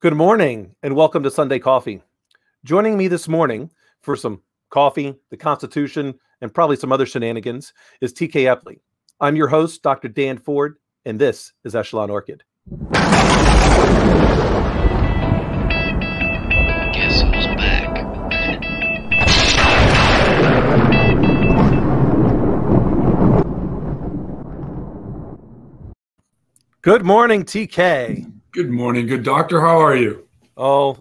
Good morning and welcome to Sunday Coffee. Joining me this morning for some coffee, the Constitution, and probably some other shenanigans is TK Epley. I'm your host, Dr. Dan Ford, and this is Echelon Orchid. Guess who's back? Good morning, TK. Good morning. Good doctor. How are you? Oh,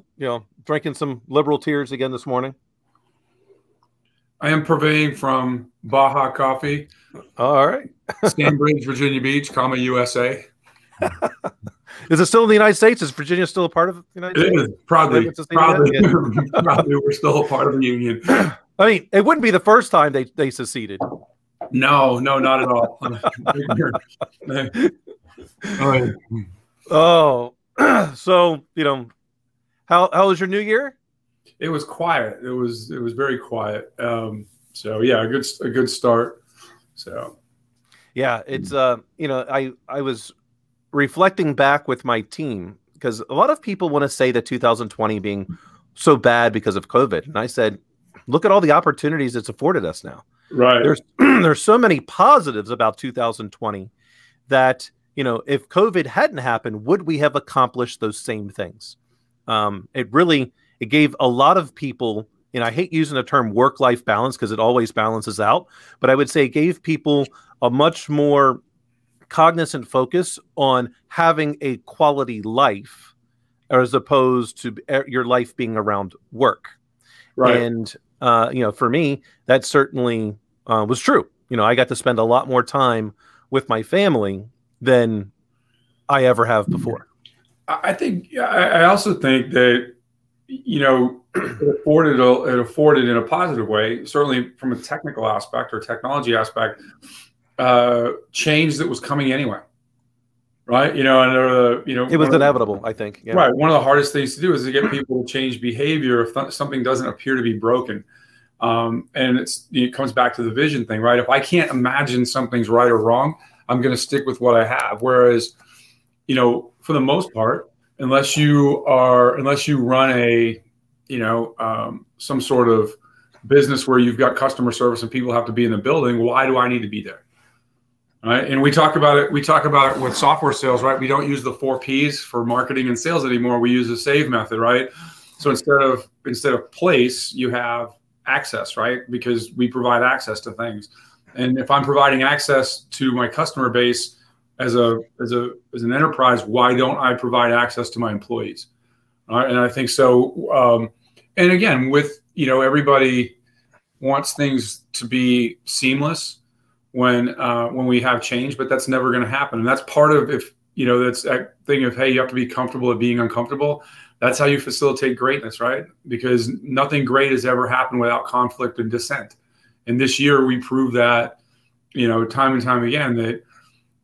drinking some liberal tears again this morning. I am purveying from Baja Coffee. All right. Stanbridge, Virginia Beach, USA. Is it still in the United States? Is Virginia still a part of the United States? It is. Probably we're still a part of the Union. I mean, it wouldn't be the first time they seceded. No, not at all. All right. Oh, so, how was your new year? It was quiet. It was very quiet. So yeah, a good start. So yeah, it's, I was reflecting back with my team because a lot of people want to say that 2020 being so bad because of COVID. And I said, look at all the opportunities it's afforded us now. Right. There's so many positives about 2020 that, if COVID hadn't happened, would we have accomplished those same things? It gave a lot of people, and I hate using the term work-life balance because it always balances out, but I would say it gave people a much more cognizant focus on having a quality life as opposed to your life being around work. Right. And, for me, that certainly was true. I got to spend a lot more time with my family than I ever have before. I also think that, it afforded in a positive way, certainly from a technical aspect or technology aspect, change that was coming anyway. Right. It was inevitable, I think. Yeah. Right. One of the hardest things to do is to get people to change behavior if something doesn't appear to be broken. And it comes back to the vision thing, right? If I can't imagine something's right or wrong, I'm going to stick with what I have. Whereas, for the most part, unless you run a, some sort of business where you've got customer service and people have to be in the building, why do I need to be there? All right. And we talk about it with software sales, right? We don't use the 4 Ps for marketing and sales anymore. We use the SAVE method, right? So instead of place, you have access, right? Because we provide access to things. And if I'm providing access to my customer base as an enterprise, why don't I provide access to my employees? All right? And I think so. And again, with everybody wants things to be seamless when we have change, but that's never going to happen. And that's part of that's that thing of, hey, you have to be comfortable at being uncomfortable. That's how you facilitate greatness, right? Because nothing great has ever happened without conflict and dissent. And this year we proved that, time and time again, that,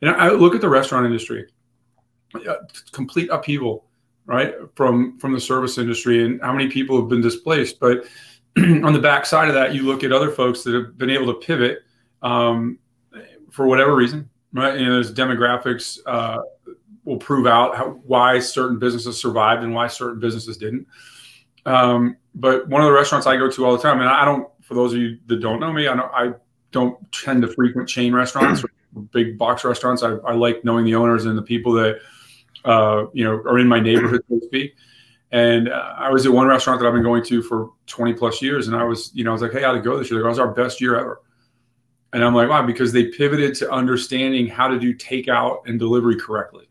I look at the restaurant industry, complete upheaval, right? From the service industry and how many people have been displaced. But on the backside of that, you look at other folks that have been able to pivot for whatever reason, right? There's demographics will prove out why certain businesses survived and why certain businesses didn't. But one of the restaurants I go to all the time, and I don't, for those of you that don't know me, I don't tend to frequent chain restaurants or big box restaurants. I like knowing the owners and the people that, are in my neighborhood, so to speak. And I was at one restaurant that I've been going to for 20 plus years. And I was like, hey, how'd it go this year? It was our best year ever. And I'm like, wow, because they pivoted to understanding how to do takeout and delivery correctly,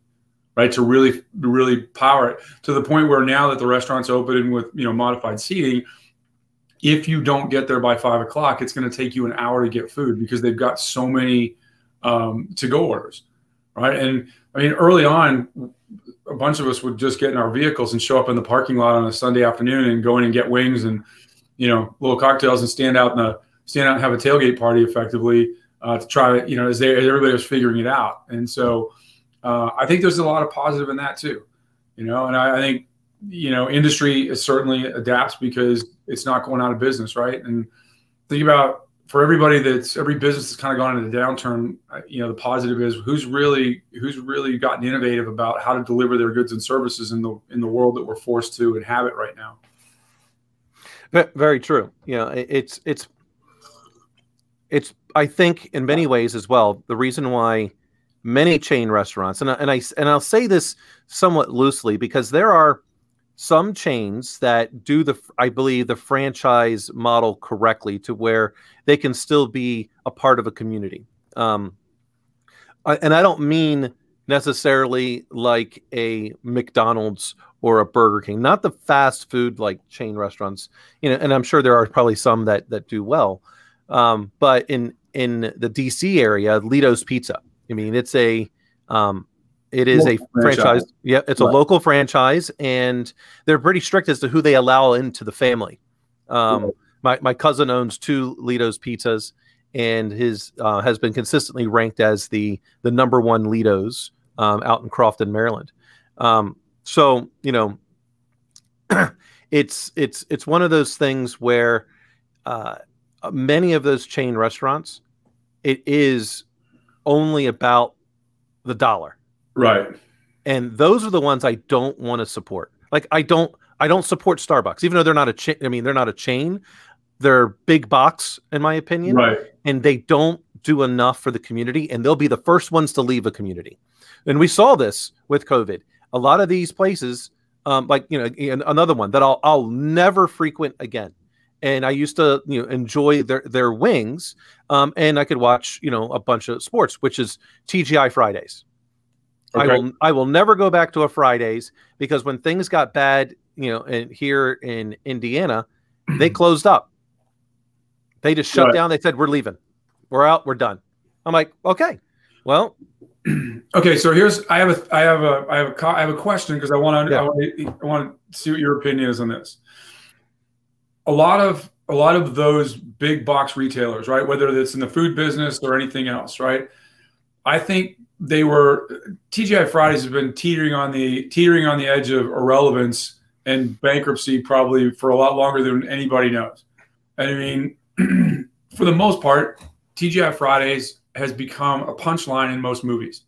right? To really, really power it to the point where now that the restaurant's open with, modified seating, if you don't get there by 5 o'clock, it's going to take you an hour to get food because they've got so many to-go orders, right? And I mean, early on, a bunch of us would just get in our vehicles and show up in the parking lot on a Sunday afternoon and go in and get wings and little cocktails and stand out and have a tailgate party effectively to try to as everybody was figuring it out. And so I think there's a lot of positive in that too, And I think industry certainly adapts because it's not going out of business, right? And think about for everybody that's, every business that's kind of gone into the downturn, the positive is who's really gotten innovative about how to deliver their goods and services in the world that we're forced to inhabit right now. Very true. You know, it's I think in many ways as well, the reason why many chain restaurants, and I'll say this somewhat loosely, because there are some chains that do the, I believe, the franchise model correctly to where they can still be a part of a community. And I don't mean necessarily like a McDonald's or a Burger King, not the fast food like chain restaurants, you know, and I'm sure there are probably some that, do well. But in the DC area, Lido's Pizza, I mean, it's a, it is local a franchise. Yeah, it's right. A local franchise, and they're pretty strict as to who they allow into the family. Right. My cousin owns 2 Lido's Pizzas, and his has been consistently ranked as the #1 Lido's out in Crofton, Maryland. So you know, it's one of those things where many of those chain restaurants, it is only about the dollar. Right. And those are the ones I don't want to support. Like I don't support Starbucks, even though they're not a chain. I mean, they're not a chain. They're big box, in my opinion. Right. And they don't do enough for the community. And they'll be the first ones to leave a community. And we saw this with COVID. A lot of these places, like, you know, another one that I'll never frequent again. And I used to, you know, enjoy their wings. And I could watch, you know, a bunch of sports, which is TGI Fridays. Okay. I will never go back to a Fridays, because when things got bad, you know, and here in Indiana, they closed up. They just shut down. They said, we're leaving. We're out. We're done. I'm like, okay, well. Okay. So here's, I have a question, because I want to see what your opinion is on this. A lot of those big box retailers, right? Whether it's in the food business or anything else, right? I think TGI Fridays has been teetering on the edge of irrelevance and bankruptcy probably for a lot longer than anybody knows. I mean, for the most part, TGI Fridays has become a punchline in most movies,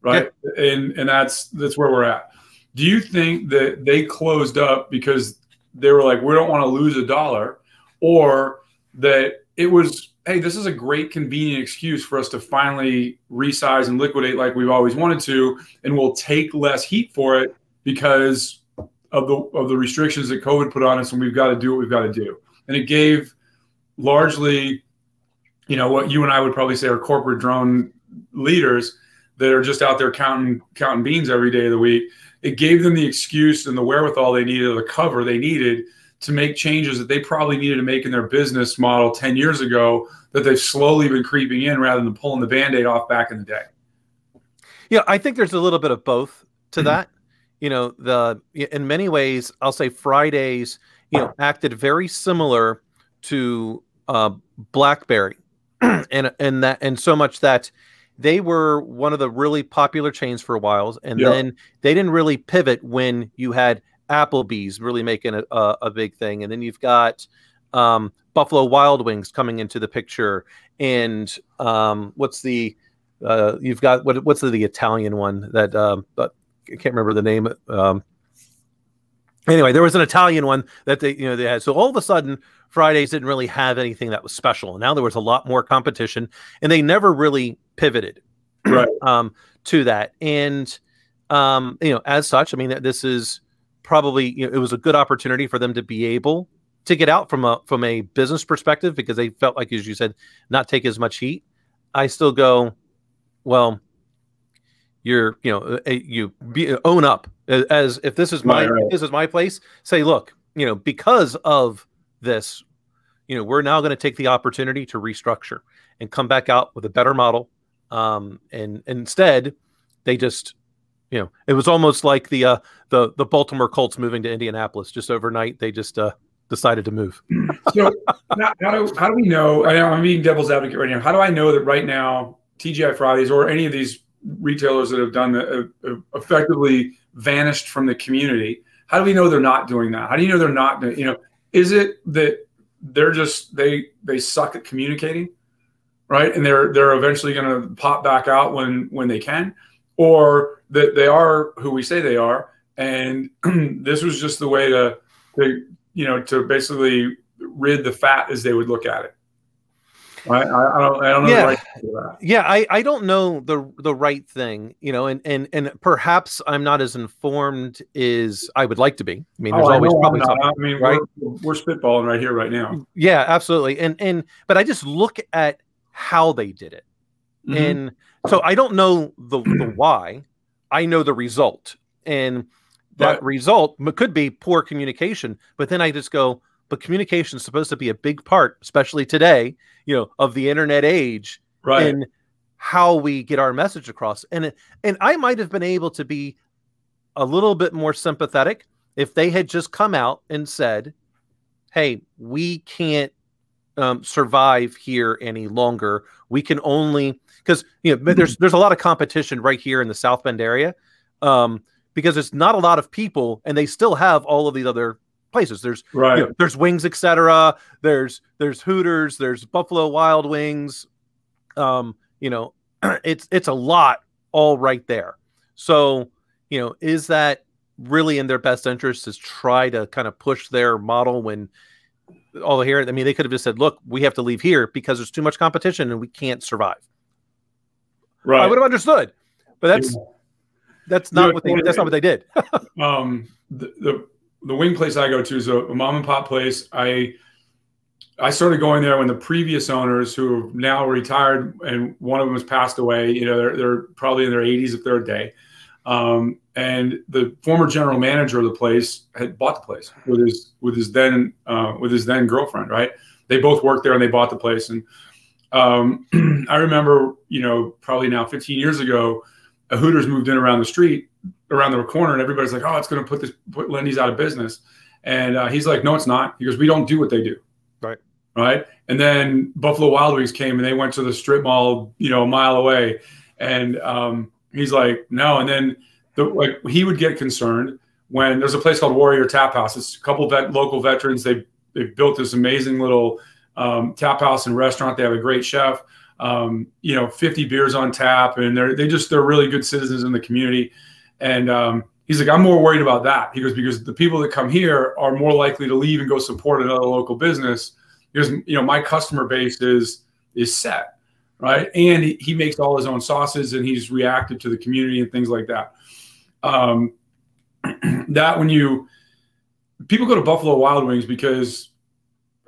right? Yeah. And that's where we're at. Do you think that they closed up because they were like, we don't want to lose a dollar, or that it was, hey, this is a great convenient excuse for us to finally resize and liquidate like we've always wanted to, and we'll take less heat for it because of the restrictions that COVID put on us, and we've got to do what we've got to do. And it gave largely, you know, what you and I would probably say are corporate drone leaders that are just out there counting beans every day of the week. It gave them the excuse and the wherewithal they needed, or the cover they needed, to make changes that they probably needed to make in their business model 10 years ago that they've slowly been creeping in, rather than pulling the Band-Aid off back in the day. Yeah, I think there's a little bit of both to that. You know, in many ways, I'll say Fridays, you know, acted very similar to BlackBerry, and so much that they were one of the really popular chains for a while, and then they didn't really pivot when you had Applebee's really making a big thing. And then you've got Buffalo Wild Wings coming into the picture. And what's the Italian one that I can't remember the name. Anyway, there was an Italian one that they had. So all of a sudden, Fridays didn't really have anything that was special. And now there was a lot more competition, and they never really pivoted to that. And you know, as such, I mean, this is probably, you know, it was a good opportunity for them to be able to get out from a business perspective, because they felt like, as you said, not take as much heat. I still go, well, you own up, as if this is my place. Say, look, you know, because of this, you know, we're now going to take the opportunity to restructure and come back out with a better model. And instead they just, you know, it was almost like the Baltimore Colts moving to Indianapolis just overnight. They just decided to move. So how do we know? I'm being devil's advocate right now. How do I know that right now TGI Fridays or any of these retailers that have done that have effectively vanished from the community? How do we know they're not doing that? How do you know they're not doing? You know, is it that they're just, they suck at communicating, right? And they're eventually going to pop back out when they can, or that they are who we say they are. And this was just the way to basically rid the fat, as they would look at it. I don't know. Yeah. The right thing for that. Yeah. I don't know the right thing, and perhaps I'm not as informed as I would like to be. I mean, we're spitballing right here, right now. Yeah, absolutely. But I just look at how they did it. Mm-hmm. And so I don't know the why. I know the result, and that result could be poor communication, but then I just go, but communication is supposed to be a big part, especially today, of the internet age, right? And how we get our message across. And I might have been able to be a little bit more sympathetic if they had just come out and said, hey, we can't survive here any longer. We can only, because there's a lot of competition right here in the South Bend area, because it's not a lot of people, and they still have all of these other places. There's there's Wings, etc. There's Hooters, there's Buffalo Wild Wings. It's a lot all right there. So, is that really in their best interest, is try to kind of push their model when all here? I mean, they could have just said, look, we have to leave here because there's too much competition and we can't survive. Right. I would have understood, but that's not what they did. The wing place I go to is a mom and pop place. I started going there when the previous owners, who have now retired, and one of them has passed away. They're probably in their 80s if they're a day. And the former general manager of the place had bought the place with his then girlfriend. Right? They both worked there and they bought the place. And I remember, probably now 15 years ago, a Hooters moved in around the corner, and everybody's like, oh, it's going to put Lindy's out of business. And he's like, no, it's not. He goes, we don't do what they do. Right. Right. And then Buffalo Wild Wings came and they went to the strip mall, a mile away. And he's like, no. And then he would get concerned when there's a place called Warrior Tap House. It's a couple of local veterans. They've built this amazing little tap house and restaurant. They have a great chef, 50 beers on tap. And they're really good citizens in the community. And he's like, I'm more worried about that. He goes, because the people that come here are more likely to leave and go support another local business. Because my customer base is set, right? And he makes all his own sauces, and he's reactive to the community and things like that. People go to Buffalo Wild Wings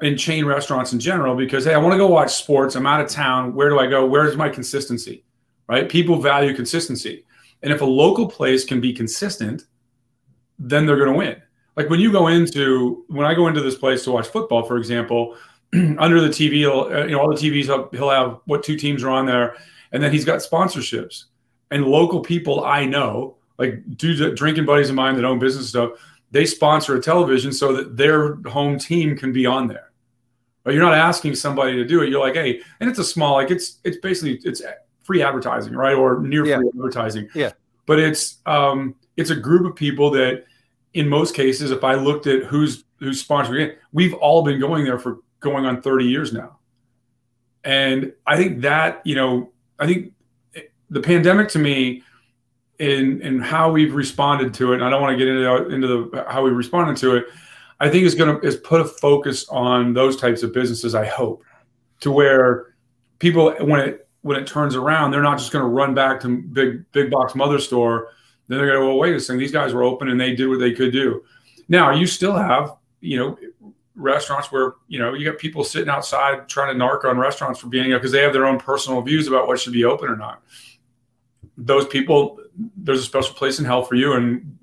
and chain restaurants in general because, hey, I want to go watch sports. I'm out of town. Where do I go? Where's my consistency, right? People value consistency. And if a local place can be consistent, then they're going to win. Like when I go into this place to watch football, for example, under the TV, all the TVs, he'll have what two teams are on there. And then he's got sponsorships and local people I know, like drinking buddies of mine that own business stuff. They sponsor a television so that their home team can be on there. But you're not asking somebody to do it. You're like, hey, and it's a small, like it's basically, it's free advertising, right? Or near free advertising. Yeah. But it's a group of people that, in most cases, if I looked at who's sponsoring it, we've all been going there for going on 30 years now. And I think that, I think the pandemic, to me, in how we've responded to it, and I don't want to get into how we responded to it, I think is put a focus on those types of businesses, I hope, to where people, when it turns around, they're not just going to run back to big box mother store. Then they're going to go, well, wait a second. These guys were open and they did what they could do. Now you still have, restaurants where, you got people sitting outside trying to narc on restaurants for being, because they have their own personal views about what should be open or not. Those people, there's a special place in hell for you. And,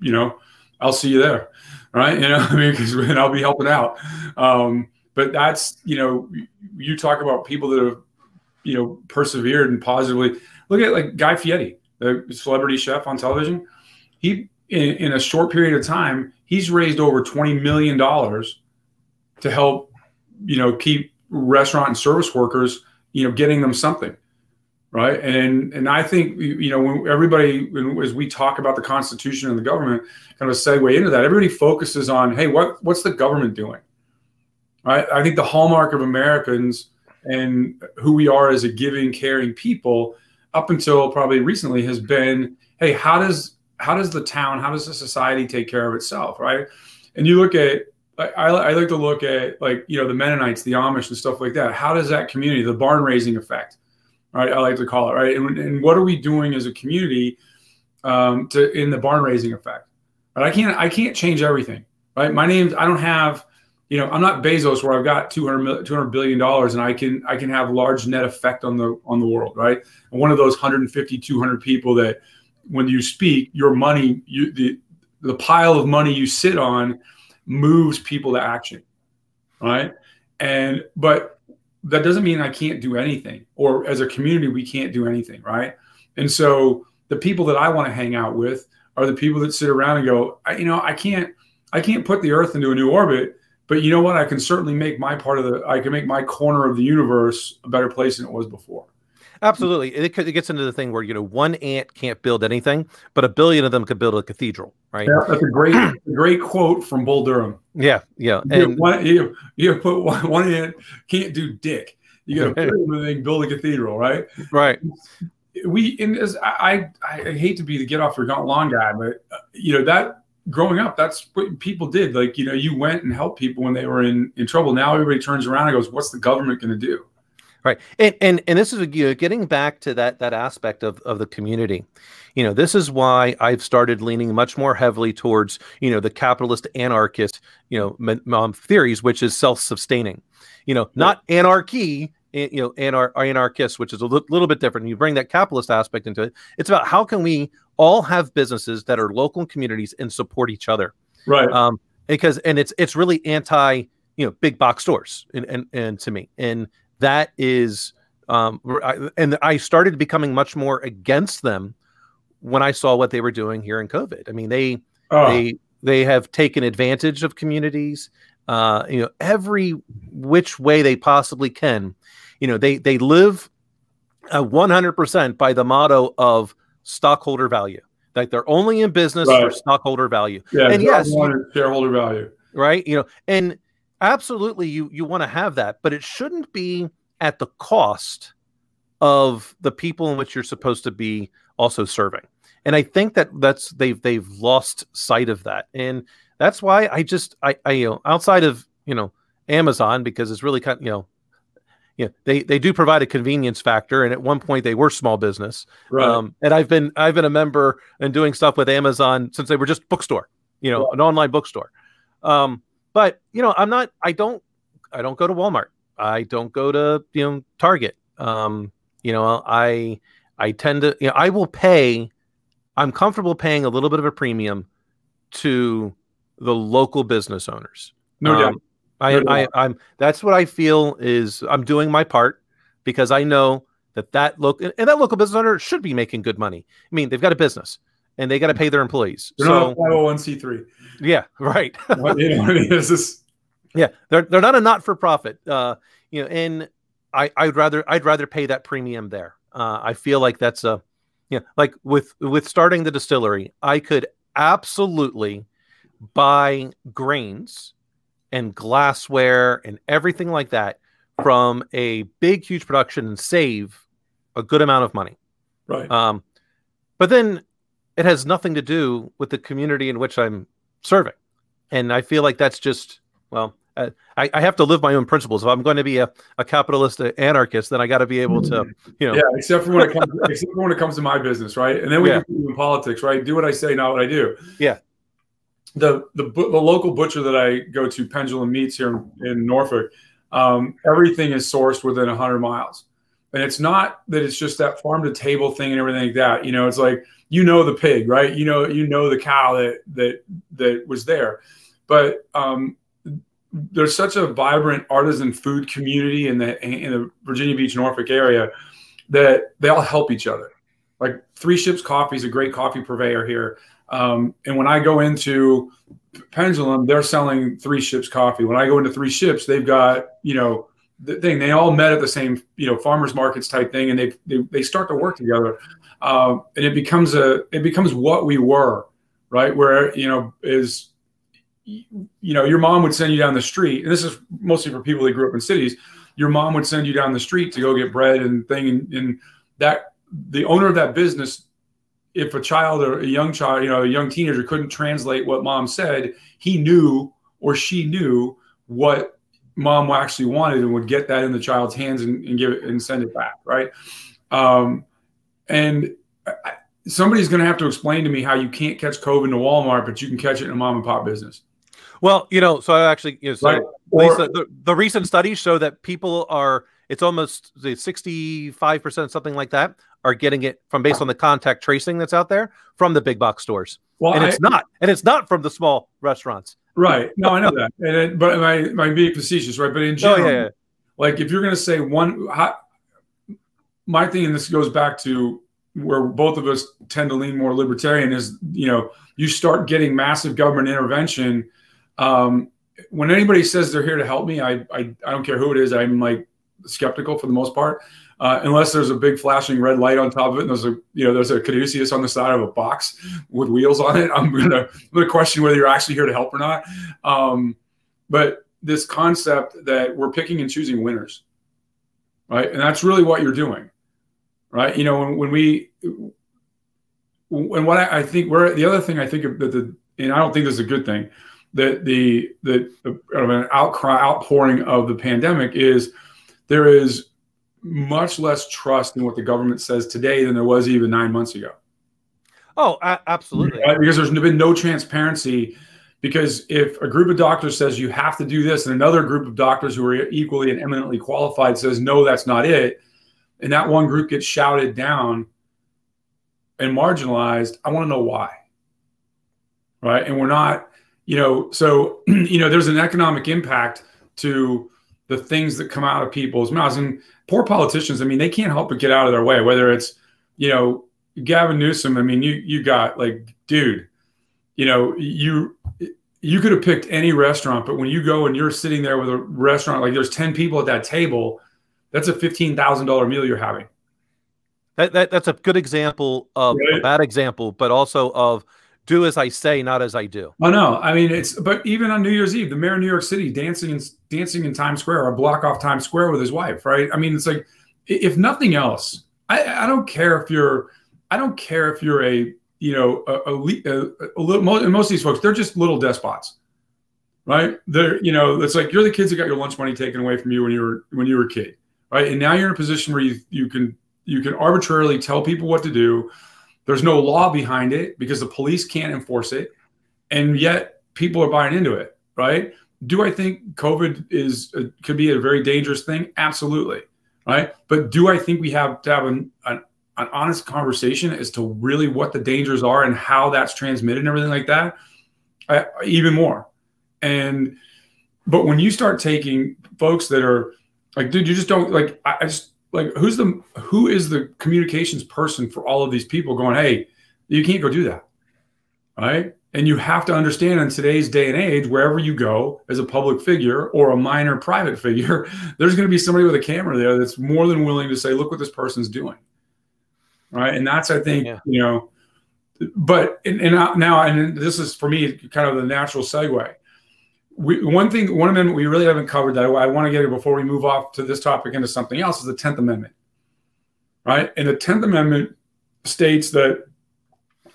I'll see you there. Right. And I'll be helping out. But that's, you talk about people that have, persevered and positively. Look at like Guy Fieri, the celebrity chef on television. He, in a short period of time, he's raised over $20 million to help, keep restaurant and service workers, getting them something. Right. And I think, when everybody, as we talk about the Constitution and the government, kind of a segue into that, everybody focuses on, hey, what's the government doing? I think the hallmark of Americans and who we are as a giving, caring people up until probably recently has been, hey, how does the town, how does the society take care of itself, right? And you look at, I like to look at, like, you know, the Mennonites, the Amish and stuff like that. How does that community, the barn raising effect, right? I like to call it, right? And what are we doing as a community in the barn raising effect? But I can't change everything, right? My name's, I don't have, you know, I'm not Bezos where I've got $200 billion and I can have large net effect on the world, right? And one of those 150, 200 people that when you speak, your money, the pile of money you sit on moves people to action, right? But that doesn't mean I can't do anything, or as a community, we can't do anything, right? And so the people that I want to hang out with are the people that sit around and go, you know, I can't put the earth into a new orbit, but you know what? I can certainly make my part of the, I can make my corner of the universe a better place than it was before. Absolutely. It gets into the thing where, you know, one ant can't build anything, but 1 billion of them could build a cathedral, right? Yeah, that's a great, great quote from Bull Durham. Yeah. Yeah. And you put one ant can't do dick. You got to build a cathedral, right? Right. I hate to be the get off your lawn guy, but you know, that growing up, that's what people did. Like, you know, you went and helped people when they were in trouble. Now everybody turns around and goes, what's the government going to do? Right. And this is, you know, getting back to that aspect of the community. You know, this is why I've started leaning much more heavily towards, you know, the capitalist anarchist, you know, theories, which is self-sustaining, you know, not anarchy, you know, anarchists, which is a little bit different. You bring that capitalist aspect into it. It's about how can we all have businesses that are local communities and support each other. Right. Because, and it's really anti, you know, big box stores and to me, and that is, and I started becoming much more against them when I saw what they were doing here in COVID. I mean, they have taken advantage of communities, you know, every which way they possibly can. You know, they live 100% by the motto of stockholder value. Like they're only in business for stockholder value. Yeah, and yes, shareholder value. Right. You know, and absolutely, you want to have that, but it shouldn't be at the cost of the people in which you're supposed to be also serving. And I think that they've lost sight of that, and that's why I you know, outside of, you know, Amazon, because it's really kind of, you know they do provide a convenience factor, and at one point they were small business, right? And I've been a member and doing stuff with Amazon since they were just bookstore, you know, an online bookstore. But, you know, I don't go to Walmart. I don't go to, you know, Target. You know, I tend to, you know, I will pay, I'm comfortable paying a little bit of a premium to the local business owners. No doubt. I'm, that's what I feel is I'm doing my part, because I know that local, and that local business owner should be making good money. I mean, they've got a business, and they got to pay their employees. They're not a 501c3. Yeah, right. Yeah, they're not a not-for-profit. You know, and I'd rather pay that premium there. I feel like that's a, you know, like with starting the distillery, I could absolutely buy grains and glassware and everything like that from a big, huge production and save a good amount of money. Right. But then it has nothing to do with the community in which I'm serving. And I feel like that's just, well, I have to live my own principles. If I'm going to be a capitalist anarchist, then I got to be able to, you know. Yeah, except for when it comes to my business, right? And then we do in politics, right? Do what I say, not what I do. Yeah. The local butcher that I go to, Pendulum Meats here in Norfolk, everything is sourced within 100 miles. And it's not that it's just that farm to table thing and everything like that. You know, it's like, you know, the pig, right? You know, the cow that was there, but there's such a vibrant artisan food community in the Virginia Beach, Norfolk area that they all help each other. Like Three Ships Coffee is a great coffee purveyor here. And when I go into Pendulum, they're selling Three Ships Coffee. When I go into Three Ships, they've got, you know, the thing, they all met at the same, you know, farmers markets type thing, and they start to work together, and it becomes what we were, right? Where, you know, is you know, your mom would send you down the street. And this is mostly for people that grew up in cities. Your mom would send you down the street to go get bread and thing. And that the owner of that business, if a child or a young child, you know, a young teenager couldn't translate what mom said, he knew or she knew what mom actually wanted and would get that in the child's hands and give it and send it back. Right. Somebody's going to have to explain to me how you can't catch COVID in a Walmart, but you can catch it in a mom and pop business. Well, you know, so I actually, you know, so right. Lisa, the recent studies show that people are, it's almost 65%, something like that, are getting it from based on the contact tracing that's out there from the big box stores. Well, and it's not from the small restaurants. Right. No, I know that. But I'm being facetious, right? But in general, like if you're going to say my thing, and this goes back to where both of us tend to lean more libertarian, is, you know, you start getting massive government intervention. When anybody says they're here to help me, I don't care who it is. I'm like skeptical for the most part, unless there's a big flashing red light on top of it. And there's a caduceus on the side of a box with wheels on it. I'm going to question whether you're actually here to help or not. But this concept that we're picking and choosing winners, right? And that's really what you're doing. Right. You know, the other thing I think that and I don't think this is a good thing, that the outpouring of the pandemic is there is much less trust in what the government says today than there was even 9 months ago. Oh, absolutely. Right? Because there's been no transparency, because if a group of doctors says you have to do this and another group of doctors who are equally and eminently qualified says, no, that's not it, and that one group gets shouted down and marginalized, I want to know why. Right. And we're not, you know, so, you know, there's an economic impact to the things that come out of people's mouths, and poor politicians, I mean, they can't help but get out of their way, whether it's, you know, Gavin Newsom. I mean, you got like, dude, you know, you could have picked any restaurant, but when you go and you're sitting there with a restaurant, like there's 10 people at that table, that's a $15,000 meal you're having. That's a good example of a bad example, but also of do as I say, not as I do. Oh no, I mean but even on New Year's Eve, the mayor of New York City dancing in Times Square, or block off Times Square with his wife, right? I mean, it's like, if nothing else, I don't care if you're a, you know, most of these folks, they're just little despots. Right. They're, you know, it's like you're the kids that got your lunch money taken away from you when you were a kid. Right. And now you're in a position where you can arbitrarily tell people what to do. There's no law behind it because the police can't enforce it. And yet people are buying into it. Right. Do I think COVID could be a very dangerous thing? Absolutely. Right. But do I think we have to have an honest conversation as to really what the dangers are and how that's transmitted and everything like that? Even more. But when you start taking folks that are like, dude, you just don't like, who is the communications person for all of these people going, hey, you can't go do that. Right. And you have to understand, in today's day and age, wherever you go as a public figure or a minor private figure, there's going to be somebody with a camera there that's more than willing to say, look what this person's doing. Right. And that's, I think, you know, but, and this is for me, kind of the natural segue. One amendment we really haven't covered that I want to get to before we move off to this topic into something else is the 10th Amendment, right? And the 10th Amendment states that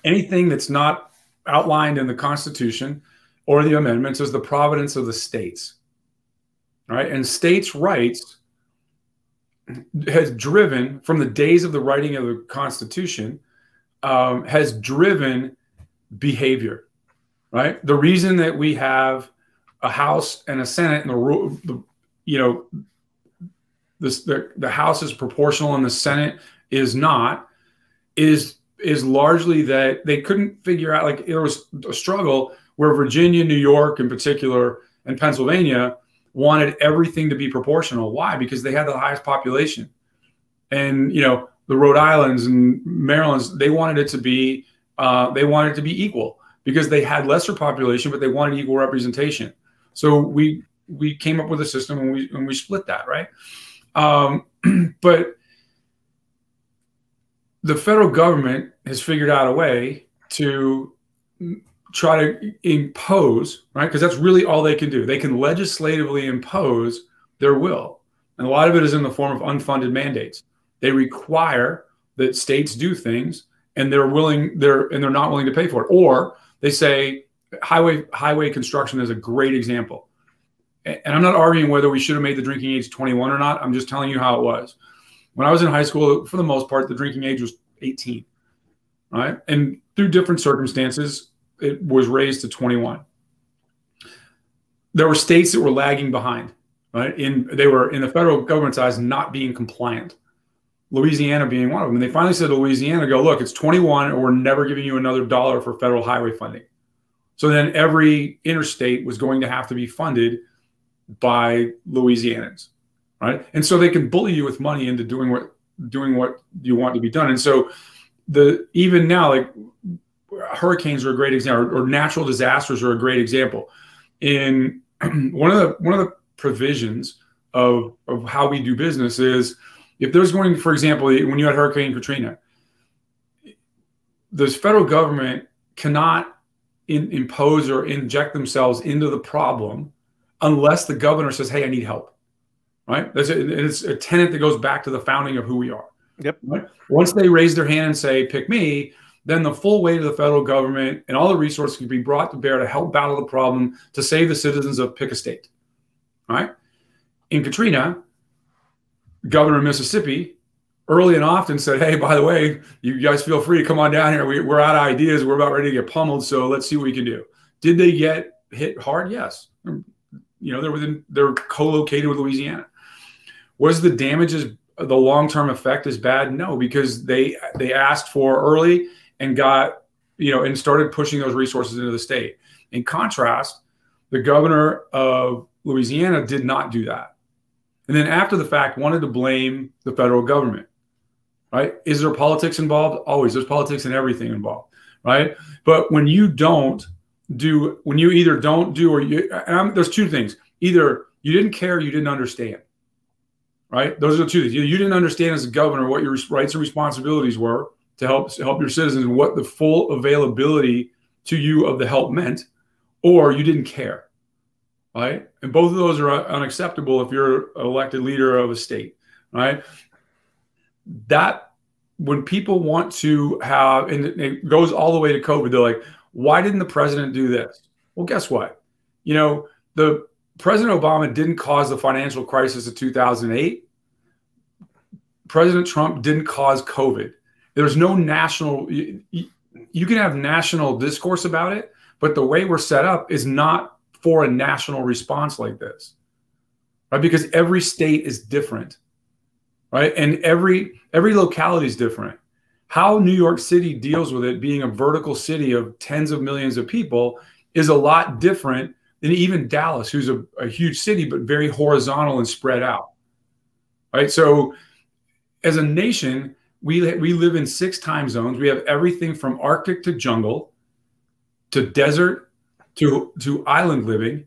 anything that's not outlined in the Constitution or the amendments is the providence of the states, right? And states' rights has driven, from the days of the writing of the Constitution, has driven behavior, right? The reason that we have a House and a Senate, and the House is proportional and the Senate is not, is largely that they couldn't figure out, like, there was a struggle where Virginia, New York in particular, and Pennsylvania wanted everything to be proportional. Why? Because they had the highest population. And, you know, the Rhode Islands and Marylands, they wanted it to be equal because they had lesser population, but they wanted equal representation. So we came up with a system and we split that, right? But the federal government has figured out a way to try to impose, right? Because that's really all they can do. They can legislatively impose their will. And a lot of it is in the form of unfunded mandates. They require that states do things, and they're not willing to pay for it. Or they say highway construction is a great example. And I'm not arguing whether we should have made the drinking age 21 or not. I'm just telling you how it was. When I was in high school, for the most part, the drinking age was 18, right? And through different circumstances, it was raised to 21. There were states that were lagging behind, right? They were, in the federal government's eyes, not being compliant. Louisiana being one of them. And they finally said to Louisiana, go, look, it's 21 or we're never giving you another dollar for federal highway funding. So then every interstate was going to have to be funded by Louisianans, right? And so they can bully you with money into doing what you want to be done. And so even now, like hurricanes are a great example, or natural disasters are a great example. In one of the provisions of how we do business is, if there's going, for example, when you had Hurricane Katrina, the federal government cannot impose or inject themselves into the problem unless the governor says, hey, I need help, right? It's a tenet that goes back to the founding of who we are. Yep. Right? Once they raise their hand and say, pick me, then the full weight of the federal government and all the resources can be brought to bear to help battle the problem, to save the citizens of pick a state, right? In Katrina, governor of Mississippi early and often said, hey, by the way, you guys feel free to come on down here. We're out of ideas. We're about ready to get pummeled. So let's see what we can do. Did they get hit hard? Yes. You know, they're co-located with Louisiana. Was the damages, the long-term effect as bad? No, because they asked for early and got, you know, and started pushing those resources into the state. In contrast, the governor of Louisiana did not do that. And then after the fact wanted to blame the federal government, right? Is there politics involved? Always. There's politics in everything involved, right? But when you don't do, when you either don't do or you, there's two things. Either you didn't care, or you didn't understand, right? Those are the two things. You didn't understand as a governor what your rights and responsibilities were to help your citizens, and what the full availability to you of the help meant, or you didn't care. Right? And both of those are unacceptable if you're an elected leader of a state, right? That when people want to have, and it goes all the way to COVID, they're like, why didn't the president do this? Well, guess what? You know, the President Obama didn't cause the financial crisis of 2008. President Trump didn't cause COVID. There's no national, you can have national discourse about it, but the way we're set up is not for a national response like this, right? Because every state is different, right? And every locality is different. How New York City deals with it being a vertical city of tens of millions of people is a lot different than even Dallas, who's a huge city, but very horizontal and spread out, right? So as a nation, we live in 6 time zones. We have everything from Arctic to jungle, to desert, to island living,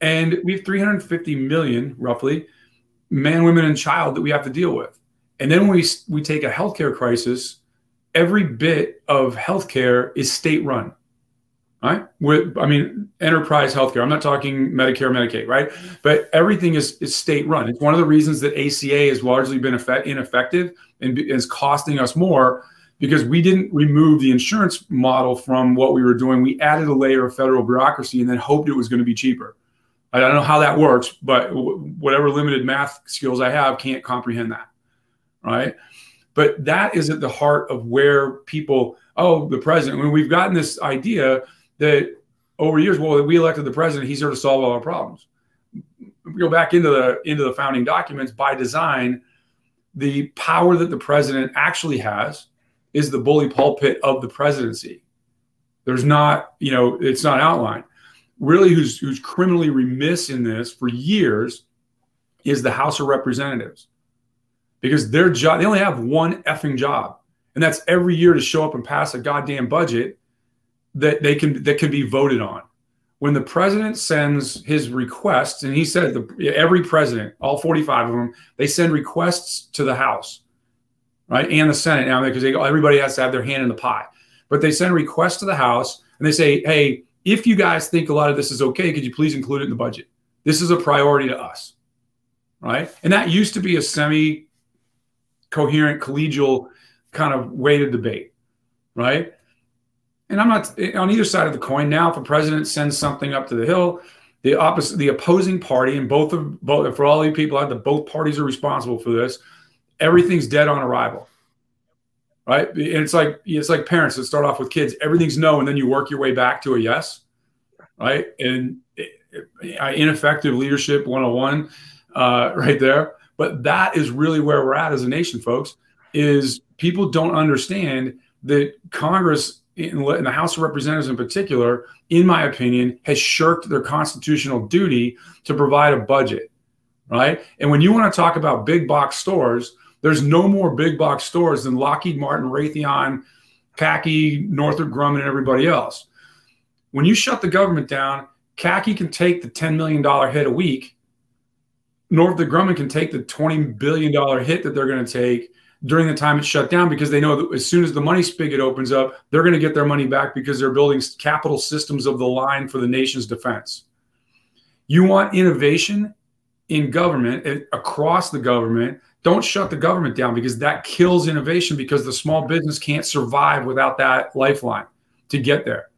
and we have 350 million, roughly, man, women, and child that we have to deal with. And then when we take a healthcare crisis, every bit of healthcare is state-run, right? I mean, enterprise healthcare. I'm not talking Medicare, Medicaid, right? But everything is state-run. It's one of the reasons that ACA has largely been ineffective and is costing us more, because we didn't remove the insurance model from what we were doing. We added a layer of federal bureaucracy and then hoped it was going to be cheaper. I don't know how that works, but whatever limited math skills I have can't comprehend that, right? But that is at the heart of where people, oh, the president, when we've gotten this idea that over years, well, we elected the president, he's here to solve all our problems. We go back into the founding documents. By design, the power that the president actually has is the bully pulpit of the presidency. There's not, you know, it's not outlined. Really who's criminally remiss in this for years is the House of Representatives, because their job, they only have one effing job. And that's every year to show up and pass a goddamn budget that can be voted on. When the president sends his requests, and he said every president, all 45 of them, they send requests to the House. Right? And the Senate now, because everybody has to have their hand in the pie. But they send requests to the House, and they say, hey, if you guys think a lot of this is okay, could you please include it in the budget? This is a priority to us, right? And that used to be a semi-coherent, collegial kind of way to debate, right? And I'm not on either side of the coin. Now, if a president sends something up to the Hill, the opposing party, and both for all the people out there, both parties are responsible for this. Everything's dead on arrival, right? And it's like parents that start off with kids. Everything's no, and then you work your way back to a yes, right? And ineffective leadership 101, right there. But that is really where we're at as a nation, folks. Is people don't understand that Congress, in the House of Representatives in particular, in my opinion, has shirked their constitutional duty to provide a budget, right? And when you want to talk about big box stores, there's no more big box stores than Lockheed Martin, Raytheon, Khaki, Northrop Grumman, and everybody else. When you shut the government down, Khaki can take the $10 million hit a week. Northrop Grumman can take the $20 billion hit that they're going to take during the time it's shut down, because they know that as soon as the money spigot opens up, they're going to get their money back because they're building capital systems of the line for the nation's defense. You want innovation in government, across the government. Don't shut the government down, because that kills innovation, because the small business can't survive without that lifeline to get there,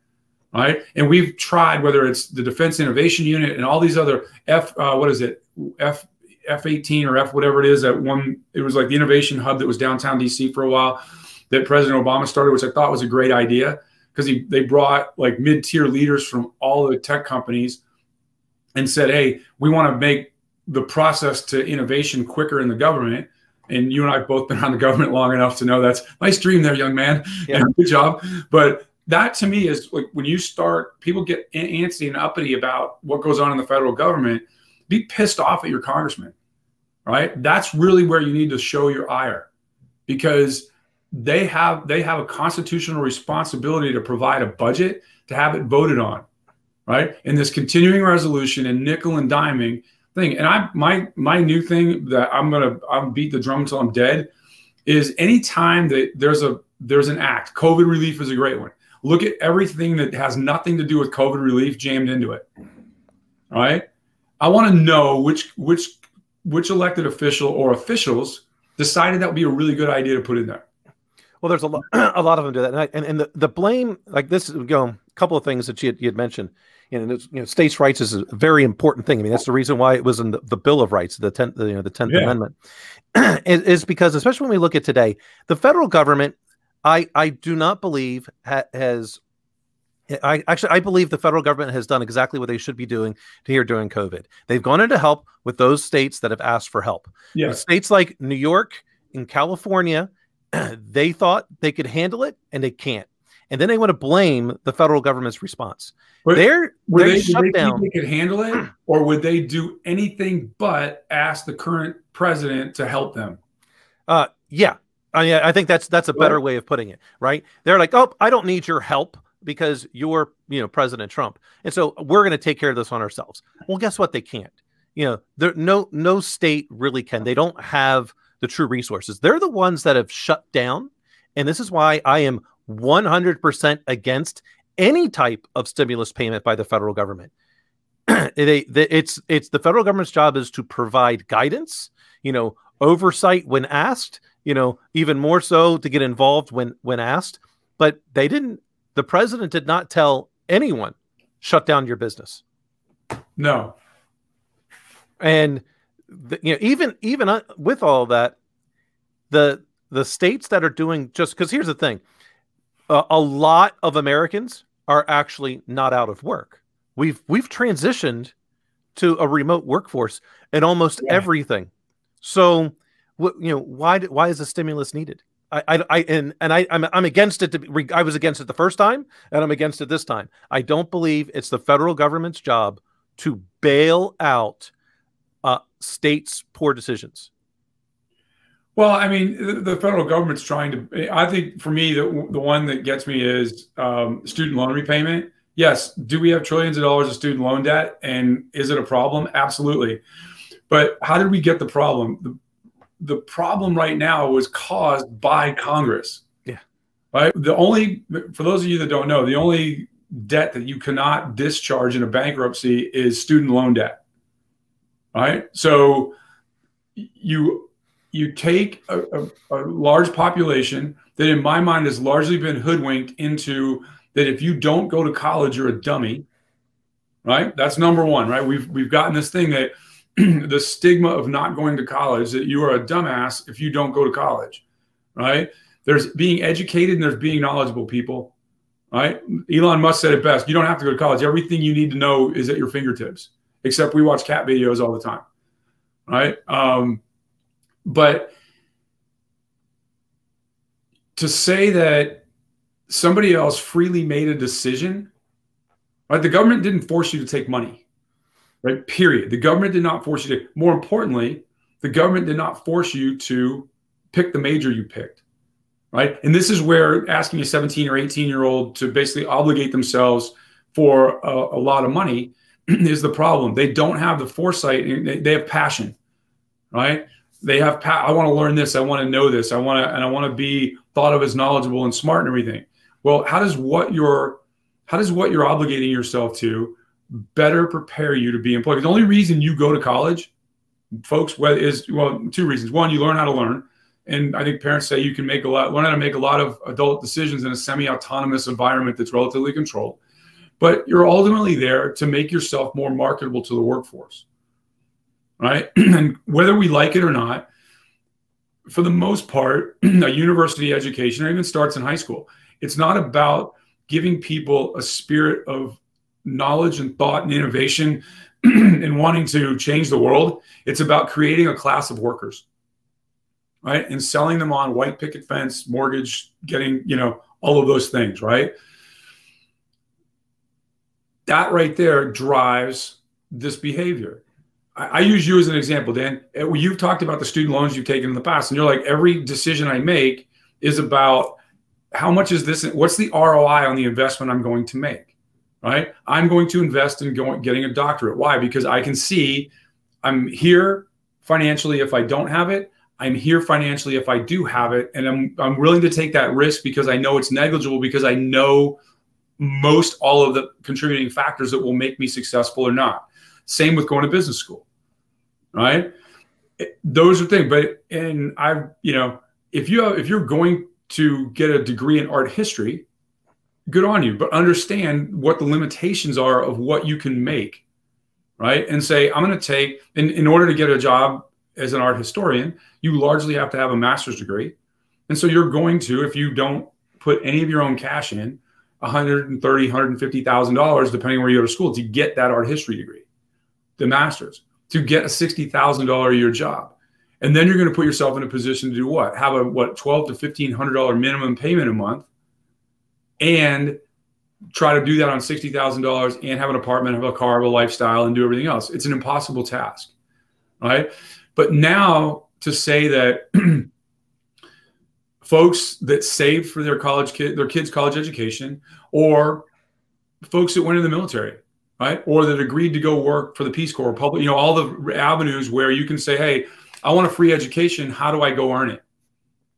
right? And we've tried, whether it's the Defense Innovation Unit and all these other F-18 or F whatever it is, that one, it was like the innovation hub that was downtown DC for a while that President Obama started, which I thought was a great idea, because they brought like mid-tier leaders from all the tech companies and said, hey, we want to make the process to innovation quicker in the government. And you and I have both been on the government long enough to know that's nice dream there, young man. Yeah. Good job. But that to me is like, when you start, people get antsy and uppity about what goes on in the federal government, be pissed off at your congressman, right? That's really where you need to show your ire, because they have a constitutional responsibility to provide a budget, to have it voted on, right? And this continuing resolution and nickel and diming thing. And my new thing that I'm beat the drum until I'm dead is, any time that there's an act, COVID relief is a great one. Look at everything that has nothing to do with COVID relief jammed into it, all right? I want to know which elected official or officials decided that would be a really good idea to put in there. Well, there's a lot of them do that, and the blame, like this, a couple of things that you had mentioned, and it's, states' rights is a very important thing. I mean, that's the reason why it was in the Bill of Rights, the 10th yeah. Amendment, is because, especially when we look at today, the federal government, I do not believe has. I believe the federal government has done exactly what they should be doing here during COVID. They've gone into help with those states that have asked for help. Yeah. States like New York and California, they thought they could handle it, and they can't. And then they want to blame the federal government's response. Would they could handle it, or would they do anything but ask the current president to help them? Yeah, I think that's a better way of putting it. Right? They're like, oh, I don't need your help, because you're, President Trump, and so we're going to take care of this on ourselves. Well, guess what? They can't. No state really can. They don't have the true resources. They're the ones that have shut down, and this is why I am 100% against any type of stimulus payment by the federal government. It's the federal government's job is to provide guidance, oversight when asked, even more so to get involved when asked, but they didn't. The president did not tell anyone, shut down your business. No. And even with all that, the states that are doing, just because here's the thing, a lot of Americans are actually not out of work. We've transitioned to a remote workforce in almost everything. So why is the stimulus needed? I'm against it. I was against it the first time, and I'm against it this time. I don't believe it's the federal government's job to bail out states' poor decisions. Well, I mean, the federal government's trying to. I think for me, the one that gets me is student loan repayment. Yes, do we have trillions of dollars of student loan debt, and is it a problem? Absolutely. But how did we get the problem? The problem right now was caused by Congress. Yeah. Right. For those of you that don't know, the only debt that you cannot discharge in a bankruptcy is student loan debt, right? So you take a large population that in my mind has largely been hoodwinked into that if you don't go to college, you're a dummy, right? That's number one, right? We've gotten this thing that the stigma of not going to college, that you are a dumbass if you don't go to college, right? There's being educated and there's being knowledgeable people, right? Elon Musk said it best. You don't have to go to college. Everything you need to know is at your fingertips, except we watch cat videos all the time, right? But to say that somebody else freely made a decision, right? The government didn't force you to take money, right? Period. The government did not force you to. More importantly, the government did not force you to pick the major you picked, right? And this is where asking a 17 or 18-year-old to basically obligate themselves for a lot of money is the problem. They don't have the foresight. They have passion, right? They have, I want to learn this. I want to know this. I want to be thought of as knowledgeable and smart and everything. Well, how does what you're obligating yourself to better prepare you to be employed? The only reason you go to college, folks, is, well, two reasons. One, you learn how to learn. And I think parents say you can learn how to make a lot of adult decisions in a semi-autonomous environment that's relatively controlled. But you're ultimately there to make yourself more marketable to the workforce. Right? And whether we like it or not, for the most part, a university education, or even starts in high school, it's not about giving people a spirit of knowledge and thought and innovation and wanting to change the world. It's about creating a class of workers, right? And selling them on white picket fence, mortgage, getting, you know, all of those things, right? That right there drives this behavior. I use you as an example, Dan. You've talked about the student loans you've taken in the past, and you're like, every decision I make is about how much is this, what's the ROI on the investment I'm going to make, right? I'm going to invest in getting a doctorate. Why? Because I can see I'm here financially if I don't have it. I'm here financially if I do have it. And I'm willing to take that risk because I know it's negligible, because I know most all of the contributing factors that will make me successful or not. Same with going to business school, right? Those are things. But if you're going to get a degree in art history, good on you. But understand what the limitations are of what you can make, right? And say, I'm going to take, in order to get a job as an art historian, you largely have to have a master's degree, and so you're going to, if you don't put any of your own cash in, $130,000, $150,000, depending where you go to school, to get that art history degree, the master's, to get a $60,000 a year job. And then you're going to put yourself in a position to do what? Have a, what, $1,200 to $1,500 minimum payment a month, and try to do that on $60,000 and have an apartment, have a car, have a lifestyle, and do everything else. It's an impossible task, right? But now to say that folks that saved for their kids' college education, or folks that went in the military, right, or that agreed to go work for the Peace Corps, public, you know, all the avenues where you can say, hey, I want a free education. How do I go earn it?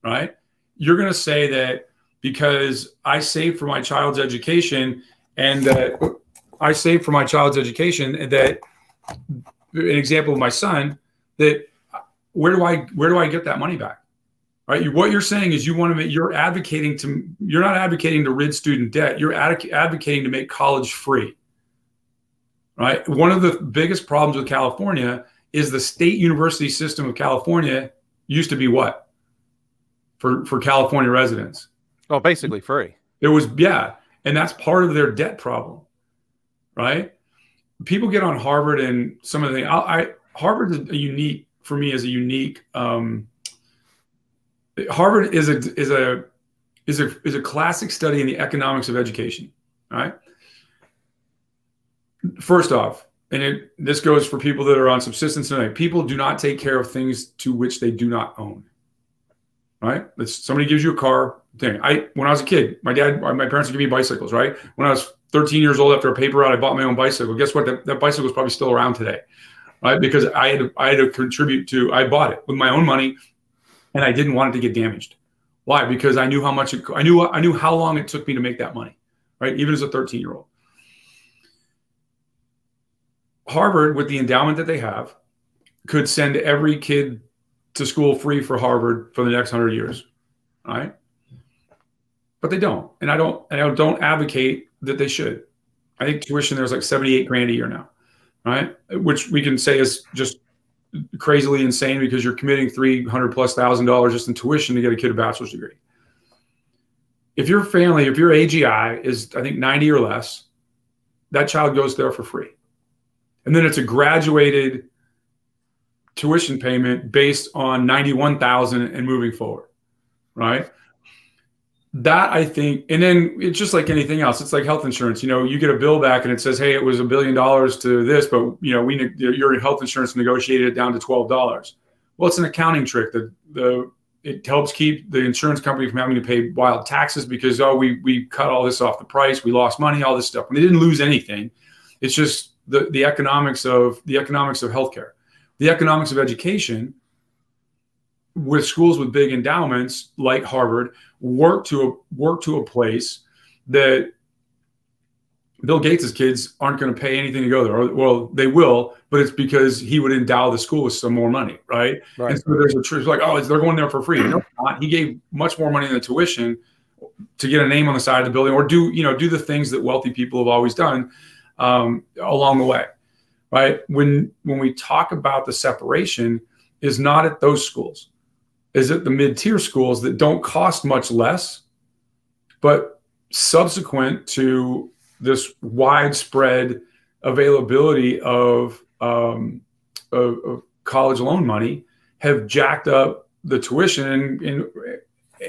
Right? You're going to say that because I saved for my child's education, and that I saved for my child's education, and that an example of my son, that where do I get that money back? Right? What you're saying is you're not advocating to rid student debt. You're advocating to make college free. Right? One of the biggest problems with California is the state university system of California used to be what? For California residents. Oh, basically free. It was, yeah. And that's part of their debt problem, right? People get on Harvard and some of the things. Harvard is Harvard is a classic study in the economics of education, right? First off, this goes for people that are on subsistence tonight, people do not take care of things to which they do not own, right? If somebody gives you a car, thing. When I was a kid, my parents would give me bicycles, right? When I was 13 years old, after a paper route, I bought my own bicycle. Guess what? That bicycle is probably still around today, right? Because I had to contribute to, I bought it with my own money, and I didn't want it to get damaged. Why? Because I knew how long it took me to make that money, right? Even as a 13-year-old. Harvard, with the endowment that they have, could send every kid to school free for Harvard for the next 100 years, right? But they don't, and I don't advocate that they should. I think tuition there's like 78 grand a year now, right? Which we can say is just crazily insane because you're committing $300,000+ just in tuition to get a kid a bachelor's degree. If your family, if your AGI is, I think, 90 or less, that child goes there for free. And then it's a graduated tuition payment based on 91,000 and moving forward, right? That I think, and then it's just like anything else. It's like health insurance. You know, you get a bill back and it says, hey, it was $1 billion to this, but you know, your health insurance negotiated it down to $12. Well, it's an accounting trick that it helps keep the insurance company from having to pay wild taxes because, oh, we cut all this off the price. We lost money, all this stuff. And they didn't lose anything. It's just the economics of healthcare, the economics of education. With schools with big endowments like Harvard, work to a place that Bill Gates's kids aren't going to pay anything to go there. Or, well, they will, but it's because he would endow the school with some more money, right? Right. And so there's a truth like, oh, they're going there for free. No, not. He gave much more money in the tuition to get a name on the side of the building, or do the things that wealthy people have always done along the way, right? When we talk about the separation, is not at those schools. Is it the mid-tier schools that don't cost much less, but subsequent to this widespread availability of college loan money have jacked up the tuition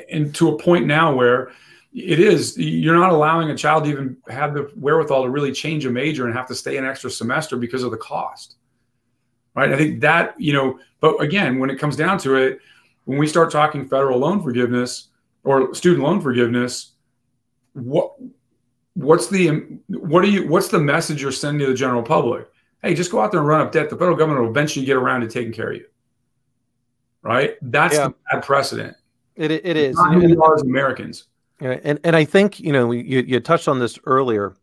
and to a point now where it is, you're not allowing a child to even have the wherewithal to really change a major and have to stay an extra semester because of the cost, right? I think that, you know, but again, when it comes down to it, when we start talking federal loan forgiveness or student loan forgiveness, what's the message you're sending to the general public? Hey, just go out there and run up debt. The federal government will eventually get around to taking care of you, right? That's the bad precedent. It is. Not as Americans. Yeah, and I think you touched on this earlier.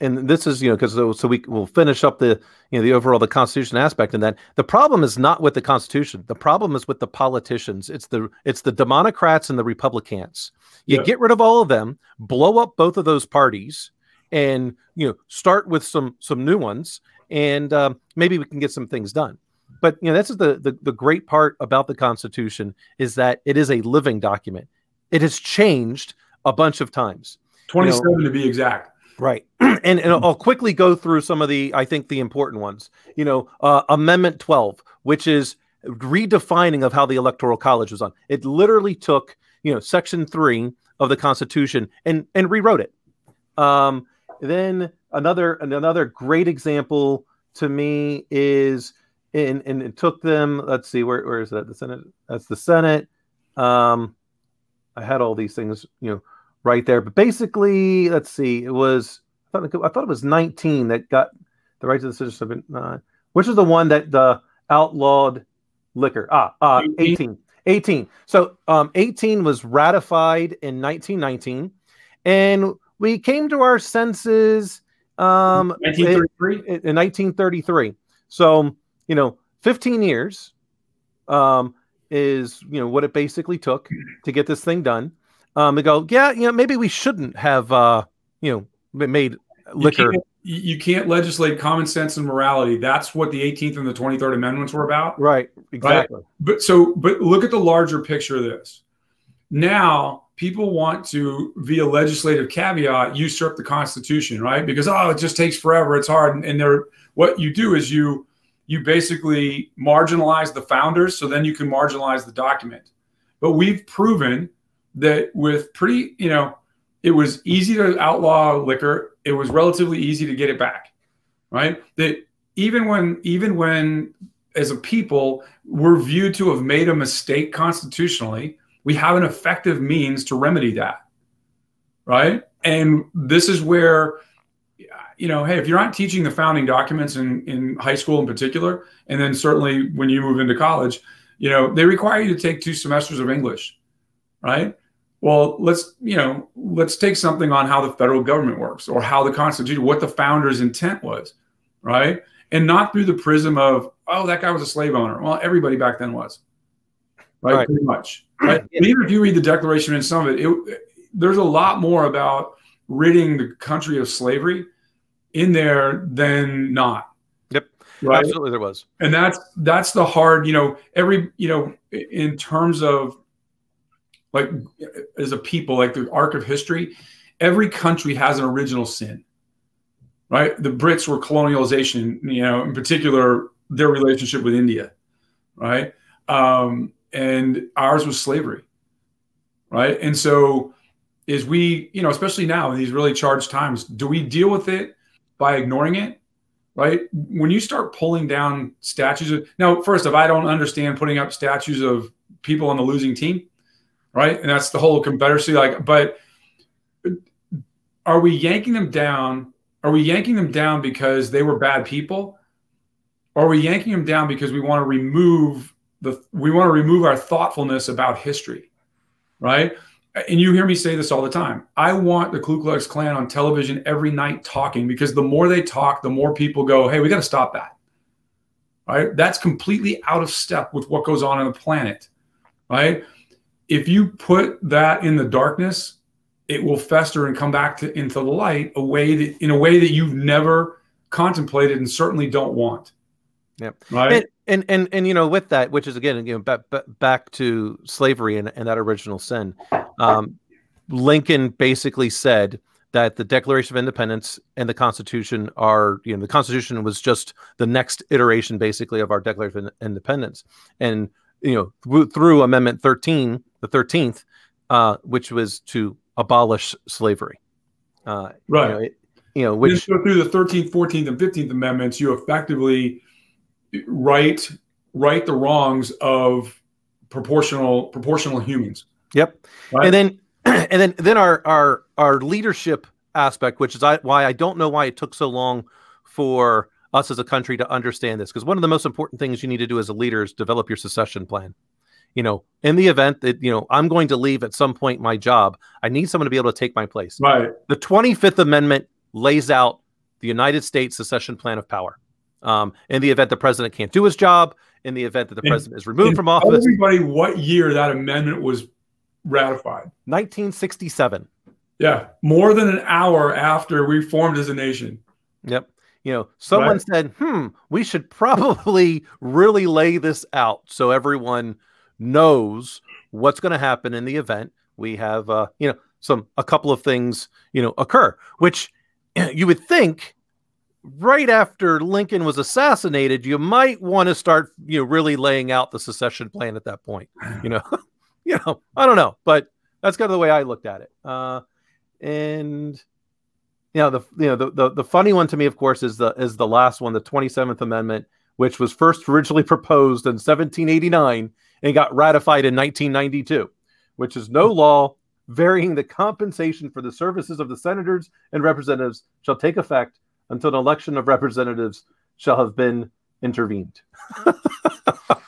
And this is, so we will finish up the, the overall, the Constitution aspect in that. The problem is not with the Constitution. The problem is with the politicians. It's the Democrats and the Republicans. You get rid of all of them, blow up both of those parties, and, start with some new ones, and maybe we can get some things done. But, this is the great part about the Constitution is that it is a living document. It has changed a bunch of times. 27 to be exact. Right. And I'll quickly go through some of the important ones, Amendment 12, which is redefining of how the Electoral College was done. It literally took, Section 3 of the Constitution and rewrote it. Then another great example to me is, and it took them, let's see, where is that? The Senate. That's the Senate. I had all these things, right there. But basically, let's see, I thought it was 19 that got the right to the citizenship, which is the one that the outlawed liquor. 18. So 18 was ratified in 1919. And we came to our senses in 1933. So, 15 years is, what it basically took to get this thing done. They go, yeah, maybe we shouldn't have, made liquor. You can't legislate common sense and morality. That's what the 18th and the 23rd Amendments were about. Right, exactly. Right? But look at the larger picture of this. Now, people want to, via legislative caveat, usurp the Constitution, right? Because, oh, it just takes forever. It's hard. And what you do is you basically marginalize the founders, so then you can marginalize the document. But we've proven that with pretty, it was easy to outlaw liquor. It was relatively easy to get it back, right? That even when as a people, we're viewed to have made a mistake constitutionally, we have an effective means to remedy that, right? And this is where, hey, if you're not teaching the founding documents in high school in particular, and then certainly when you move into college, they require you to take 2 semesters of English, right? Well, let's take something on how the federal government works or how the Constitution, what the founder's intent was, right? And not through the prism of, oh, that guy was a slave owner. Well, everybody back then was, right? Right. Pretty much. Right? Yeah. Even if you read the Declaration and some of it, there's a lot more about ridding the country of slavery in there than not. Yep. Right? Absolutely there was. And that's the hard, in terms of like as a people, like the arc of history, every country has an original sin, right? The Brits were colonialization, in particular, their relationship with India, right? And ours was slavery, right? And so is we, especially now in these really charged times, do we deal with it by ignoring it, right? When you start pulling down statues of, now, first off, I don't understand putting up statues of people on the losing team, right? And that's the whole Confederacy, but are we yanking them down? Are we yanking them down because they were bad people? Or are we yanking them down because we want to remove our thoughtfulness about history, right? And you hear me say this all the time. I want the Ku Klux Klan on television every night talking, because the more they talk, the more people go, hey, we got to stop that, right? That's completely out of step with what goes on the planet, right? If you put that in the darkness, it will fester and come back into the light in a way that you've never contemplated and certainly don't want. Yeah. Right. And with that, which is again, back to slavery and that original sin, Lincoln basically said that the Declaration of Independence and the Constitution are, the Constitution was just the next iteration basically of our Declaration of Independence. And, through Amendment 13, the 13th, which was to abolish slavery. Right. Which through the 13th, 14th, and 15th amendments, you effectively right the wrongs of proportional humans. Yep. Right? And then our leadership aspect, which is why I don't know why it took so long for us as a country to understand this, because one of the most important things you need to do as a leader is develop your succession plan. In the event that, I'm going to leave at some point my job, I need someone to be able to take my place. Right. The 25th Amendment lays out the United States secession plan of power. In the event the president can't do his job, in the event that the president is removed from office. Everybody, what year that amendment was ratified? 1967. Yeah. More than an hour after we formed as a nation. Yep. Someone said, we should probably really lay this out so everyone knows what's going to happen in the event we have, a couple of things, occur, which you would think right after Lincoln was assassinated, you might want to start, really laying out the secession plan at that point, I don't know, but that's kind of the way I looked at it. The funny one to me, of course, is the last one, the 27th Amendment, which was first originally proposed in 1789 and got ratified in 1992, which is no law varying the compensation for the services of the senators and representatives shall take effect until an election of representatives shall have been intervened.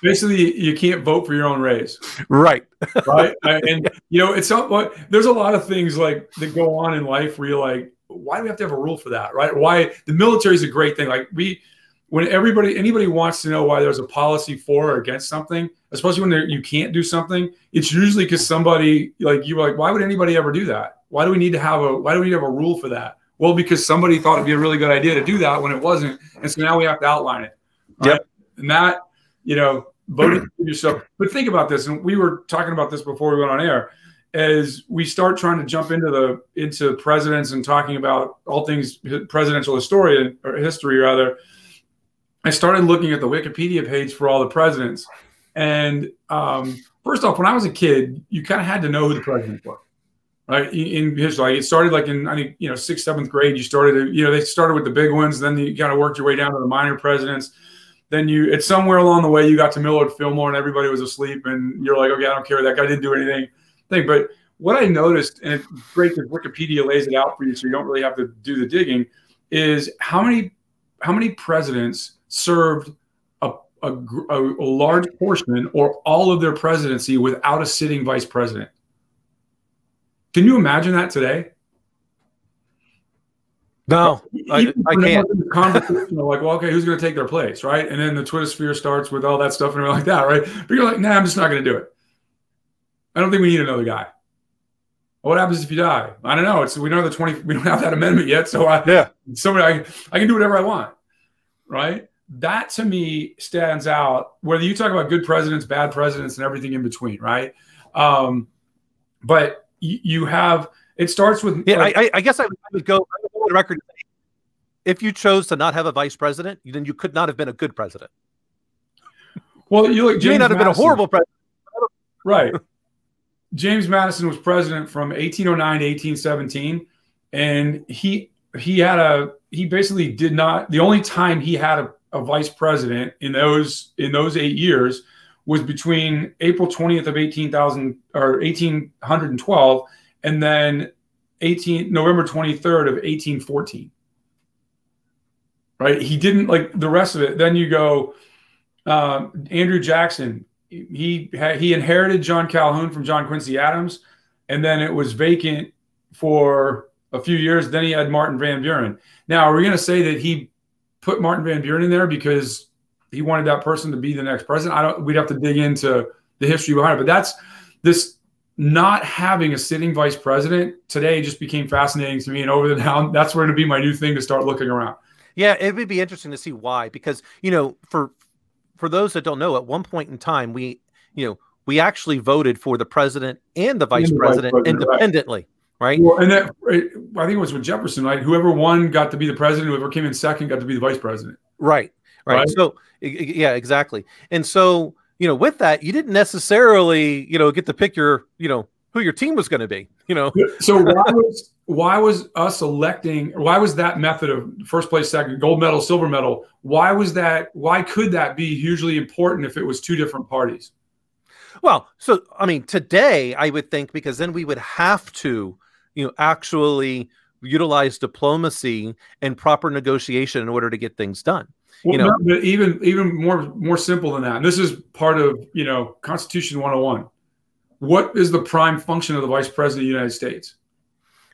Basically, you can't vote for your own race. Right. Right. And it's not, there's a lot of things that go on in life where you're like, why do we have to have a rule for that, right? Why the military is a great thing. When anybody wants to know why there's a policy for or against something, especially when you can't do something, it's usually because somebody why would anybody ever do that? Why do we need to have a rule for that? Well, because somebody thought it'd be a really good idea to do that when it wasn't, and so now we have to outline it. Right? Yep. And that, voting for yourself. But think about this, and we were talking about this before we went on air. As we start trying to jump into presidents and talking about all things presidential history, I started looking at the Wikipedia page for all the presidents. And first off, when I was a kid, you kind of had to know who the presidents were, right? In history, it started in sixth, seventh grade. You started, they started with the big ones. Then you kind of worked your way down to the minor presidents. Then it's somewhere along the way you got to Millard Fillmore and everybody was asleep, and you're like, okay, I don't care. That guy didn't do anything. But what I noticed, and it's great that Wikipedia lays it out for you so you don't really have to do the digging, is how many presidents served a large portion or all of their presidency without a sitting vice president. Can you imagine that today? No, I can't. Like, well, okay, who's going to take their place, right? And then the Twitter sphere starts with all that stuff and everything like that, right? But you're like, nah, I'm just not going to do it. I don't think we need another guy. What happens if you die? I don't know. It's we don't have that amendment yet, so I can do whatever I want, right? That to me stands out. Whether you talk about good presidents, bad presidents, and everything in between, right? But you have it starts with. Yeah, like, I guess I would go. The record, if you chose to not have a vice president, then you could not have been a good president. Well, you like James may not have Madison. Been a horrible president, right? James Madison was president from 1809 to 1817, and he basically did not. The only time he had a vice president in those 8 years was between April 20th of 1812 and then. November 23rd of 1814, right? He didn't like the rest of it. Then you go Andrew Jackson. He inherited John Calhoun from John Quincy Adams, and then it was vacant for a few years. Then he had Martin Van Buren. Now, are we going to say that he put Martin Van Buren in there because he wanted that person to be the next president? We'd have to dig into the history behind it, but that's this. Not having a sitting vice president today just became fascinating to me. And over the now, that's going to be my new thing to start looking around. Yeah, it would be interesting to see why, because, you know, for those that don't know, at one point in time, we actually voted for the president and the vice president independently, right? Well, and that, I think it was with Jefferson, right? Whoever won got to be the president, whoever came in second got to be the vice president. Right. So, yeah, exactly. And so, you know, with that, you didn't necessarily, you know, get to pick your, you know, who your team was going to be, you know. So why was us electing, why was that method of first place, second, gold medal, silver medal, why could that be hugely important if it was two different parties? Well, so, I mean, today I would think, because then we would have to, you know, actually utilize diplomacy and proper negotiation in order to get things done. Well, you know, no, but even more simple than that. And this is part of, you know, Constitution 101. What is the prime function of the vice president of the United States?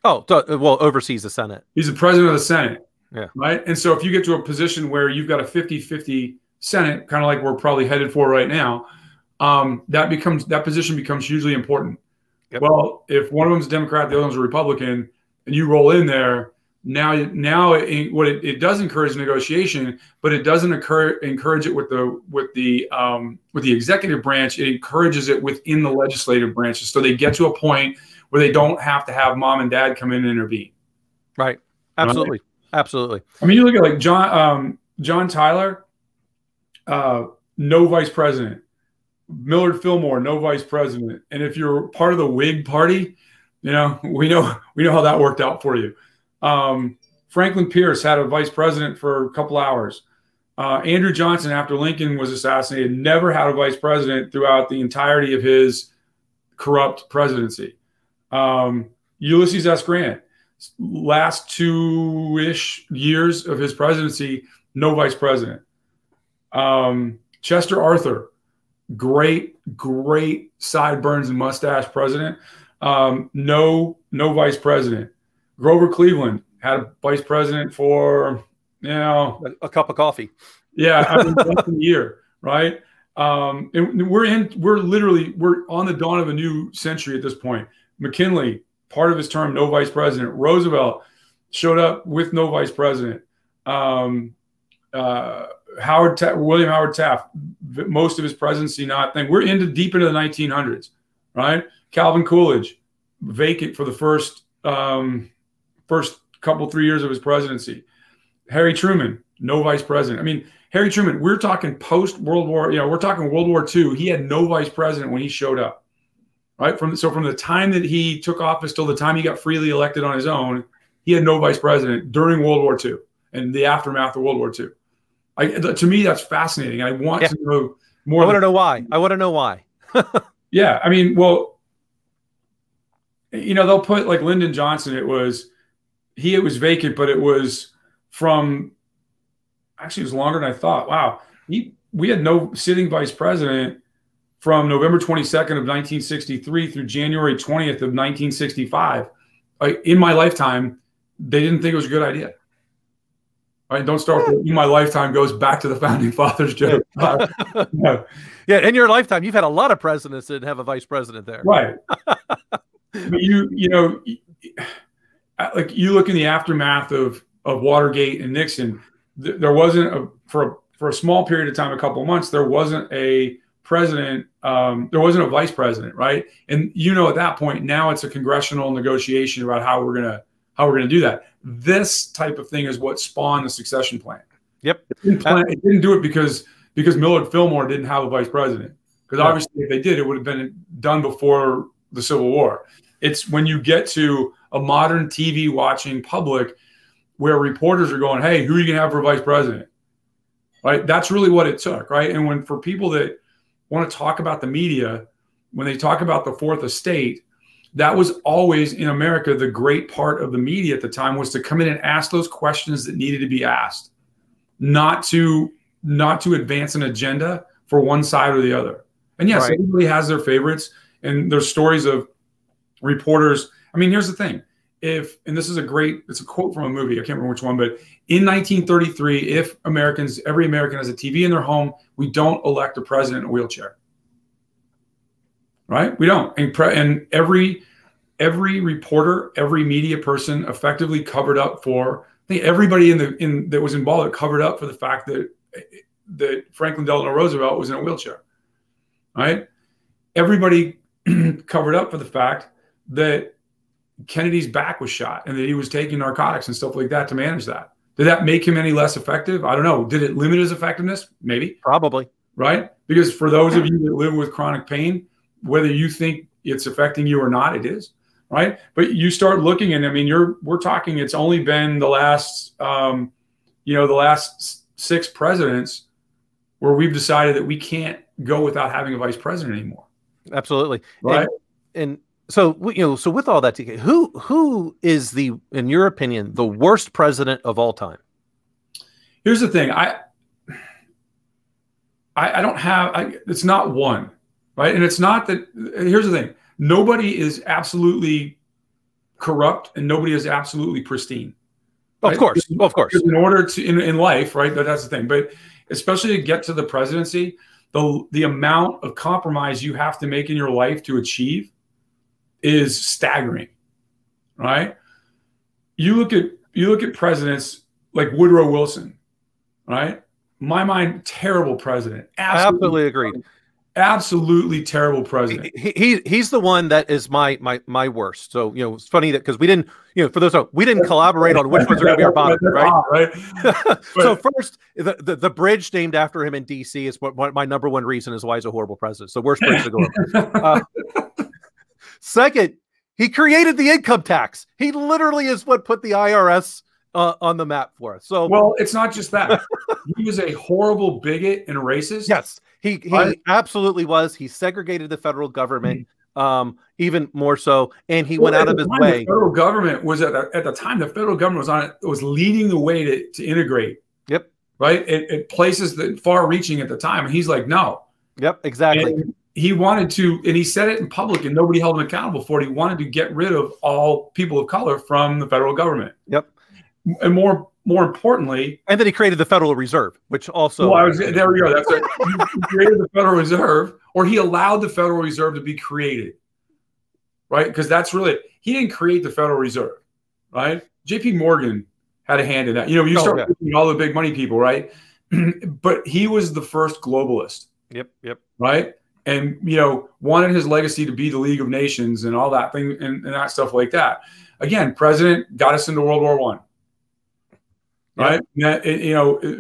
Oh, well, oversees the Senate. He's the president of the Senate. Yeah. Right. And so if you get to a position where you've got a 50-50 Senate, kind of like we're probably headed for right now, that position becomes hugely important. Yep. Well, if one of them is Democrat, the other one's a Republican, and you roll in there. Now, what it does encourage negotiation, but it doesn't encourage it with the executive branch. It encourages it within the legislative branches, so they get to a point where they don't have to have mom and dad come in and intervene. Right. Absolutely. Right? Absolutely. I mean, you look at like John Tyler, no vice president. Millard Fillmore, no vice president. And if you're part of the Whig Party, you know we know how that worked out for you. Franklin Pierce had a vice president for a couple hours. Andrew Johnson, after Lincoln was assassinated, never had a vice president throughout the entirety of his corrupt presidency. Ulysses S. Grant, last two-ish years of his presidency, no vice president. Chester Arthur, great sideburns and mustache president, no vice president. Grover Cleveland had a vice president for, you know, a cup of coffee. Yeah, I mean, once a year, right? And we're on the dawn of a new century at this point. McKinley, part of his term, no vice president. Roosevelt showed up with no vice president. William Howard Taft, most of his presidency, not thing. We're deep into the 1900s, right? Calvin Coolidge, vacant for the first couple, 3 years of his presidency. Harry Truman, no vice president. I mean, Harry Truman, we're talking post-World War, you know, we're talking World War II. He had no vice president when he showed up, right? So from the time that he took office till the time he got freely elected on his own, he had no vice president during World War II and the aftermath of World War II. To me, that's fascinating. I want to know more. I want to know why. I want to know why. Yeah, I mean, well, you know, they'll put like Lyndon Johnson, it was vacant, but it was from, actually it was longer than I thought. Wow. We had no sitting vice president from November 22nd of 1963 through January 20th of 1965, in my lifetime, they didn't think it was a good idea. All right, don't start with "in my lifetime" goes back to the founding fathers, Joe. No. Yeah, in your lifetime, you've had a lot of presidents that have a vice president there, right? But you know, like you look in the aftermath of Watergate and Nixon, there wasn't for a small period of time, a couple of months, there wasn't a president, there wasn't a vice president, right? And you know, at that point, now it's a congressional negotiation about how we're gonna do that. This type of thing is what spawned the succession plan. Yep, it didn't do it because Millard Fillmore didn't have a vice president. Because obviously, if they did, it would have been done before the Civil War. It's when you get to a modern TV watching public where reporters are going, "Hey, who are you gonna have for vice president?" Right? That's really what it took, right? And when for people that want to talk about the media, when they talk about the fourth estate, that was always in America, the great part of the media at the time was to come in and ask those questions that needed to be asked, not to advance an agenda for one side or the other. And yes, right, everybody has their favorites and there's stories of reporters. I mean, here's the thing. And this is it's a quote from a movie, I can't remember which one, but in 1933, if every American has a TV in their home, we don't elect a president in a wheelchair, right? We don't. And every reporter, every media person effectively covered up for, I think everybody that was involved covered up for the fact that Franklin Delano Roosevelt was in a wheelchair, right? Everybody covered up for the fact that Kennedy's back was shot and that he was taking narcotics and stuff like that to manage that. Did that make him any less effective? I don't know. Did it limit his effectiveness? Maybe. Probably. Right? Because for those of you that live with chronic pain, whether you think it's affecting you or not, it is. Right? But you start looking and, I mean, we're talking, it's only been the last six presidents where we've decided that we can't go without having a vice president anymore. Absolutely. Right? So with all that, TK, who is in your opinion, the worst president of all time? Here's the thing. It's not one, right? And it's not that, here's the thing. Nobody is absolutely corrupt and nobody is absolutely pristine. Right? Of course. In order to, in life, right? That's the thing. But especially to get to the presidency, the amount of compromise you have to make in your life to achieve is staggering, right? You look at presidents like Woodrow Wilson, right? In my mind, terrible president. Absolutely agreed. Absolutely terrible president. He's the one that is my worst. So it's funny that because we didn't, for those we didn't collaborate on which ones are going to be our bottom, right? So first, the bridge named after him in D.C. is what my number one reason is why he's a horrible president. So worst bridge to go over. Second, he created the income tax. He literally is what put the IRS on the map for us. So, well, it's not just that. He was a horrible bigot and racist. Yes, he absolutely was. He segregated the federal government even more so, and he went out of his way. The federal government was at the time. The federal government was leading the way to integrate. Yep. Right. It places that far-reaching at the time, and he's like, no. Yep. Exactly. He wanted to, and he said it in public, and nobody held him accountable for it. He wanted to get rid of all people of color from the federal government. Yep. And more importantly, and then he created the Federal Reserve, which also. Well, there we go. That's it. He created the Federal Reserve, or he allowed the Federal Reserve to be created, right? Because that's really it. He didn't create the Federal Reserve, right? J.P. Morgan had a hand in that. You start looking at all the big money people, right? But he was the first globalist. Yep. Yep. Right. And, wanted his legacy to be the League of Nations and all that thing and that stuff like that. Again, president got us into World War I. Right. Yeah.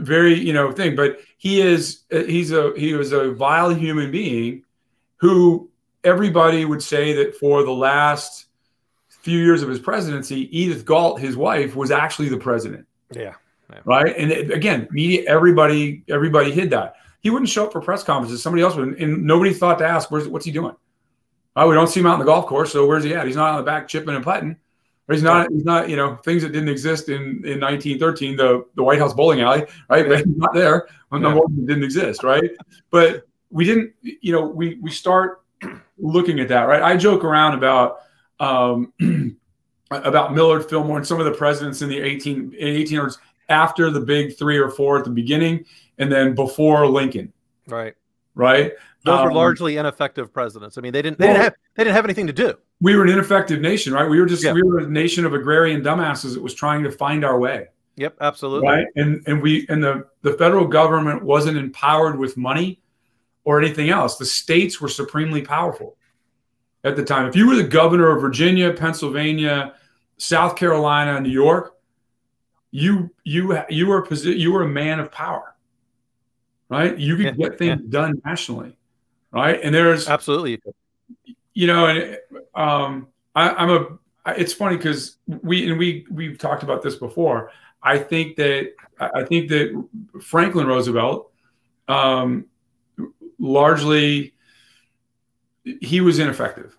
Very, thing. But he was a vile human being who everybody would say that for the last few years of his presidency, Edith Gault, his wife, was actually the president. Yeah. Yeah. Right. And again, media, everybody hid that. He wouldn't show up for press conferences. Somebody else would, and nobody thought to ask, what's he doing? Oh, we don't see him out on the golf course, so where's he at? He's not on the back chipping and putting. Or he's not, things that didn't exist in 1913, the White House bowling alley, right? Yeah. But he's not there when the bowling didn't exist, right? But we didn't, you know, we start looking at that, right? I joke around about Millard Fillmore and some of the presidents in the 1800s after the big three or four at the beginning and then before Lincoln. Right. Right. Those were largely ineffective presidents. I mean, they didn't have anything to do. We were an ineffective nation, right? We were just, we were a nation of agrarian dumbasses that was trying to find our way. Yep, absolutely. Right. And the federal government wasn't empowered with money or anything else. The states were supremely powerful at the time. If you were the governor of Virginia, Pennsylvania, South Carolina, New York, you were a man of power, right? You could get things done nationally, right? And there's absolutely, you know, and it's funny because we've talked about this before. I think that Franklin Roosevelt, largely, he was ineffective.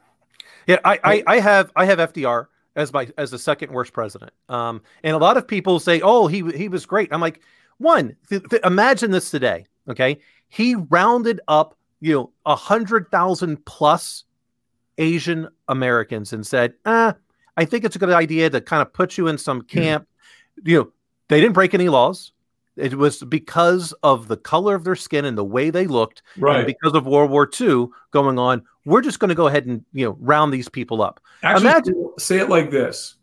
Yeah, I have FDR as the second worst president. And a lot of people say, "Oh, he was great." I'm like, imagine this today. Okay, he rounded up 100,000+ Asian Americans and said, I think it's a good idea to kind of put you in some camp." You know, they didn't break any laws. It was because of the color of their skin and the way they looked, right? And because of World War II going on, we're just going to go ahead and round these people up. Actually, say it like this,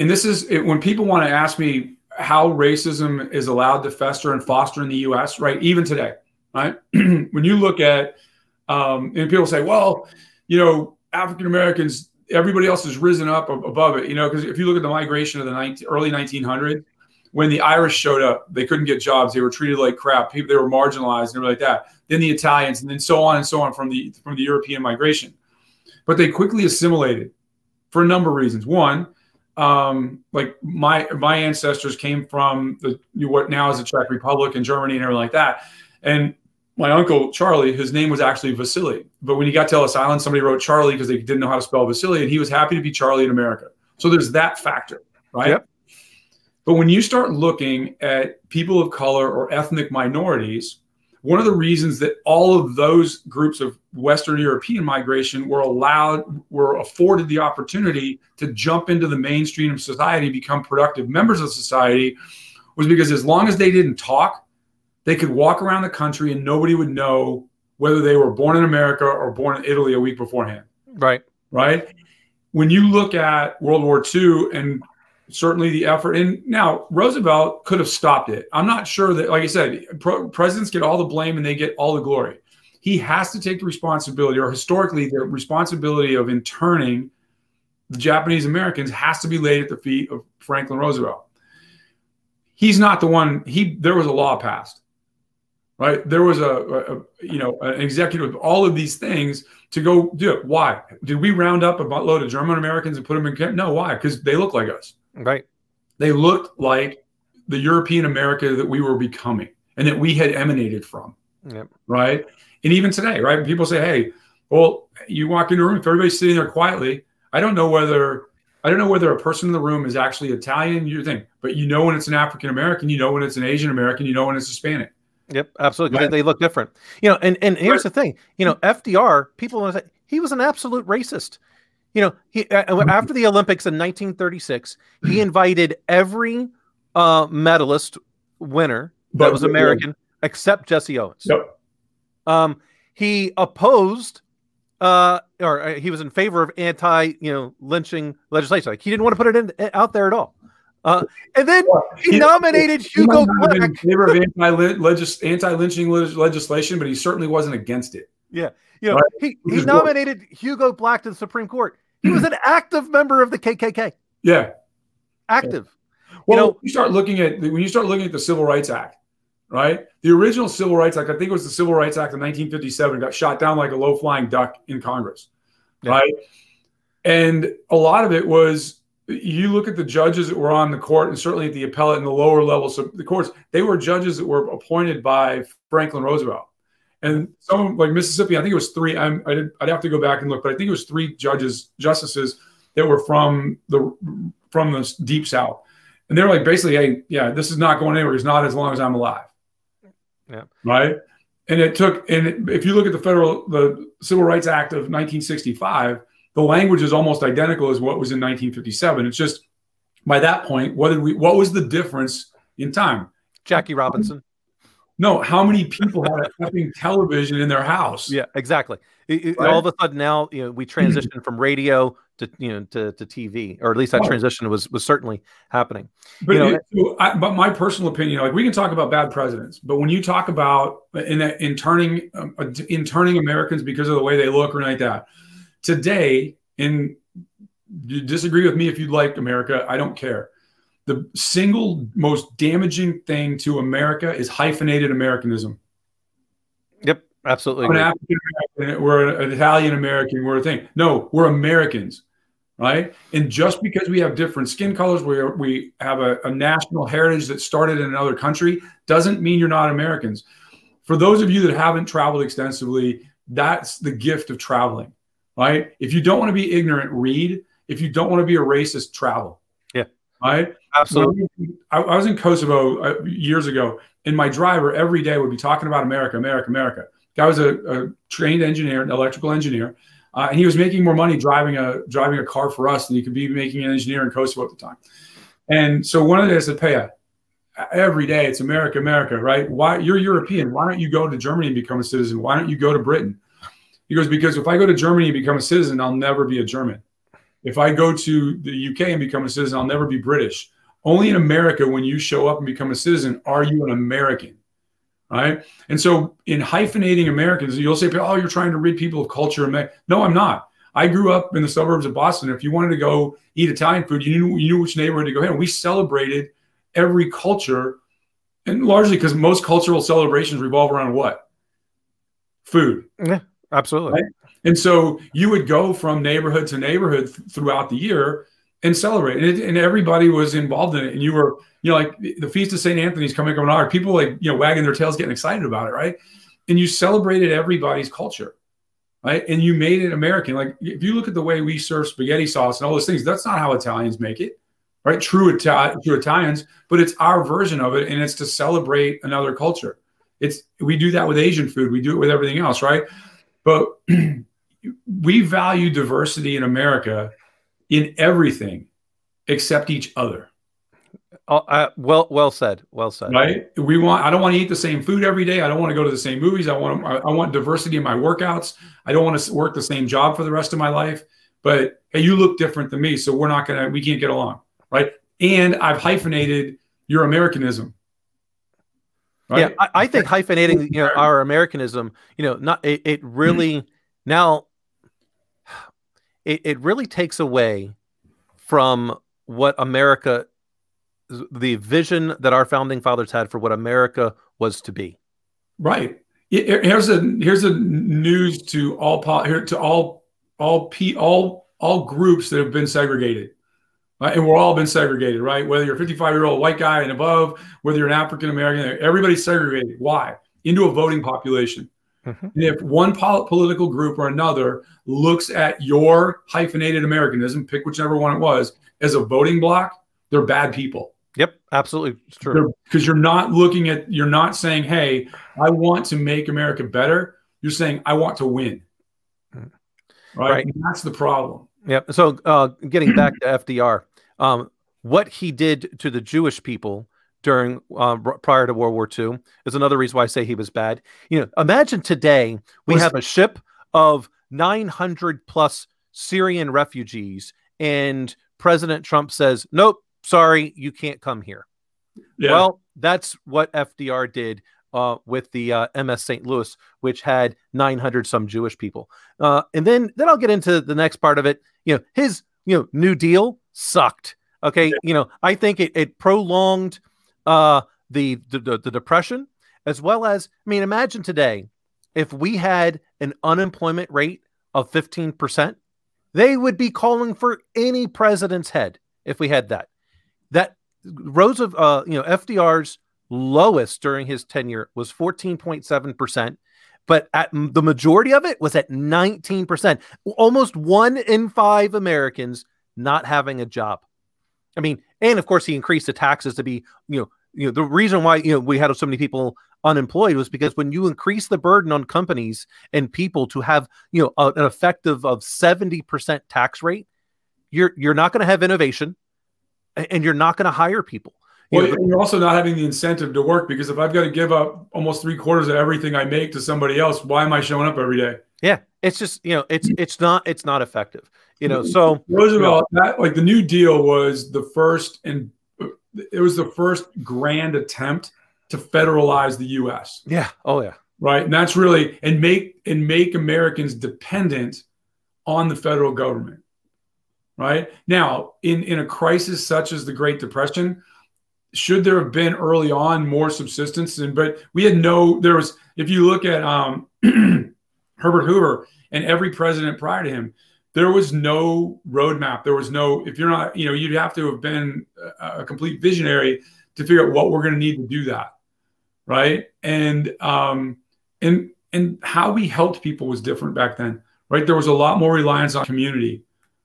and this is it, when people want to ask me how racism is allowed to fester and foster in the U.S. right, even today, right? When you look at, and people say, "Well, African Americans, everybody else has risen up above it," because if you look at the migration of the early 1900s. When the Irish showed up, they couldn't get jobs. They were treated like crap. People, they were marginalized and everything like that. Then the Italians, and then so on from the European migration. But they quickly assimilated for a number of reasons. One, like my ancestors came from what now is the Czech Republic and Germany and everything like that. And my uncle, Charlie, his name was actually Vasily. But when he got to Ellis Island, somebody wrote Charlie because they didn't know how to spell Vasily. And he was happy to be Charlie in America. So there's that factor, right? Yep. But when you start looking at people of color or ethnic minorities, one of the reasons that all of those groups of Western European migration were afforded the opportunity to jump into the mainstream of society, become productive members of society, was because as long as they didn't talk, they could walk around the country and nobody would know whether they were born in America or born in Italy a week beforehand. Right. Right. When you look at World War II and certainly the effort. And now Roosevelt could have stopped it. I'm not sure that, like I said, presidents get all the blame and they get all the glory. He has to take the responsibility, or historically the responsibility of interning the Japanese Americans has to be laid at the feet of Franklin Roosevelt. He's not the one. There was a law passed, right? There was an executive, all of these things to go do it. Why? Did we round up a buttload of German Americans and put them in camp? No, why? Because they look like us. Right. They looked like the European America that we were becoming and that we had emanated from. Yep. Right. And even today, right? People say, "Hey, well, you walk into a room, if everybody's sitting there quietly, I don't know whether a person in the room is actually Italian, but when it's an African American, when it's an Asian American, when it's Hispanic." Yep, absolutely. Right. They look different. And here's the thing, FDR, people want to say he was an absolute racist. After the Olympics in 1936, he invited every medalist winner that was American except Jesse Owens. Yep. He opposed, or he was in favor of anti-lynching legislation. Like he didn't want to put it out there at all. And then he nominated Hugo Black in favor of anti-lynching legislation, but he certainly wasn't against it. Yeah, right? He nominated Hugo Black to the Supreme Court. He was an active member of the KKK. Yeah, active. Yeah. Well, when you start looking at the Civil Rights Act, right? The original Civil Rights Act, I think it was the Civil Rights Act of 1957, got shot down like a low-flying duck in Congress, right? And a lot of it was. You look at the judges that were on the court, and certainly at the appellate and the lower levels of the courts, they were judges that were appointed by Franklin Roosevelt. And some, like Mississippi, I think it was three. I'd have to go back and look, but I think it was three justices that were from the Deep South, and they were like basically, "Hey, this is not going anywhere. It's not as long as I'm alive." Yeah. Right. And it took, and if you look at the Civil Rights Act of 1965, the language is almost identical as what was in 1957. It's just by that point, what was the difference in time? Jackie Robinson. No, how many people had a fucking television in their house? Yeah, exactly. Right? All of a sudden now, you know, we transitioned from radio to, you know, to TV, or at least that transition was certainly happening. But, but my personal opinion, like, we can talk about bad presidents, but when you talk about turning Americans because of the way they look or like that today, and you disagree with me if you'd like, America, I don't care. The single most damaging thing to America is hyphenated Americanism. Yep, absolutely. We're an African-American, we're an Italian-American, we're a thing. No, we're Americans, right? And just because we have different skin colors, we have a national heritage that started in another country, doesn't mean you're not Americans. For those of you that haven't traveled extensively, that's the gift of traveling, right? If you don't want to be ignorant, read. If you don't want to be a racist, travel. Right? Absolutely. I was in Kosovo years ago, and my driver every day would be talking about America, America, America. Guy was a trained engineer, an electrical engineer, and he was making more money driving a car for us than he could be making an engineer in Kosovo at the time. And so one of the days I said, Peja, every day it's America, America, right? Why, you're European. Why don't you go to Germany and become a citizen? Why don't you go to Britain? He goes, because if I go to Germany and become a citizen, I'll never be a German. If I go to the UK and become a citizen, I'll never be British. Only in America, when you show up and become a citizen, are you an American, right? And so in hyphenating Americans, you'll say, oh, you're trying to rid people of culture. No, I'm not. I grew up in the suburbs of Boston. If you wanted to go eat Italian food, you knew which neighborhood to go in. We celebrated every culture, and largely because most cultural celebrations revolve around what? Food. Yeah, absolutely. Right? And so you would go from neighborhood to neighborhood throughout the year and celebrate. And everybody was involved in it. And you were, you know, like the Feast of St. Anthony's coming up. People like, you know, wagging their tails, getting excited about it, right? And you celebrated everybody's culture, right? And you made it American. Like if you look at the way we serve spaghetti sauce and all those things, that's not how Italians make it, right? True Italians, but it's our version of it. And it's to celebrate another culture. We do that with Asian food. We do it with everything else, right? But we value diversity in America in everything except each other. Well said. Well said. Right? I don't want to eat the same food every day. I don't want to go to the same movies. I want diversity in my workouts. I don't want to work the same job for the rest of my life. But hey, you look different than me, so we can't get along, right? And I've hyphenated your Americanism. Right? Yeah, I think hyphenating, you know, our Americanism, you know, it really. Now, it really takes away from what America, the vision that our founding fathers had for what America was to be. Right. Here's a news to all groups that have been segregated, right? And we're all been segregated, right? Whether you're a 55-year-old white guy and above, whether you're an African American, everybody's segregated. Why? Into a voting population. And if one political group or another looks at your hyphenated Americanism, pick whichever one it was, as a voting block, they're bad people. Yep, absolutely. It's true. Because you're not saying, hey, I want to make America better. You're saying, I want to win. Right? And that's the problem. Yep. So getting back to FDR, what he did to the Jewish people during prior to World War II is another reason why I say he was bad. You know, imagine today we have a ship of 900 plus Syrian refugees, and President Trump says, "Nope, sorry, you can't come here." Yeah. Well, that's what FDR did with the MS St. Louis, which had 900 some Jewish people. And then I'll get into the next part of it. You know, his New Deal sucked. Okay, yeah. You know, I think it prolonged the depression, as well as, I mean, imagine today if we had an unemployment rate of 15%, they would be calling for any president's head. If we had that rose of, you know, FDR's lowest during his tenure was 14.7%, but the majority of it was at 19%, almost 1 in 5 Americans not having a job. I mean, and of course he increased the taxes to be, you know, you know, the reason why, you know, we had so many people unemployed was because when you increase the burden on companies and people to have, you know, an effective of 70% tax rate, you're not going to have innovation, and you're not going to hire people. Well, and you're also not having the incentive to work, because if I've got to give up almost 3/4 of everything I make to somebody else, why am I showing up every day? Yeah, it's just, you know, it's not effective, you know. So Roosevelt, you know, that, like the New Deal was the first, and it was the first grand attempt to federalize the U.S. Yeah. Oh yeah. Right. And that's really, and make Americans dependent on the federal government. Right now, in a crisis such as the Great Depression, should there have been early on more subsistence? But we had no, there was, if you look at Herbert Hoover and every president prior to him, there was no roadmap. There was no, if you're not, you know, you'd have to have been a complete visionary to figure out what we're going to need to do that. Right. And how we helped people was different back then. Right. There was a lot more reliance on community,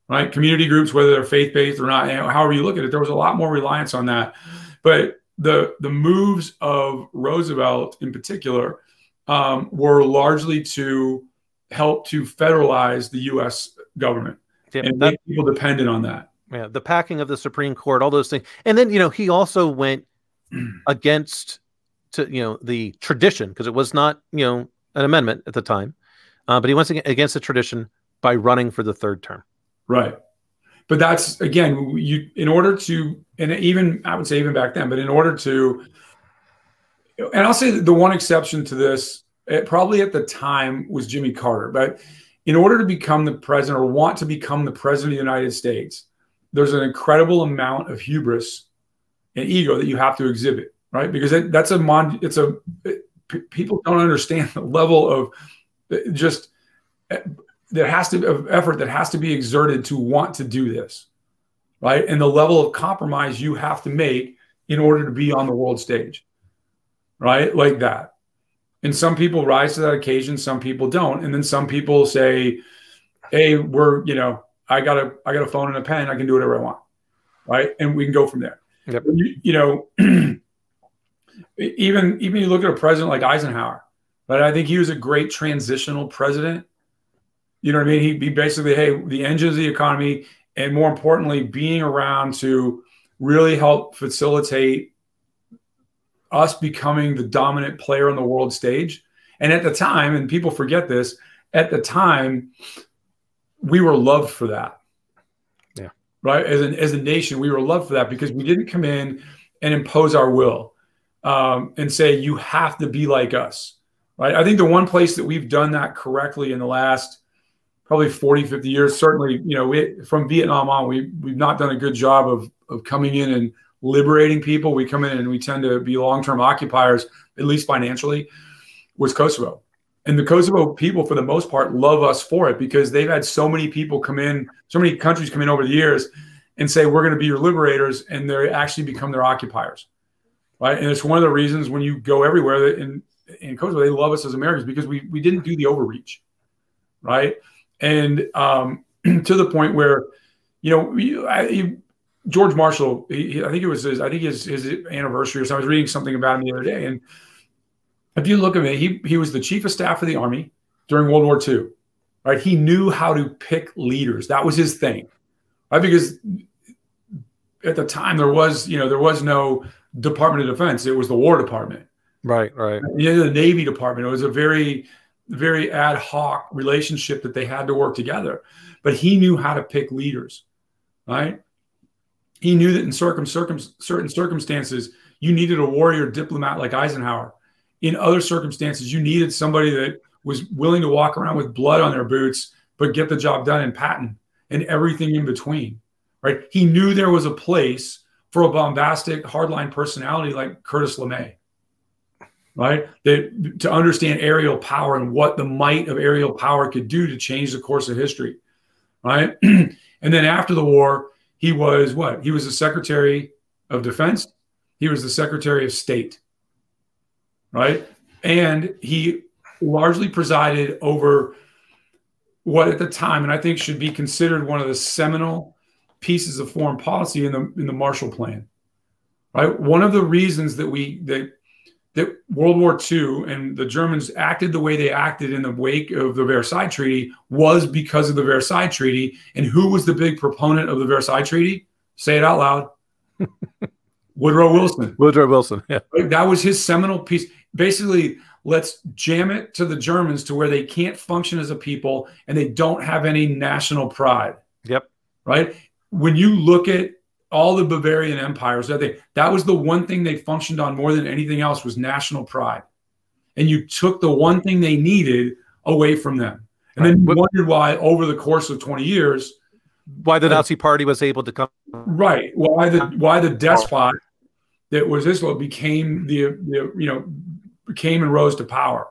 right? Community groups, whether they're faith-based or not, however you look at it, there was a lot more reliance on that. But the moves of Roosevelt in particular were largely to help to federalize the U.S. government, yeah, and make people dependent on that. Yeah, the packing of the Supreme Court, all those things. And then, you know, he also went against, to, you know, the tradition, because it was not, you know, an amendment at the time, but he went against the tradition by running for the third term. Right. But that's, again, you, in order to, and even, I would say even back then, but in order to, and I'll say that the one exception to this, probably at the time, was Jimmy Carter. But in order to become the president, or want to become the president of the United States, there's an incredible amount of hubris and ego that you have to exhibit, right? Because people don't understand the level of just, there has to be an effort that has to be exerted to want to do this, right? And the level of compromise you have to make in order to be on the world stage, right? Like that. And some people rise to that occasion, some people don't. And then some people say, hey, we're, you know, I got a phone and a pen, I can do whatever I want, right? And we can go from there. Yep. You know, even you look at a president like Eisenhower, but I think he was a great transitional president. You know what I mean? He basically, hey, the engines of the economy, and more importantly, being around to really help facilitate us becoming the dominant player on the world stage. And at the time, and people forget this, at the time, we were loved for that. Yeah. Right? As a nation, we were loved for that, because we didn't come in and impose our will and say, you have to be like us. Right? I think the one place that we've done that correctly in the last probably 40, 50 years, certainly, you know, from Vietnam on, we've not done a good job of coming in and liberating people. We come in and we tend to be long-term occupiers, at least financially, was Kosovo. And the Kosovo people, for the most part, love us for it, because they've had so many people come in, so many countries come in over the years and say, we're going to be your liberators, and they actually become their occupiers, right? And it's one of the reasons when you go everywhere in Kosovo, they love us as Americans, because we didn't do the overreach, right? And to the point where, you know, George Marshall, I think it was his anniversary or something. I was reading something about him the other day. And if you look at it, he was the chief of staff of the Army during World War II, right? He knew how to pick leaders. That was his thing, right? Because at the time there was, you know, there was no Department of Defense. It was the War Department. Right, right. You know, the Navy Department. It was a very ad hoc relationship that they had to work together, but he knew how to pick leaders, right? He knew that in certain circumstances, you needed a warrior diplomat like Eisenhower. In other circumstances, you needed somebody that was willing to walk around with blood on their boots, but get the job done, in Patton, and everything in between, right? He knew there was a place for a bombastic hardline personality like Curtis LeMay. Right, to understand aerial power and what the might of aerial power could do to change the course of history, right? And then after the war, he was what? He was the Secretary of Defense. He was the Secretary of State, right? And he largely presided over what at the time, and I think should be considered one of the seminal pieces of foreign policy in the Marshall Plan, right? One of the reasons that that World War II and the Germans acted the way they acted in the wake of the Versailles Treaty was because of the Versailles Treaty. And who was the big proponent of the Versailles Treaty? Say it out loud. Woodrow Wilson. Woodrow Wilson, yeah. That was his seminal piece. Basically, let's jam it to the Germans to where they can't function as a people and they don't have any national pride. Yep. Right? When you look at all the Bavarian empires, that was the one thing they functioned on more than anything else was national pride. And you took the one thing they needed away from them. And right. Then you wondered why over the course of 20 years, why the Nazi Party was able to come. Right. Why the despot that was Israel became came and rose to power,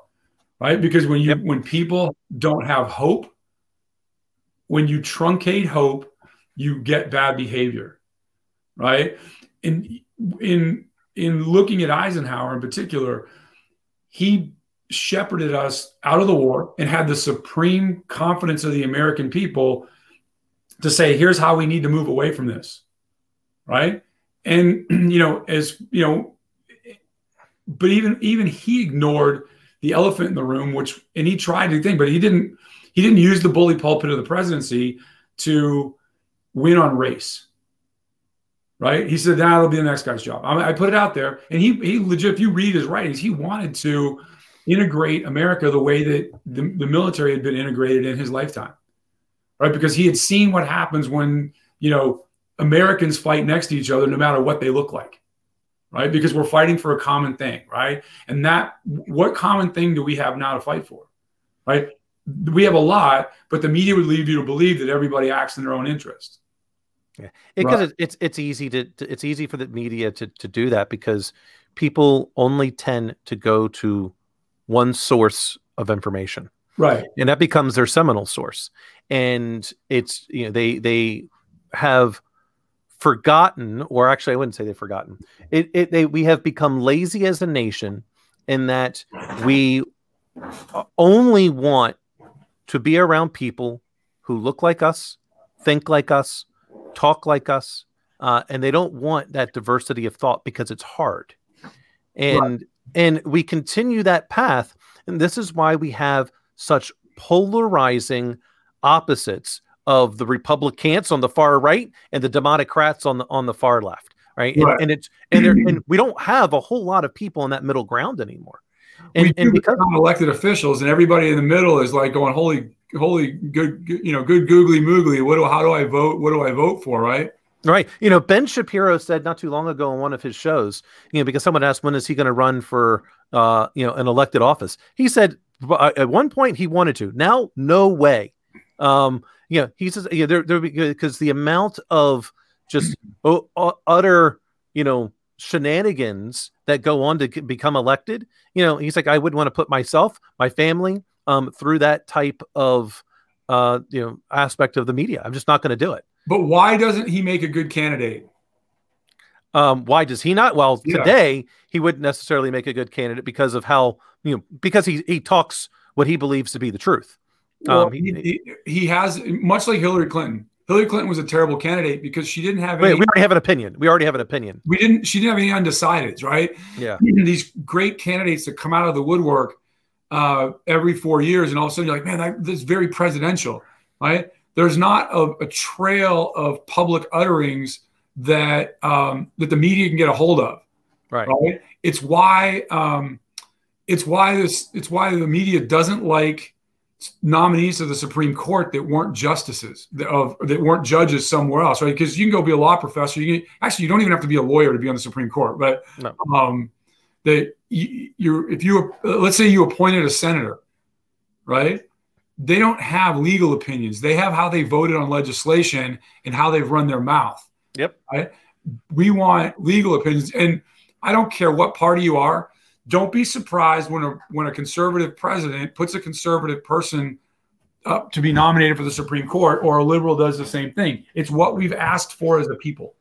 right? Because when people don't have hope, when you truncate hope, you get bad behavior, right? And in looking at Eisenhower in particular, he shepherded us out of the war and had the supreme confidence of the American people to say, here's how we need to move away from this, right? And but even he ignored the elephant in the room, and he tried to think, but he didn't use the bully pulpit of the presidency to win on race, right? He said, that'll be the next guy's job. I put it out there, and he legit, if you read his writings, he wanted to integrate America the way that the military had been integrated in his lifetime, right? Because he had seen what happens when, Americans fight next to each other, no matter what they look like. Right? Because we're fighting for a common thing, right? And what common thing do we have now to fight for, right? We have a lot, but the media would lead you to believe that everybody acts in their own interest. Yeah, because it's easy it's easy for the media to do that because people only tend to go to one source of information, right? And that becomes their seminal source, and it's they have forgotten, or actually I wouldn't say they've forgotten it. We have become lazy as a nation in that we only want to be around people who look like us, think like us, talk like us. And they don't want that diversity of thought because it's hard. And we continue that path. And this is why we have such polarizing opposites of the Republicans on the far right and the Democrats on the far left, right? And we don't have a whole lot of people in that middle ground anymore. And because elected officials and everybody in the middle is like going, holy, good googly moogly. How do I vote? What do I vote for? Right. Right. Ben Shapiro said not too long ago on one of his shows, because someone asked when is he going to run for, an elected office. He said at one point he wanted to. Now, no way. He says, because the amount of just utter, shenanigans that go on to become elected, he's like, I wouldn't want to put myself, my family, through that type of, aspect of the media. I'm just not going to do it. But why doesn't he make a good candidate? Why does he not? Well, today he wouldn't necessarily make a good candidate because of how, because he talks what he believes to be the truth. Well, he has, much like Hillary Clinton. Hillary Clinton was a terrible candidate because she didn't have. We already have an opinion. She didn't have any undecideds, right? Yeah. These great candidates that come out of the woodwork every 4 years, and all of a sudden you're like, man, that's very presidential, right? There's not a trail of public utterings that that the media can get a hold of, right? It's why the media doesn't like nominees of the Supreme Court that weren't justices, that weren't judges somewhere else, right? Because you can go be a law professor. You don't even have to be a lawyer to be on the Supreme Court. But let's say you appointed a senator, right? They don't have legal opinions. They have how they voted on legislation and how they've run their mouth. Yep. Right? We want legal opinions, and I don't care what party you are. Don't be surprised when a conservative president puts a conservative person up to be nominated for the Supreme Court, or a liberal does the same thing. It's what we've asked for as a people,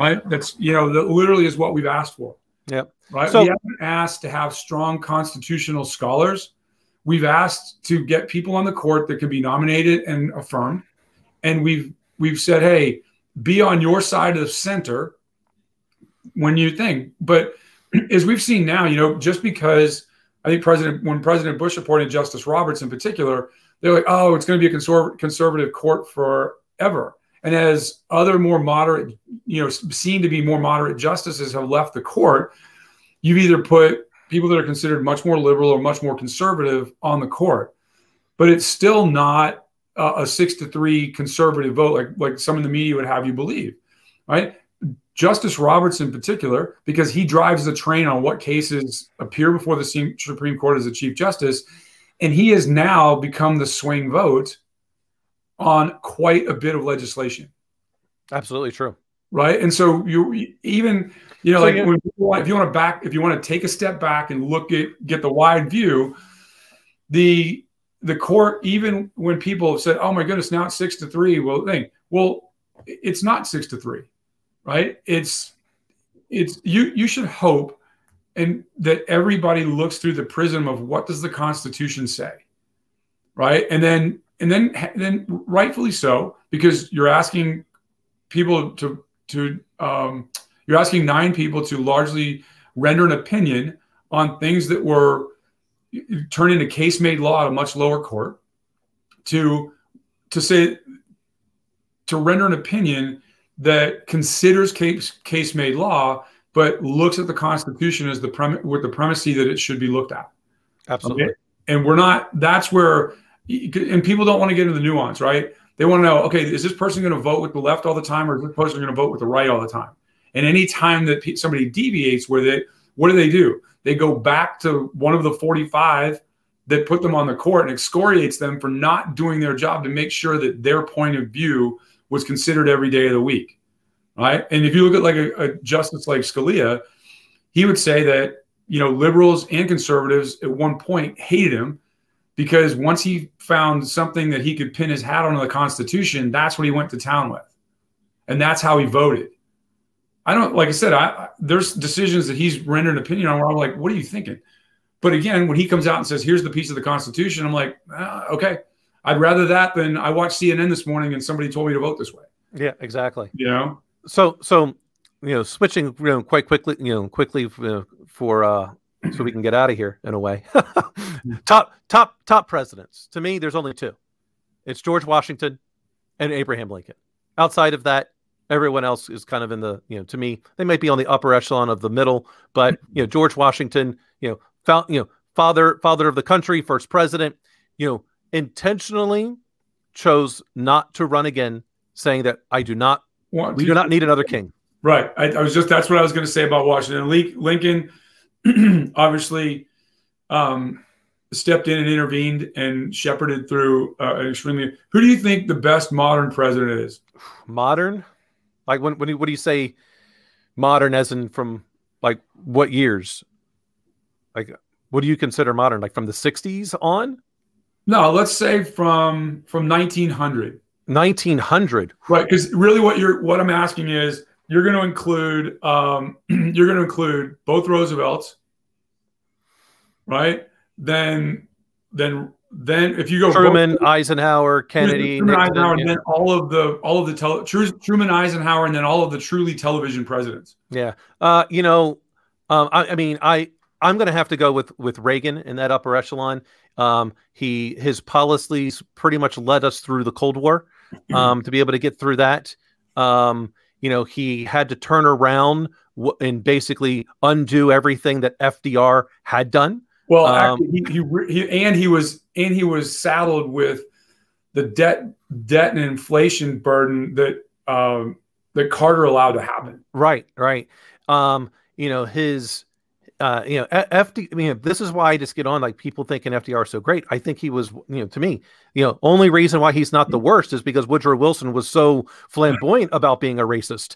right? That's, that literally is what we've asked for. Yep. Right. So, we haven't asked to have strong constitutional scholars. We've asked to get people on the court that can be nominated and affirmed. And we've said, hey, be on your side of the center, when you think. But as we've seen now, you know, just because I think when President Bush appointed Justice Roberts in particular, they're like, oh, it's going to be a conservative court forever. And as other more moderate, you know, seen to be more moderate justices have left the court, you've either put people that are considered much more liberal or much more conservative on the court. But it's still not a 6-3 conservative vote like some in the media would have you believe, right? Justice Roberts in particular, because he drives the train on what cases appear before the Supreme Court as the Chief Justice, and he has now become the swing vote on quite a bit of legislation. Absolutely true. Right. And so you even, you know, so like if you want to take a step back and look at, get the wide view, the court, even when people have said, oh my goodness, now it's 6-3. Well, it's not 6-3. Right. It's you should hope and that everybody looks through the prism of what does the Constitution say? Right. And then rightfully so, because you're asking people you're asking 9 people to largely render an opinion on things that were turned into case-made law at a much lower court, to render an opinion that considers case-made law but looks at the Constitution as with the premise that it should be looked at. Absolutely. Okay? And we're not. That's where. And people don't want to get into the nuance, right? They want to know, okay, is this person going to vote with the left all the time, or is this person going to vote with the right all the time? And any time that somebody deviates with it, what do? They go back to one of the 45 that put them on the court and excoriates them for not doing their job to make sure that their point of view was considered every day of the week, right? And if you look at like a justice like Scalia, he would say that, you know, liberals and conservatives at one point hated him, because once he found something that he could pin his hat on the Constitution, that's what he went to town with. And that's how he voted. There's decisions that he's rendered an opinion on where I'm like, what are you thinking? But again, when he comes out and says, here's the piece of the Constitution, I'm like, okay, I'd rather that than I watched CNN this morning and somebody told me to vote this way. Yeah, exactly. You know? So, you know, switching, you know, quite quickly, you know, so we can get out of here in a way. Top presidents. To me, there's only 2. It's George Washington and Abraham Lincoln. Outside of that, everyone else is kind of in the, you know, to me, they might be on the upper echelon of the middle, but, you know, George Washington, father of the country, first president, you know, intentionally chose not to run again, saying that we do not need another king. Right. That's what I was going to say about Washington. Lincoln obviously stepped in and intervened and shepherded through an extremely. Who do you think the best modern president is? Modern? Like what do you say modern as in from like what years? Like what do you consider modern? Like from the 60s on? No, let's say from 1900. 1900. Right, because really what I'm asking is, you're going to include both Roosevelts, right? Then if you go Truman, Eisenhower, Kennedy, and then Truman, Eisenhower, and then all of the truly television presidents. Yeah, you know, I'm going to have to go with Reagan in that upper echelon. His policies pretty much led us through the Cold War, to be able to get through that. You know, he had to turn around and basically undo everything that FDR had done. Well, he was saddled with the debt and inflation burden that Carter allowed to happen. Right. You know, this is why I just get on like people thinking FDR is so great. I think he was, you know, to me, you know, only reason why he's not the worst is because Woodrow Wilson was so flamboyant about being a racist.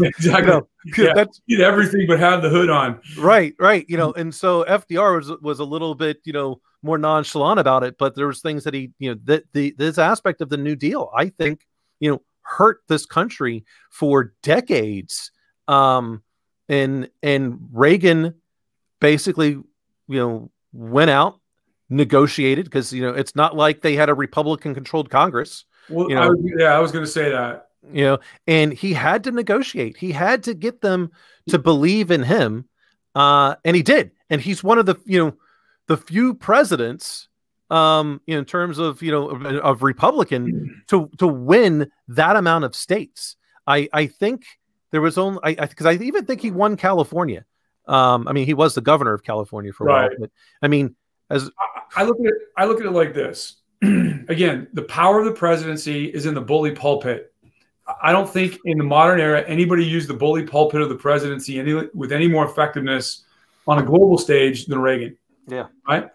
Exactly. You know, yeah. That's, he did everything but have the hood on. Right. You know, and so FDR was a little bit, you know, more nonchalant about it, but there was things that he, you know, this aspect of the New Deal, I think, you know, hurt this country for decades. And Reagan basically, you know, went out, negotiated, because, you know, it's not like they had a Republican-controlled Congress. Well, I was going to say that. you know, and he had to negotiate. He had to get them to believe in him, and he did. And he's one of the, you know, the few presidents, in terms of, you know, of Republican to win that amount of states. I think there was only, because I even think he won California. I mean, he was the governor of California for a while. But, I mean, as I look at it like this. Again, the power of the presidency is in the bully pulpit. I don't think in the modern era anybody used the bully pulpit of the presidency with any more effectiveness on a global stage than Reagan. Yeah. Right.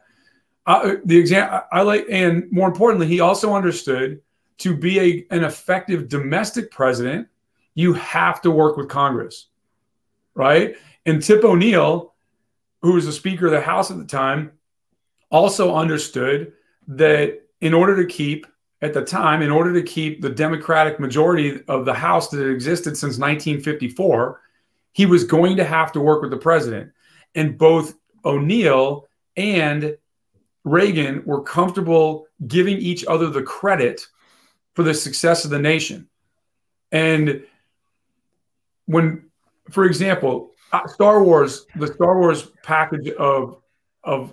And more importantly, he also understood to be an effective domestic president, you have to work with Congress. Right. And Tip O'Neill, who was the Speaker of the House at the time, also understood that in order to keep the Democratic majority of the House that had existed since 1954, he was going to have to work with the president. And both O'Neill and Reagan were comfortable giving each other the credit for the success of the nation. And when, for example, Star Wars, the Star Wars package of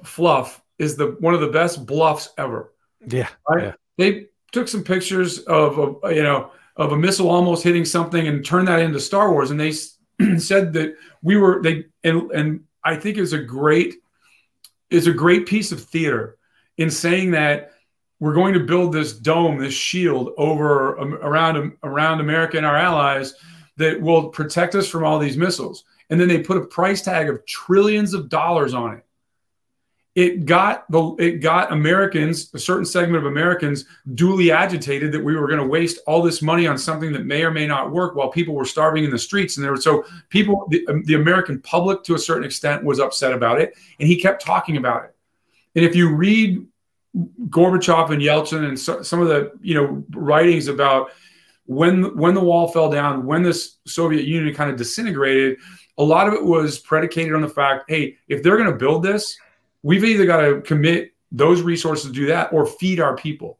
fluff is one of the best bluffs ever. Yeah, right? Yeah. They took some pictures of a missile almost hitting something and turned that into Star Wars. And they said that and I think it's a great piece of theater in saying that we're going to build this dome, this shield around America and our allies that will protect us from all these missiles. And then they put a price tag of trillions of dollars on it. It got Americans, a certain segment of Americans, duly agitated that we were going to waste all this money on something that may or may not work while people were starving in the streets. And the American public to a certain extent was upset about it. And he kept talking about it. And if you read Gorbachev and Yeltsin and some of the, you know, writings about when the wall fell down, when the Soviet Union kind of disintegrated, a lot of it was predicated on the fact, hey, if they're going to build this, we've either got to commit those resources to do that or feed our people,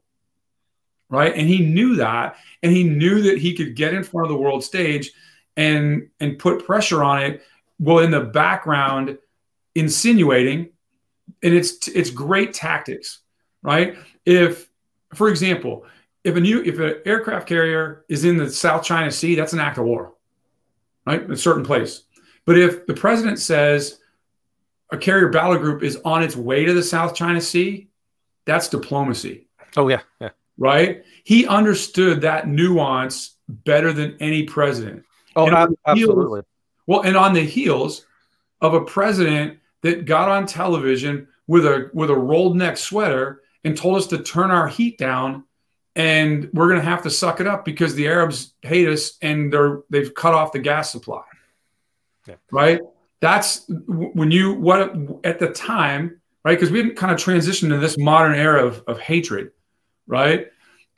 right? And he knew that, and he knew that he could get in front of the world stage and put pressure on it while in the background insinuating, and it's great tactics, right? If, for example, if an aircraft carrier is in the South China Sea, that's an act of war, right? In a certain place. But if the president says, a carrier battle group is on its way to the South China Sea, that's diplomacy. Oh, yeah. Yeah. Right? He understood that nuance better than any president. Oh, absolutely. And on the heels of a president that got on television with a rolled neck sweater and told us to turn our heat down and we're going to have to suck it up because the Arabs hate us and they've cut off the gas supply. Yeah. Right? That's when at the time, right? Because we hadn't kind of transitioned to this modern era of hatred, right?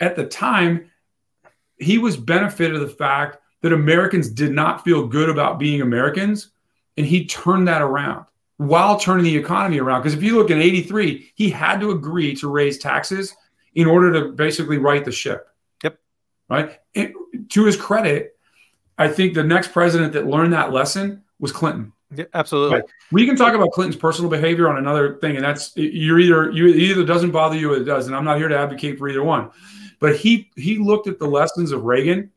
At the time, he was benefited of the fact that Americans did not feel good about being Americans. And he turned that around while turning the economy around. Because if you look in 1983, he had to agree to raise taxes in order to basically right the ship. Yep. Right. And to his credit, I think the next president that learned that lesson was Clinton. Yeah, absolutely. Right. We can talk about Clinton's personal behavior on another thing, and that's either doesn't bother you or it does, and I'm not here to advocate for either one. But he looked at the lessons of Reagan,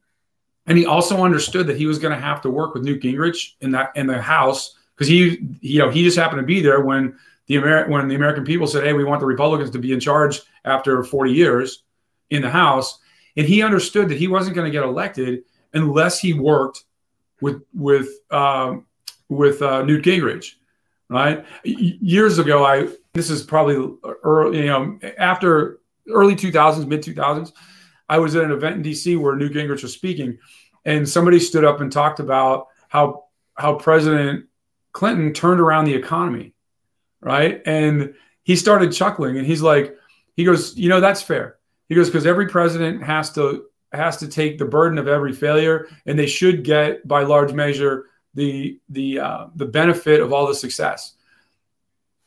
and he also understood that he was going to have to work with Newt Gingrich in the House because he just happened to be there when the American people said, "Hey, we want the Republicans to be in charge after 40 years in the House," and he understood that he wasn't going to get elected unless he worked with Newt Gingrich, right? Years ago, this is probably early, after early 2000s, mid 2000s, I was at an event in DC where Newt Gingrich was speaking, and somebody stood up and talked about how President Clinton turned around the economy, right? And he started chuckling, and he goes, you know, that's fair. He goes, because every president has to take the burden of every failure, and they should get, by large measure, the benefit of all the success.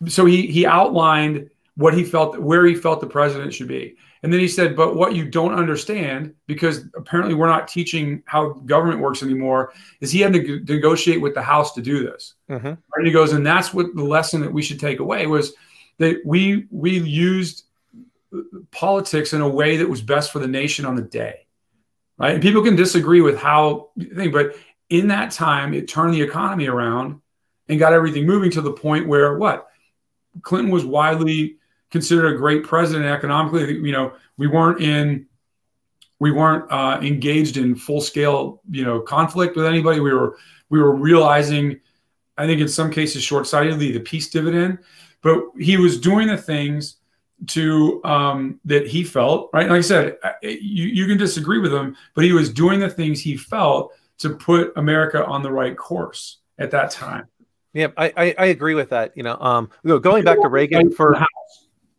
So he outlined where he felt the president should be, And then he said, but what you don't understand, because apparently we're not teaching how government works anymore, is he had to negotiate with the House to do this. Mm-hmm. And he goes, and that's what the lesson that we should take away was that we used politics in a way that was best for the nation on the day. Right? And people can disagree with how you think, but in that time, it turned the economy around and got everything moving to the point where what? Clinton was widely considered a great president economically. You know, we weren't engaged in full scale, you know, conflict with anybody. We were realizing, I think in some cases, short-sightedly, the peace dividend, but he was doing the things to, that he felt right. Like I said, you can disagree with him, but he was doing the things he felt to put America on the right course at that time. Yeah. I agree with that. You know, going back to Reagan for,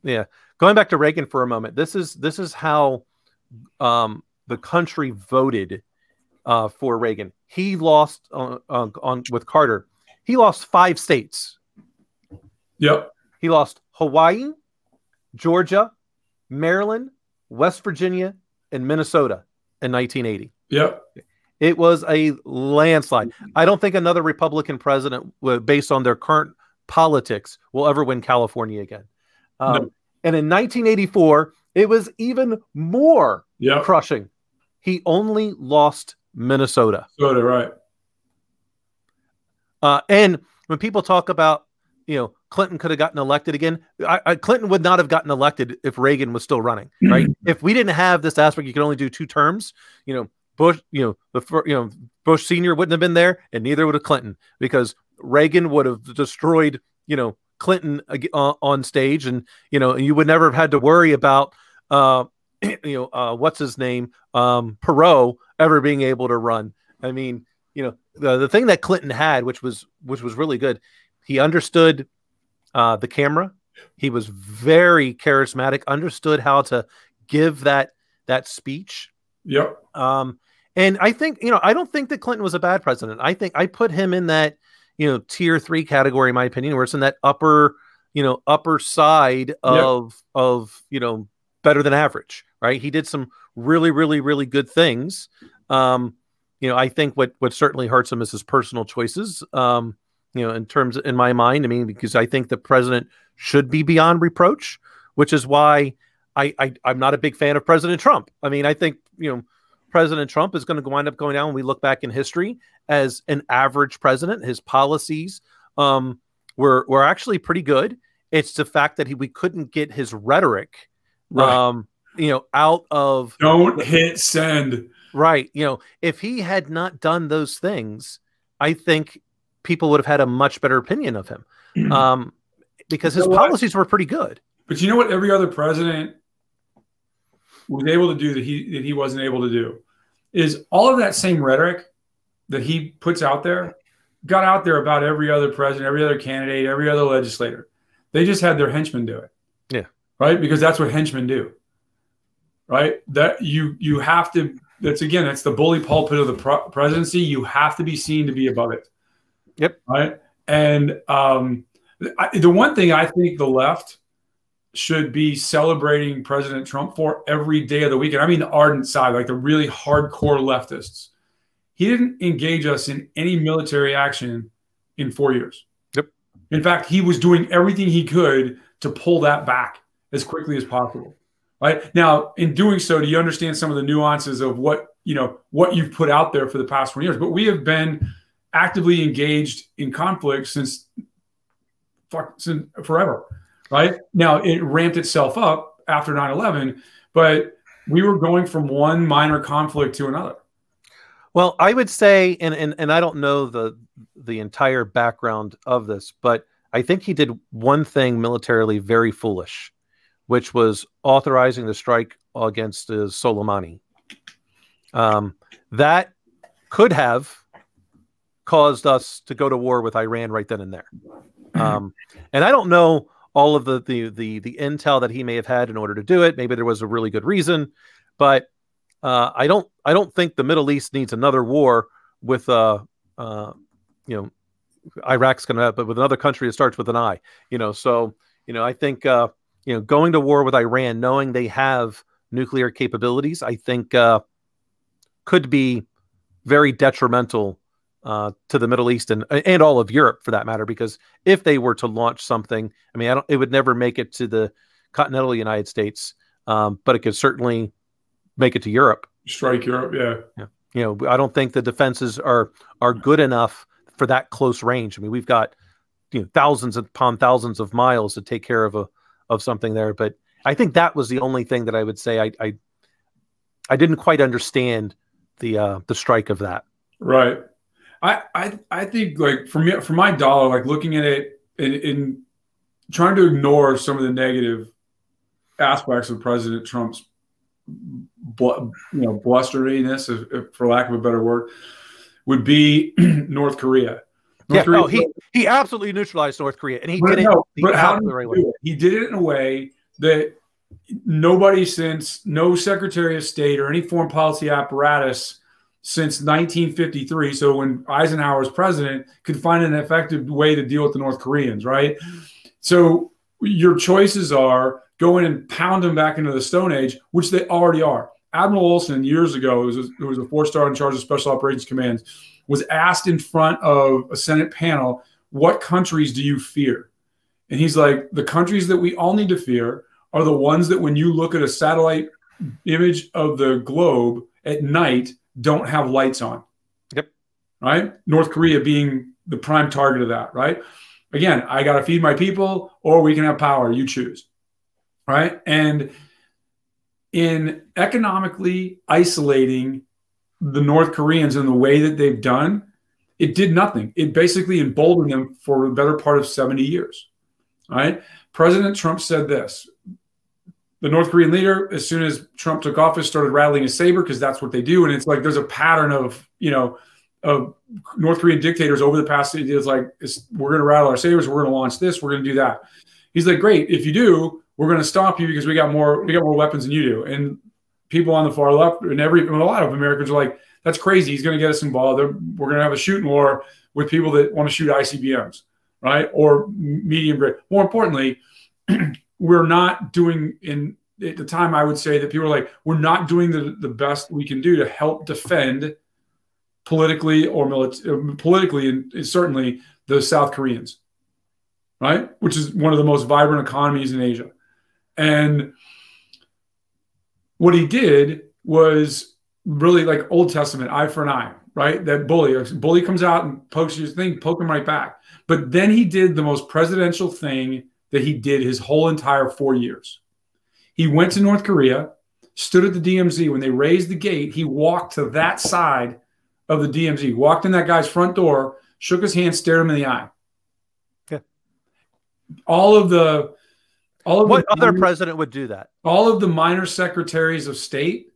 yeah. Going back to Reagan for a moment, this is how the country voted for Reagan. He lost with Carter. He lost 5 states. Yep. He lost Hawaii, Georgia, Maryland, West Virginia, and Minnesota in 1980. Yep. It was a landslide. I don't think another Republican president, based on their current politics, will ever win California again. No. And in 1984, it was even more crushing. He only lost Minnesota. Right. And when people talk about, you know, Clinton could have gotten elected again, Clinton would not have gotten elected if Reagan was still running. Right. If we didn't have this aspect, you could only do 2 terms. You know, Bush, Bush Sr. wouldn't have been there, and neither would have Clinton, because Reagan would have destroyed, you know, Clinton on stage, and you know, you would never have had to worry about what's his name, Perot, ever being able to run. I mean, you know, the thing that Clinton had, which was really good, he understood the camera. He was very charismatic, understood how to give that speech. Yep. And I think, you know, I don't think that Clinton was a bad president. I think I put him in that, you know, tier 3 category, in my opinion, where it's in that upper, you know, upper side of, you know, better than average, right? He did some really, really, really good things. You know, I think what certainly hurts him is his personal choices, you know, in my mind, I mean, because I think the president should be beyond reproach, which is why I'm not a big fan of President Trump. I mean, I think, you know, President Trump is going to wind up going down when we look back in history as an average president. His policies were actually pretty good. It's the fact that we couldn't get his rhetoric, you know, out of don't hit send. Right. You know, if he had not done those things, I think people would have had a much better opinion of him, because his policies were pretty good. But you know what every other president was able to do that he wasn't able to do is all of that same rhetoric that he puts out there got out there about every other president, every other candidate, every other legislator. They just had their henchmen do it. Yeah. Right. Because that's what henchmen do. Right. That you have to, that's the bully pulpit of the presidency. You have to be seen to be above it. Yep. Right. And the one thing I think the left should be celebrating President Trump for every day of the weekend. I mean, the ardent side, like the really hardcore leftists. He didn't engage us in any military action in 4 years. Yep. In fact, he was doing everything he could to pull that back as quickly as possible. Right? Now, in doing so, do you understand some of the nuances of what you've put out there for the past 4 years? But we have been actively engaged in conflict since forever. Right? Now, it ramped itself up after 9/11, but we were going from one minor conflict to another. Well, I would say, and I don't know the entire background of this, but I think he did one thing militarily very foolish, which was authorizing the strike against Soleimani. That could have caused us to go to war with Iran right then and there. And I don't know all of the intel that he may have had in order to do it. Maybe there was a really good reason, but I don't think the Middle East needs another war with Iraq's going to, but with another country that starts with an I. You know, so you know, I think going to war with Iran, knowing they have nuclear capabilities, I think could be very detrimental to the Middle East and all of Europe, for that matter, because if they were to launch something, I mean, it would never make it to the continental United States, but it could certainly make it to Europe. Strike Europe, yeah. You know, I don't think the defenses are good enough for that close range. I mean, we've got, you know, thousands upon thousands of miles to take care of something there. But I think that was the only thing that I would say I didn't quite understand the strike of that. Right. I think, like, for my dollar, like, looking at it in trying to ignore some of the negative aspects of President Trump's, you know, blusteriness, if, for lack of a better word, would be North Korea. North Korea, he absolutely neutralized North Korea, and he did it in a way that nobody since, no Secretary of State or any foreign policy apparatus since 1953, so when Eisenhower was president, could find an effective way to deal with the North Koreans, right? So your choices are go in and pound them back into the Stone Age, which they already are. Admiral Olson, years ago, who was a four-star in charge of Special Operations Command, was asked in front of a Senate panel, what countries do you fear? And he's like, the countries that we all need to fear are the ones that when you look at a satellite image of the globe at night don't have lights on. Yep. Right? North Korea being the prime target of that, right? Again, I got to feed my people, or we can have power. You choose. Right. And in economically isolating the North Koreans in the way that they've done, it did nothing. It basically emboldened them for the better part of 70 years. Right. President Trump said this. The North Korean leader, as soon as Trump took office, started rattling his saber, because that's what they do. And it's like there's a pattern of, you know, of North Korean dictators over the past. It's like, we're going to rattle our sabers. We're going to launch this. We're going to do that. He's like, great. If you do, we're going to stop you because we got more weapons than you do. And people on the far left and a lot of Americans are like, that's crazy. He's going to get us involved. We're going to have a shooting war with people that want to shoot ICBMs, right? Or medium grade. More importantly, we're not doing, at the time I would say that people are like, we're not doing the best we can do to help defend politically or politically, and certainly the South Koreans, right? Which is one of the most vibrant economies in Asia. And what he did was really like Old Testament, eye for an eye, right? That bully comes out and pokes your thing, poke him right back. But then he did the most presidential thing that he did his whole entire 4 years. He went to North Korea, stood at the DMZ. When they raised the gate, he walked to that side of the DMZ, walked in that guy's front door, shook his hand, stared him in the eye. Okay. What other president would do that? All of the minor secretaries of state,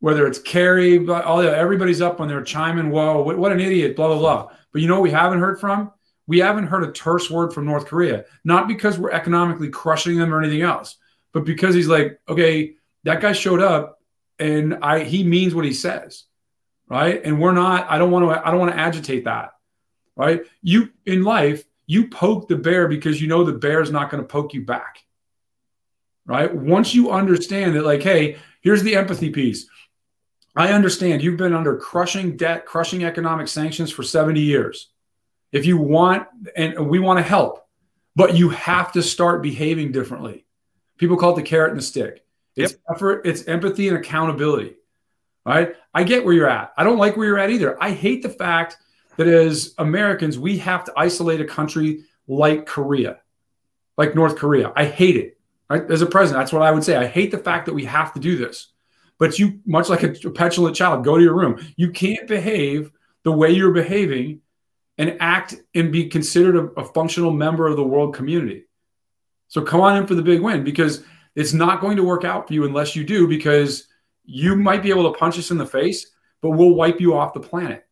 whether it's Kerry, everybody's up on their chiming, whoa, what an idiot, blah, blah, blah. But you know what we haven't heard from? We haven't heard a terse word from North Korea, not because we're economically crushing them or anything else, but because he's like, okay, that guy showed up and he means what he says, right? And we're not, I don't want to agitate that, right? You, in life, you poke the bear because you know the bear is not going to poke you back, right? Once you understand that, like, hey, here's the empathy piece. I understand you've been under crushing debt, crushing economic sanctions for 70 years. If you want, and we want to help, but you have to start behaving differently. People call it the carrot and the stick. It's effort, it's empathy and accountability, right? I get where you're at. I don't like where you're at either. I hate the fact that as Americans, we have to isolate a country like Korea, like North Korea. I hate it, right? As a president, that's what I would say. I hate the fact that we have to do this, but you, much like a petulant child, go to your room. You can't behave the way you're behaving and act and be considered a functional member of the world community. So come on in for the big win, because it's not going to work out for you unless you do, because you might be able to punch us in the face, but we'll wipe you off the planet,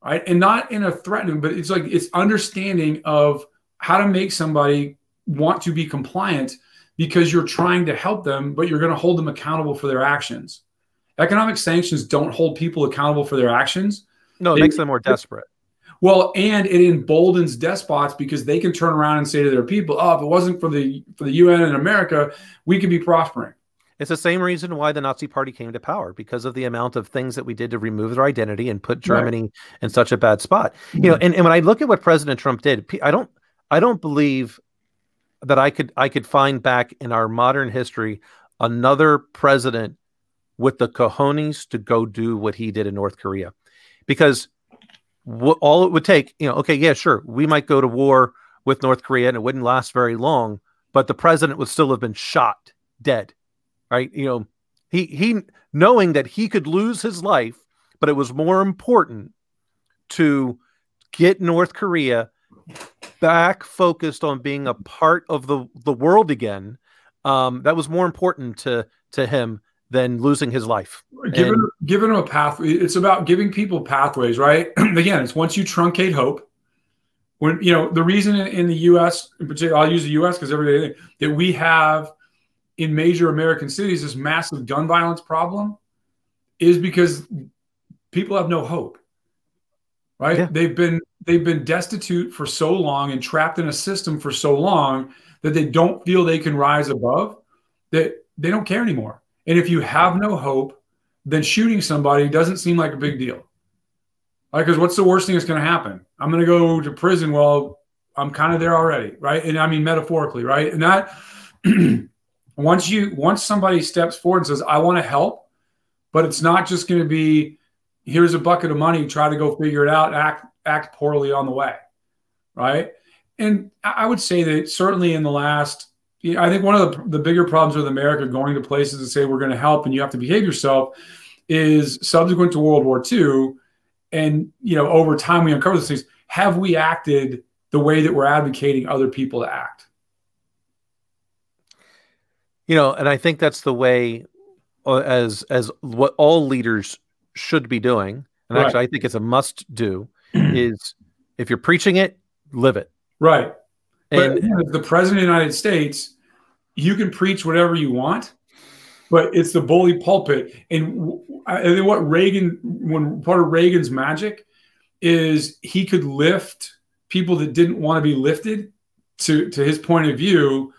right? And not in a threatening, but it's like, it's understanding of how to make somebody want to be compliant because you're trying to help them, but you're going to hold them accountable for their actions. Economic sanctions don't hold people accountable for their actions. No, it makes them more desperate. Well, and it emboldens despots because they can turn around and say to their people, oh, if it wasn't for the UN and America, we could be prospering. It's the same reason why the Nazi Party came to power, because of the amount of things that we did to remove their identity and put Germany in such a bad spot. You know, and when I look at what President Trump did, I don't believe that I could find back in our modern history another president with the cojones to go do what he did in North Korea, because all it would take, you know, okay, yeah, sure, we might go to war with North Korea and it wouldn't last very long, but the president would still have been shot dead, right? You know, he knowing that he could lose his life, but it was more important to get North Korea back focused on being a part of the world again. That was more important to him than losing his life. Giving him a pathway. It's about giving people pathways, right? Again, it's once you truncate hope. When, you know, the reason in the U.S., in particular, I'll use the U.S. because everybody thinks that we have in major American cities this massive gun violence problem is because people have no hope, right? Yeah. They've been destitute for so long and trapped in a system for so long that they don't feel they can rise above, that they don't care anymore. And if you have no hope, then shooting somebody doesn't seem like a big deal. Right? Because what's the worst thing that's going to happen? I'm going to go to prison. Well, I'm kind of there already, right? And I mean metaphorically, right? And that once somebody steps forward and says, I want to help, but it's not just going to be, here's a bucket of money, try to go figure it out, act poorly on the way, right? And I would say that certainly in the last, you know, I think one of the bigger problems with America going to places and say we're going to help and you have to behave yourself is subsequent to World War II. And, you know, over time we uncover these things. Have we acted the way that we're advocating other people to act? You know, and I think that's the way as what all leaders should be doing. And actually, I think it's a must do is if you're preaching it, live it. Right. But yeah, the president of the United States, you can preach whatever you want, but it's the bully pulpit. And part of Reagan's magic is he could lift people that didn't want to be lifted to his point of view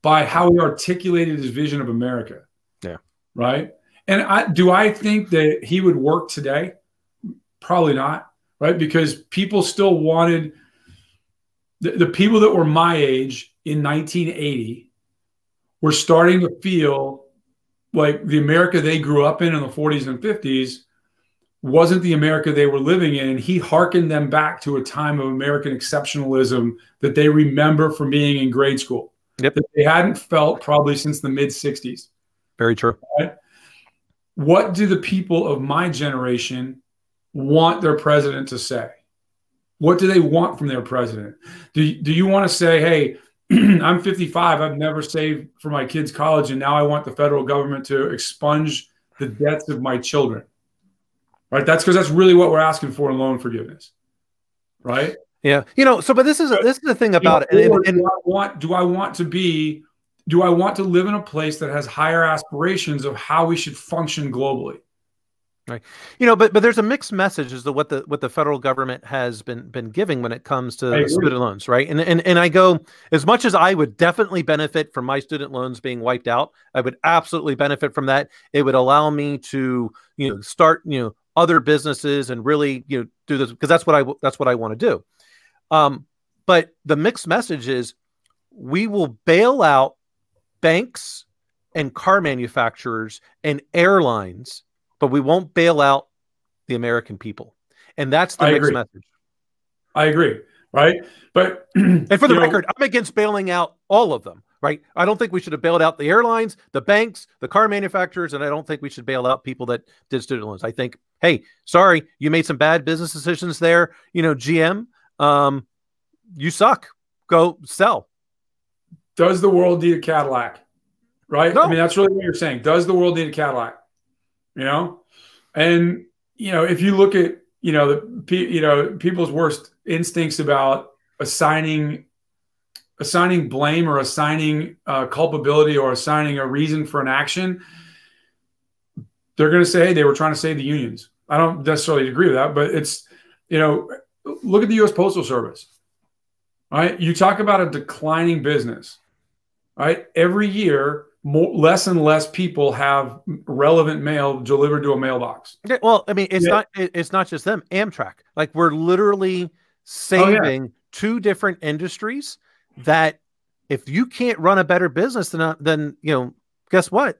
by how he articulated his vision of America. Yeah. Right. And do I think that he would work today? Probably not. Right. Because people still wanted the people that were my age in 1980 were starting to feel like the America they grew up in the 40s and 50s wasn't the America they were living in. And he hearkened them back to a time of American exceptionalism that they remember from being in grade school. Yep. That they hadn't felt probably since the mid-60s. Very true. Right? What do the people of my generation want their president to say? What do they want from their president? Do you want to say, hey, I'm 55, I've never saved for my kids' college, and now I want the federal government to expunge the debts of my children? Right? That's because that's really what we're asking for in loan forgiveness. Right? Yeah. You know, so but this is the thing about it. Do I want to live in a place that has higher aspirations of how we should function globally? Right. You know, but there's a mixed message as to what the federal government has been giving when it comes to student loans, right? And I go, as much as I would definitely benefit from my student loans being wiped out, I would absolutely benefit from that. It would allow me to, you know, start, you know, other businesses and really, you know, do this because that's what I want to do. But the mixed message is we will bail out banks and car manufacturers and airlines, but we won't bail out the American people. And that's the mixed message. I agree. Right. But and for the record, I'm against bailing out all of them. Right. I don't think we should have bailed out the airlines, the banks, the car manufacturers. And I don't think we should bail out people that did student loans. I think, hey, sorry, you made some bad business decisions there. You know, GM, you suck. Go sell. Does the world need a Cadillac? Right. No. I mean, that's really what you're saying. Does the world need a Cadillac? You know, and, you know, if you look at, you know, people's worst instincts about assigning blame or assigning culpability or assigning a reason for an action, they're going to say, hey, they were trying to save the unions. I don't necessarily agree with that, but it's, you know, look at the U.S. Postal Service. All right. You talk about a declining business. All right. Every year less and less people have relevant mail delivered to a mailbox. Okay, well, I mean, it's not just them. Amtrak, like, we're literally saving two different industries that if you can't run a better business than you know, guess what?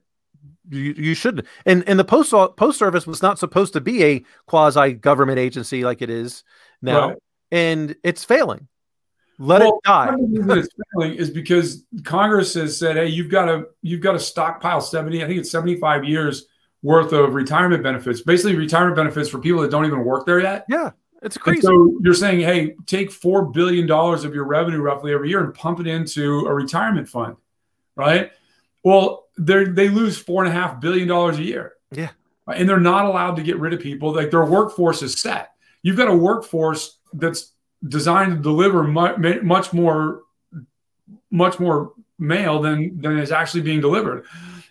You should. And the post service was not supposed to be a quasi government agency like it is now, and it's failing. Well, it die. The reason it's failing is because Congress has said, "Hey, you've got to stockpile 75 years worth of retirement benefits, basically retirement benefits for people that don't even work there yet." Yeah, it's crazy. And so you're saying, "Hey, take $4 billion of your revenue roughly every year and pump it into a retirement fund, right?" Well, they lose $4.5 billion a year. Yeah, and they're not allowed to get rid of people. Like, their workforce is set. You've got a workforce that's designed to deliver much more mail than is actually being delivered.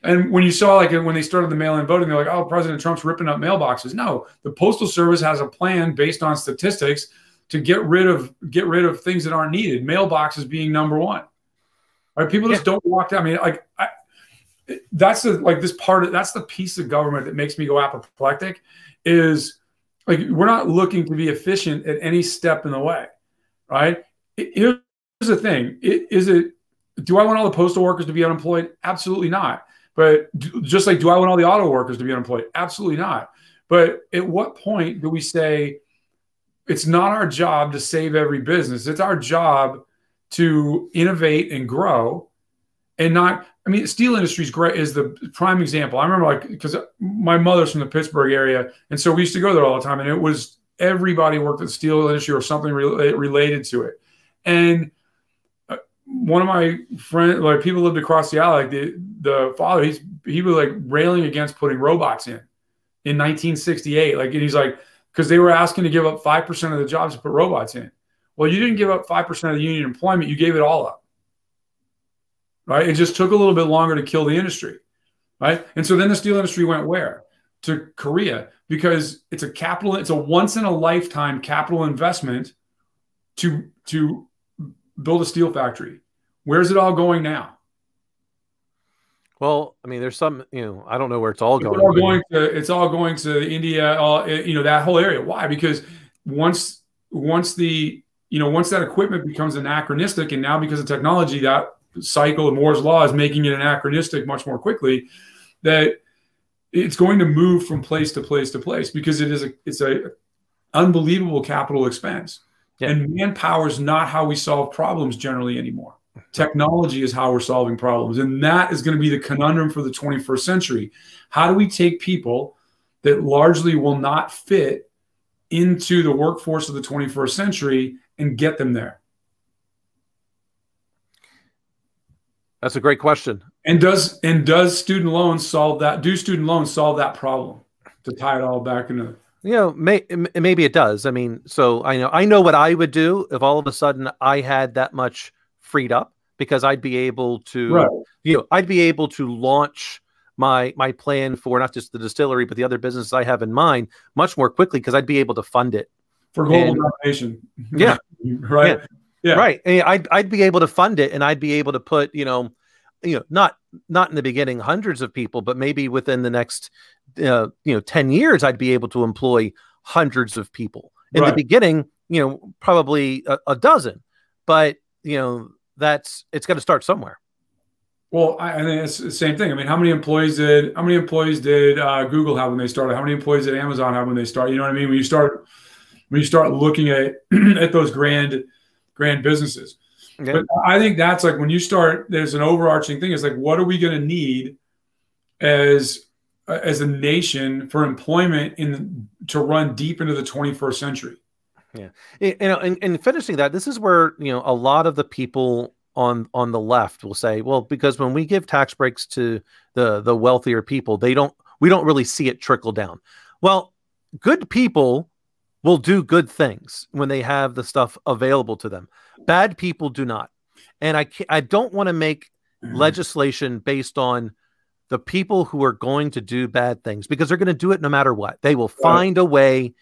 And when you saw, like, when they started the mail-in voting, they're like, "Oh, President Trump's ripping up mailboxes." No, the Postal Service has a plan based on statistics to get rid of things that aren't needed. Mailboxes being number one. All right, people just don't walk down. I mean, like, that's the piece of government that makes me go apoplectic is, like, we're not looking to be efficient at any step in the way, right? Here's the thing. Do I want all the postal workers to be unemployed? Absolutely not. But just like, do I want all the auto workers to be unemployed? Absolutely not. But at what point do we say it's not our job to save every business? It's our job to innovate and grow and not – I mean, steel industry is great, is the prime example. I remember, like, because my mother's from the Pittsburgh area, and so we used to go there all the time. And it was everybody worked at the steel industry or something related to it. And one of my friends, like, people lived across the alley. Like, the father, he was like railing against putting robots in 1968. Like, and he's like, because they were asking to give up 5% of the jobs to put robots in. Well, you didn't give up 5% of the union employment; you gave it all up. Right, it just took a little bit longer to kill the industry, right? And so then the steel industry went where? To Korea, because it's a capital, it's a once in a lifetime capital investment to build a steel factory. Where's it all going now? Well, I mean, there's some, you know, I don't know where it's all going. It's all going to India, you know, that whole area. Why? Because once that equipment becomes anachronistic, and now because of technology that cycle of Moore's law is making it anachronistic much more quickly, that it's going to move from place to place to place, because it's a unbelievable capital expense. Yeah. And manpower is not how we solve problems generally anymore. Technology is how we're solving problems. And that is going to be the conundrum for the 21st century. How do we take people that largely will not fit into the workforce of the 21st century and get them there? That's a great question. And does student loans solve that? Do student loans solve that problem? To tie it all back into, you know, maybe it does. I mean, so I know what I would do if all of a sudden I had that much freed up, because I'd be able to, I'd be able to launch my plan for not just the distillery but the other businesses I have in mind much more quickly, because I'd be able to fund it for global domination. Yeah, right. Yeah. Yeah. Right. I'd be able to fund it, and I'd be able to put, not in the beginning hundreds of people, but maybe within the next 10 years, I'd be able to employ hundreds of people. In the beginning, probably a dozen, but it's got to start somewhere. Well, I think it's the same thing. I mean, how many employees did Google have when they started? How many employees did Amazon have when they started? You know what I mean? When you start looking at those grand businesses. Yeah. But I think that's, like, when you start, there's an overarching thing. It's like, what are we going to need as a nation for employment to run deep into the 21st century? Yeah. And finishing that, this is where, a lot of the people on the left will say, well, because when we give tax breaks to the wealthier people, we don't really see it trickle down. Well, good people will do good things when they have the stuff available to them. Bad people do not. And I don't want to make legislation based on the people who are going to do bad things, because they're going to do it no matter what. They will find a way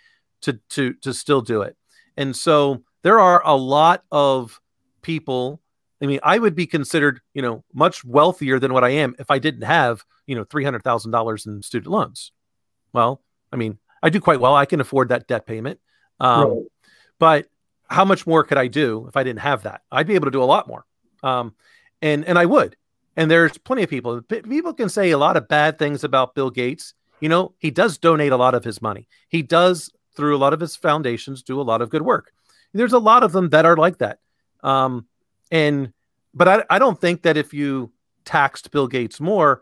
to still do it. And so there are a lot of people I mean, I would be considered, you know, much wealthier than what I am if I didn't have, you know, $300,000 in student loans. Well, I mean, I do quite well. I can afford that debt payment. Right. But how much more could I do if I didn't have that? I'd be able to do a lot more. And I would. And there's plenty of people. People can say a lot of bad things about Bill Gates. You know, he does donate a lot of his money. He does, through a lot of his foundations, do a lot of good work. There's a lot of them that are like that. But I don't think that if you taxed Bill Gates more,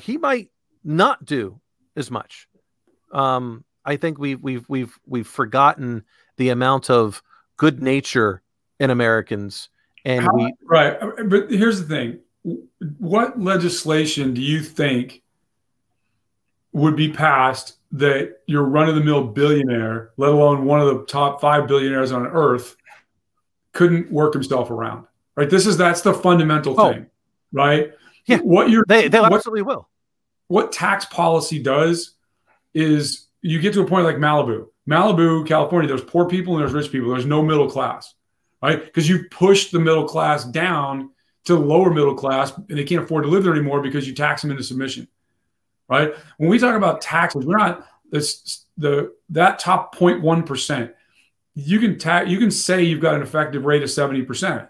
he might not do as much. I think we've forgotten the amount of good nature in Americans. And right. But here's the thing. What legislation do you think would be passed that your run-of-the-mill billionaire, let alone one of the top 5 billionaires on earth, couldn't work himself around? Right. That's the fundamental thing. Right. Yeah. They absolutely will. What tax policy does is you get to a point like Malibu. Malibu, California, there's poor people and there's rich people. There's no middle class. Right. Because you push the middle class down to the lower middle class and they can't afford to live there anymore because you tax them into submission. Right. When we talk about taxes, we're not that top 0.1%. You can say you've got an effective rate of 70%.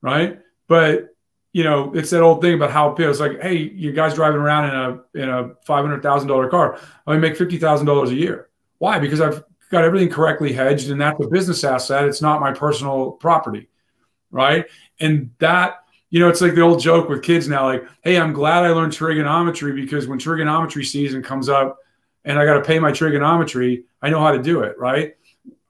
Right. But, you know, it's that old thing about how it's like, hey, you guys driving around in a $500,000 car. I make $50,000 a year. Why? Because I've got everything correctly hedged, and that's a business asset. It's not my personal property, right? And that, you know, it's like the old joke with kids now, like, hey, I'm glad I learned trigonometry because when trigonometry season comes up and I got to pay my trigonometry, I know how to do it, right?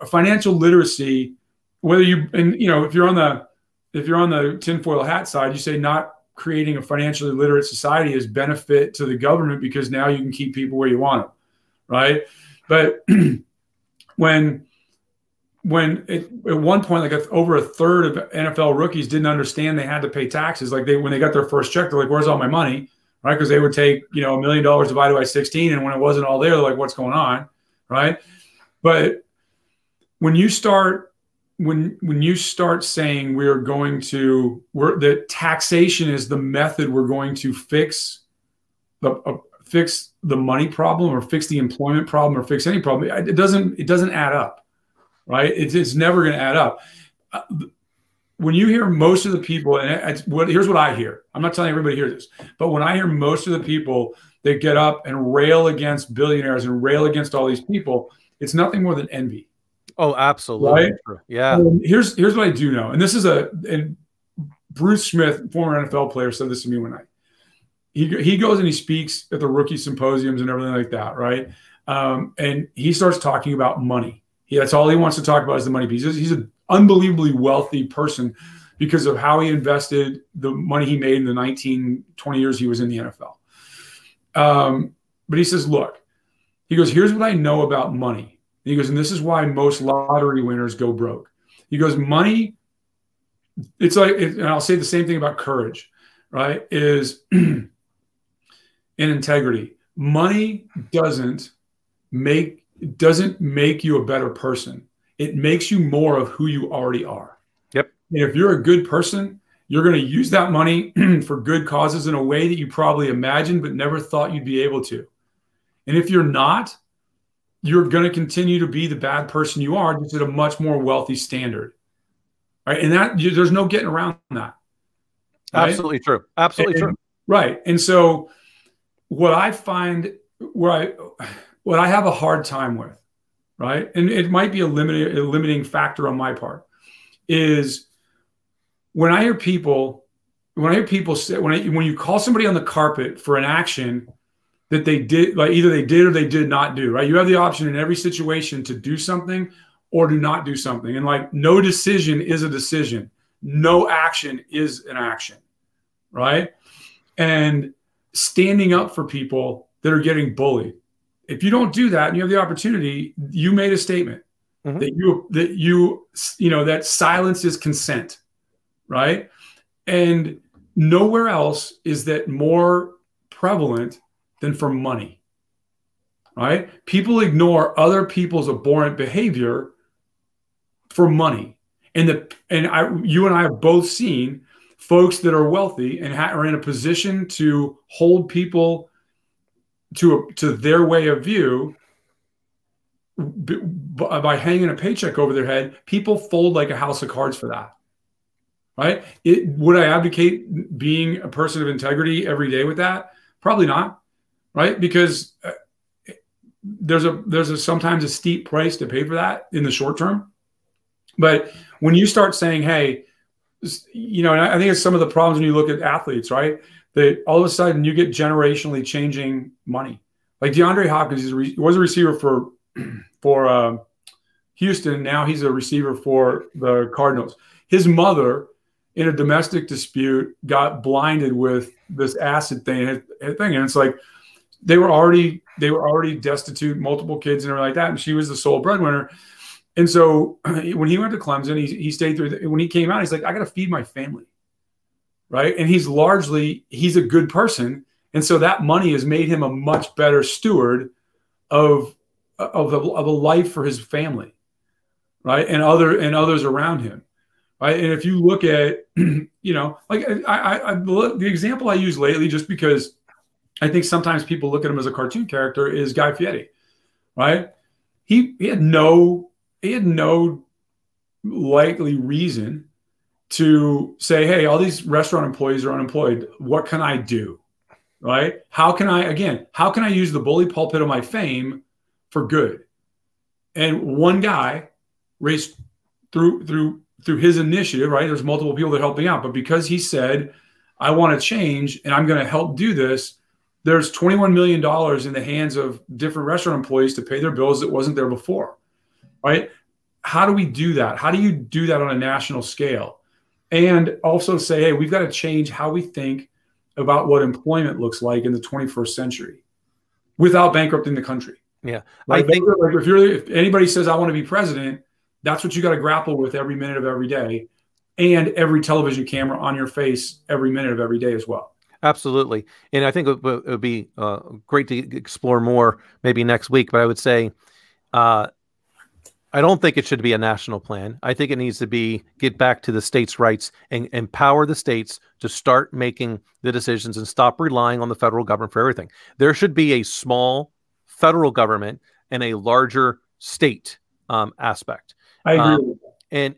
Financial literacy, whether you, and you know, if you're on the tinfoil hat side, you say not creating a financially literate society is benefit to the government because now you can keep people where you want them, right? But When at one point, like over a third of NFL rookies didn't understand they had to pay taxes. Like when they got their first check, they're like, where's all my money? Right. Because they would take, you know, $1 million divided by 16. And when it wasn't all there, they're like, what's going on? Right. But when you start saying that taxation is the method we're going to fix the money problem or fix the employment problem or fix any problem, it doesn't add up, right? It's never going to add up. When you hear most of the people, here's what I hear. I'm not telling everybody hear this, but when I hear most of the people that get up and rail against billionaires and rail against all these people, it's nothing more than envy. Oh, absolutely. Right? Yeah. Here's what I do know. And this is and Bruce Smith, former NFL player, said this to me one night. He goes and he speaks at the rookie symposiums and everything like that, right? And he starts talking about money. That's all he wants to talk about is the money piece. He's an unbelievably wealthy person because of how he invested the money he made in the 19, 20 years he was in the NFL. But he says, look, he goes, here's what I know about money. And he goes, and this is why most lottery winners go broke. He goes, money, it's like, and I'll say the same thing about courage, right, is – and integrity. Money doesn't make you a better person. It makes you more of who you already are. Yep. And if you're a good person, you're going to use that money for good causes in a way that you probably imagined but never thought you'd be able to. And if you're not, you're going to continue to be the bad person you are, just at a much more wealthy standard. Right? And there's no getting around that. Right? Absolutely true. Absolutely true. Right. And so what I find, what I have a hard time with, right, and it might be a limiting factor on my part, is when you call somebody on the carpet for an action that they did, like either they did or they did not do, right? You have the option in every situation to do something or do not do something, and like no decision is a decision, no action is an action, right? And standing up for people that are getting bullied. If you don't do that and you have the opportunity, you made a statement that silence is consent, right? And nowhere else is that more prevalent than for money, right? People ignore other people's abhorrent behavior for money. You and I have both seen folks that are wealthy and are in a position to hold people to their way of view by hanging a paycheck over their head. People fold like a house of cards for that, right? Would I advocate being a person of integrity every day with that? Probably not, right? Because there's sometimes a steep price to pay for that in the short term. But when you start saying, hey, you know, and I think it's some of the problems when you look at athletes, right? That all of a sudden you get generationally changing money. Like DeAndre Hopkins was a receiver for Houston. Now he's a receiver for the Cardinals. His mother, in a domestic dispute, got blinded with this acid thing. And it's like they were already destitute, multiple kids and everything like that. And she was the sole breadwinner. And so when he went to Clemson, he stayed through when he came out, he's like, I got to feed my family. Right. And he's a good person. And so that money has made him a much better steward of a life for his family. Right. And others around him. Right. And if you look at, you know, like the example I use lately, just because I think sometimes people look at him as a cartoon character, is Guy Fieri. Right. He had no likely reason to say, hey, all these restaurant employees are unemployed. What can I do? Right? How can I use the bully pulpit of my fame for good? And one guy raced through his initiative, right? There's multiple people that are helping out, but because he said, I want to change and I'm going to help do this, there's $21 million in the hands of different restaurant employees to pay their bills that wasn't there before. Right? How do we do that? How do you do that on a national scale? And also say, hey, we've got to change how we think about what employment looks like in the 21st century without bankrupting the country. Yeah. Like, I think if anybody says, I want to be president, that's what you got to grapple with every minute of every day, and every television camera on your face every minute of every day as well. Absolutely. And I think it would be great to explore more maybe next week, but I would say, I don't think it should be a national plan. I think it needs to be get back to the states' rights and empower the states to start making the decisions and stop relying on the federal government for everything. There should be a small federal government and a larger state aspect. I agree.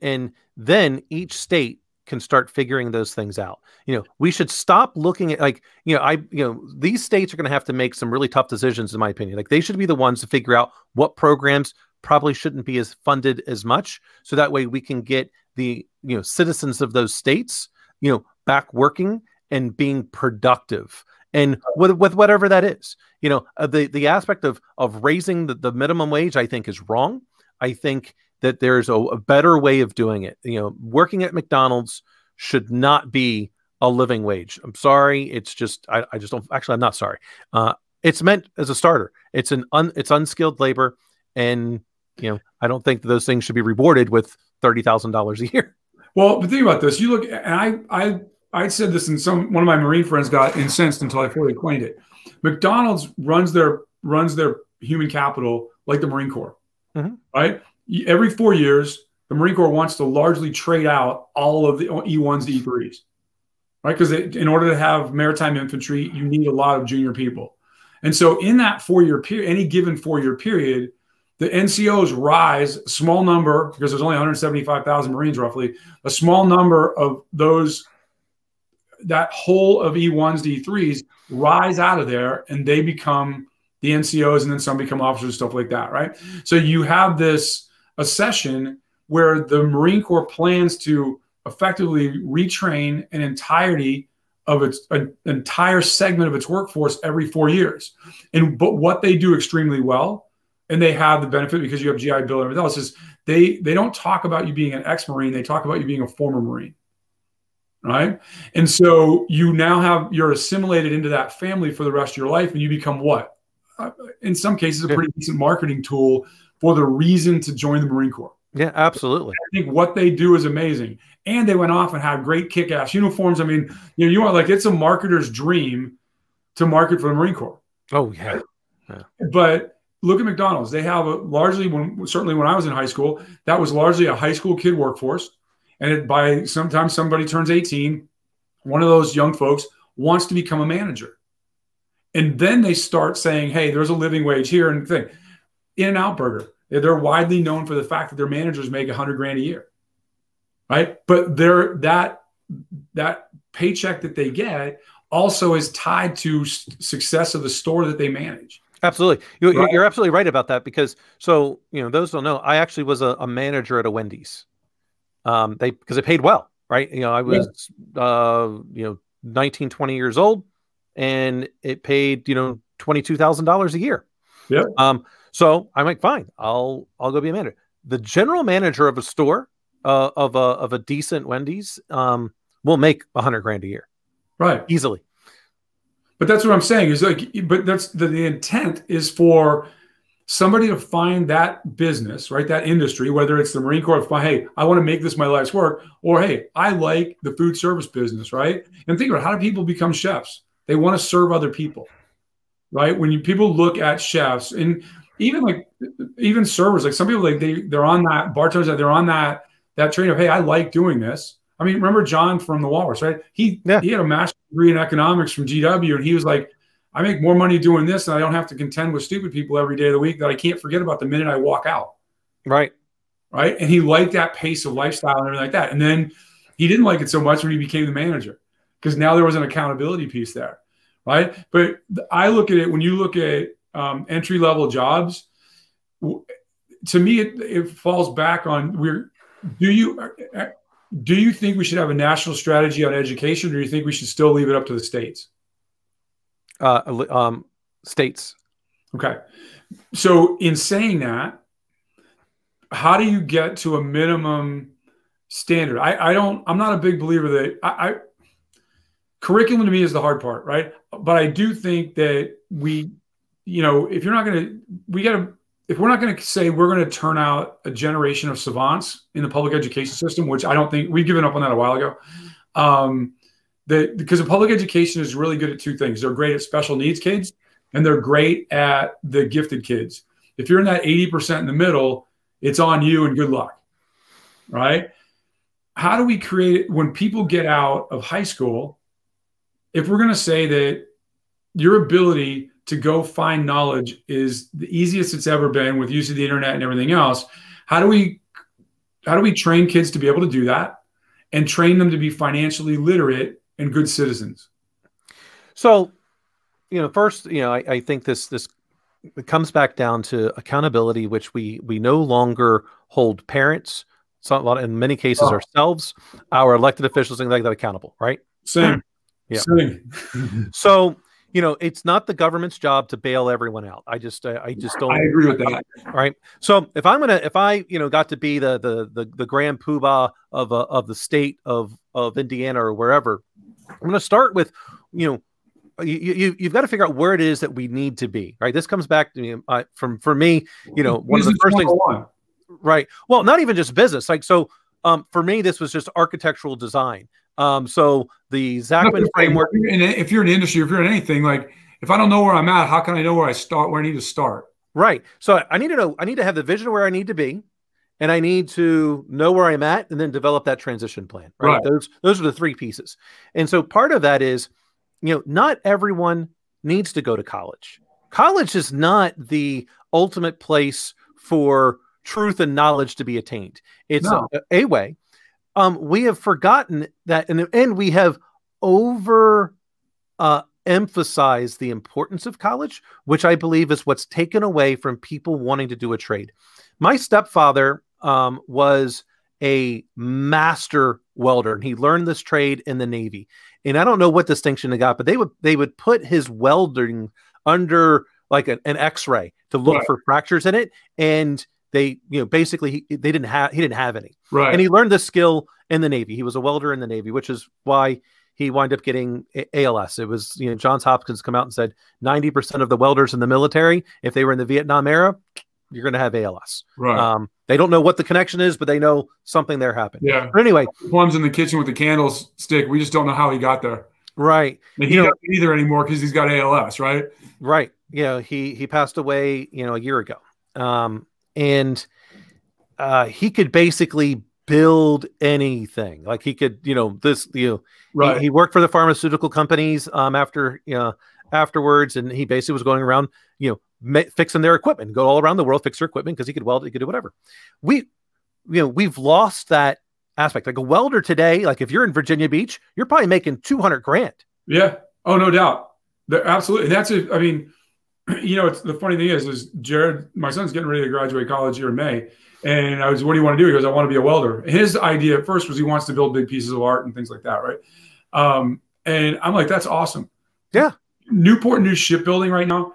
And then each state can start figuring those things out. You know, we should stop looking at, like, you know, these states are going to have to make some really tough decisions, in my opinion. Like, they should be the ones to figure out what programs probably shouldn't be as funded as much, so that way we can get the, you know, citizens of those states, you know, back working and being productive, and with whatever that is. You know, the aspect of raising the minimum wage, I think, is wrong. I think that there's a better way of doing it. You know, working at McDonald's should not be a living wage. I'm sorry. It's just, I just don't, actually, I'm not sorry. It's meant as a starter. It's unskilled labor. And, you know, I don't think that those things should be rewarded with $30,000 a year. Well, but think about this. You look, and I said this, and one of my Marine friends got incensed until I fully explained it. McDonald's runs their human capital like the Marine Corps, right? Every 4 years, the Marine Corps wants to largely trade out all of the E1s to E3s, right? Because in order to have maritime infantry, you need a lot of junior people. And so in that 4 year period, any given 4 year period, the NCOs rise, a small number, because there's only 175,000 Marines roughly, a small number of those, that whole of E1s to E3s rise out of there, and they become the NCOs, and then some become officers, stuff like that, right? So you have this accession where the Marine Corps plans to effectively retrain an entirety of an entire segment of its workforce every 4 years. But what they do extremely well, and they have the benefit because you have GI Bill and everything else, is they don't talk about you being an ex-Marine. They talk about you being a former Marine, right? And so you now you're assimilated into that family for the rest of your life, and you become what? In some cases, a pretty decent marketing tool for the reason to join the Marine Corps. Yeah, absolutely. I think what they do is amazing. And they went off and had great kick-ass uniforms. I mean, you know, you are like, it's a marketer's dream to market for the Marine Corps. Oh, yeah. Right? Yeah. But look at McDonald's. They have certainly when I was in high school, that was largely a high school kid workforce And by sometimes somebody turns 18, one of those young folks wants to become a manager. And then they start saying, hey, there's a living wage here and thing. In-N-Out Burger, they're widely known for the fact that their managers make $100,000 a year, right? But they're, that paycheck that they get also is tied to success of the store that they manage. Absolutely. You're absolutely right about that, because, so, you know, those don't know, I actually was a manager at a Wendy's. Because they paid well, right? You know, I was, you know, 19, 20 years old, and it paid, you know, $22,000 a year. Yeah. So I'm like, fine, I'll go be a manager. The general manager of a store, of a decent Wendy's, will make $100,000 a year. Right. Easily. But that's what I'm saying is, like, but that's the intent is for somebody to find that business, right? That industry, whether it's the Marine Corps, hey, I want to make this my life's work, or hey, I like the food service business, right? And think about, how do people become chefs? They want to serve other people, right? When people look at chefs, and even servers, like some people, like they're on that, bartenders, they're on that train of, hey, I like doing this. I mean, remember John from The Walrus, right? He had a master's degree in economics from GW, and he was like, I make more money doing this, and I don't have to contend with stupid people every day of the week that I can't forget about the minute I walk out. Right. Right. And he liked that pace of lifestyle and everything like that. And then he didn't like it so much when he became the manager, because now there was an accountability piece there. Right. But I look at it, when you look at entry-level jobs, to me, it falls back on, do you think we should have a national strategy on education, or do you think we should still leave it up to the states? States. Okay. So in saying that, how do you get to a minimum standard? I'm not a big believer that curriculum to me is the hard part, right? But I do think that we, you know, if we're not going to say we're going to turn out a generation of savants in the public education system, which I don't think, we've given up on that a while ago. Because the public education is really good at two things. They're great at special needs kids, and they're great at the gifted kids. If you're in that 80% in the middle, it's on you and good luck, right? How do we create it when people get out of high school? If we're going to say that your ability to go find knowledge is the easiest it's ever been with use of the internet and everything else, how do we train kids to be able to do that and train them to be financially literate and good citizens? So, you know, first, you know, I think this comes back down to accountability, which we no longer hold parents, in many cases ourselves, our elected officials, things like that, accountable, right? Same. Yeah. Same. So, you know, it's not the government's job to bail everyone out. I just don't. I agree with that. All right. So if I, you know, got to be the grand poobah of the state of Indiana or wherever, I'm going to start with, you know, you've got to figure out where it is that we need to be. Right. This comes back to me for me, you know, one of the first things. Right. Well, not even just business. Like, so for me, this was just architectural design. So the Zachman framework, if you're in industry, if you're in anything, like if I don't know where I'm at, how can I know where I start, where I need to start? Right. So I need to know, I need to have the vision of where I need to be, and I need to know where I'm at, and then develop that transition plan. Right. Those are the three pieces. And so part of that is, you know, not everyone needs to go to college. College is not the ultimate place for truth and knowledge to be attained. It's a way. We have forgotten that, and we have emphasized the importance of college, which I believe is what's taken away from people wanting to do a trade. My stepfather was a master welder, and he learned this trade in the Navy. And I don't know what distinction they got, but they would put his welding under like an X-ray to look for fractures in it, and they, you know, basically he didn't have any. Right. And he learned this skill in the Navy. He was a welder in the Navy, which is why he wound up getting ALS. It was, you know, Johns Hopkins come out and said 90% of the welders in the military, if they were in the Vietnam era, you're going to have ALS. Right. They don't know what the connection is, but they know something there happened. Yeah. But anyway, plums in the kitchen with the candlestick. We just don't know how he got there. Right. And he doesn't either anymore because he's got ALS. Right. Right. You know, he passed away, you know, a year ago. And he could basically build anything. Like he could, right. He worked for the pharmaceutical companies afterwards, and he basically was going around, fixing their equipment, go all around the world, fix their equipment because he could weld, he could do whatever. We've lost that aspect. Like a welder today, like if you're in Virginia Beach, you're probably making $200,000. Yeah. Oh, no doubt. Absolutely. That's it. I mean, it's, the funny thing is Jared, my son's getting ready to graduate college here in May. And I was, what do you want to do? He goes, I want to be a welder. His idea at first was he wants to build big pieces of art and things like that. Right. And I'm like, that's awesome. Yeah. Newport News shipbuilding right now,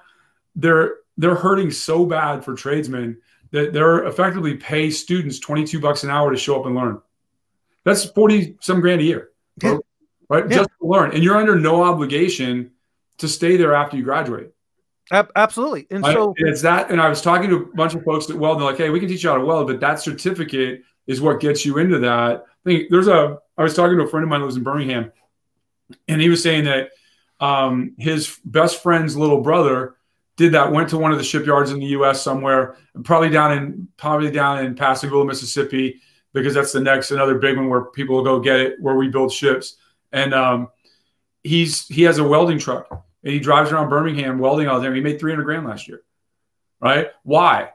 they're hurting so bad for tradesmen that they're effectively pay students $22 an hour to show up and learn. That's 40 some grand a year. Yeah. Right. Yeah. Just to learn. And you're under no obligation to stay there after you graduate. Absolutely. And so it's that. And I was talking to a bunch of folks that weld, they're like, hey, we can teach you how to weld, but that certificate is what gets you into that thing. I was talking to a friend of mine who lives in Birmingham, and he was saying that his best friend's little brother did that, went to one of the shipyards in the US somewhere, probably down in Pascagoula, Mississippi, because that's another big one where people will go get it, where we build ships. And he has a welding truck. And he drives around Birmingham welding all the time. He made $300,000 last year, right? Why?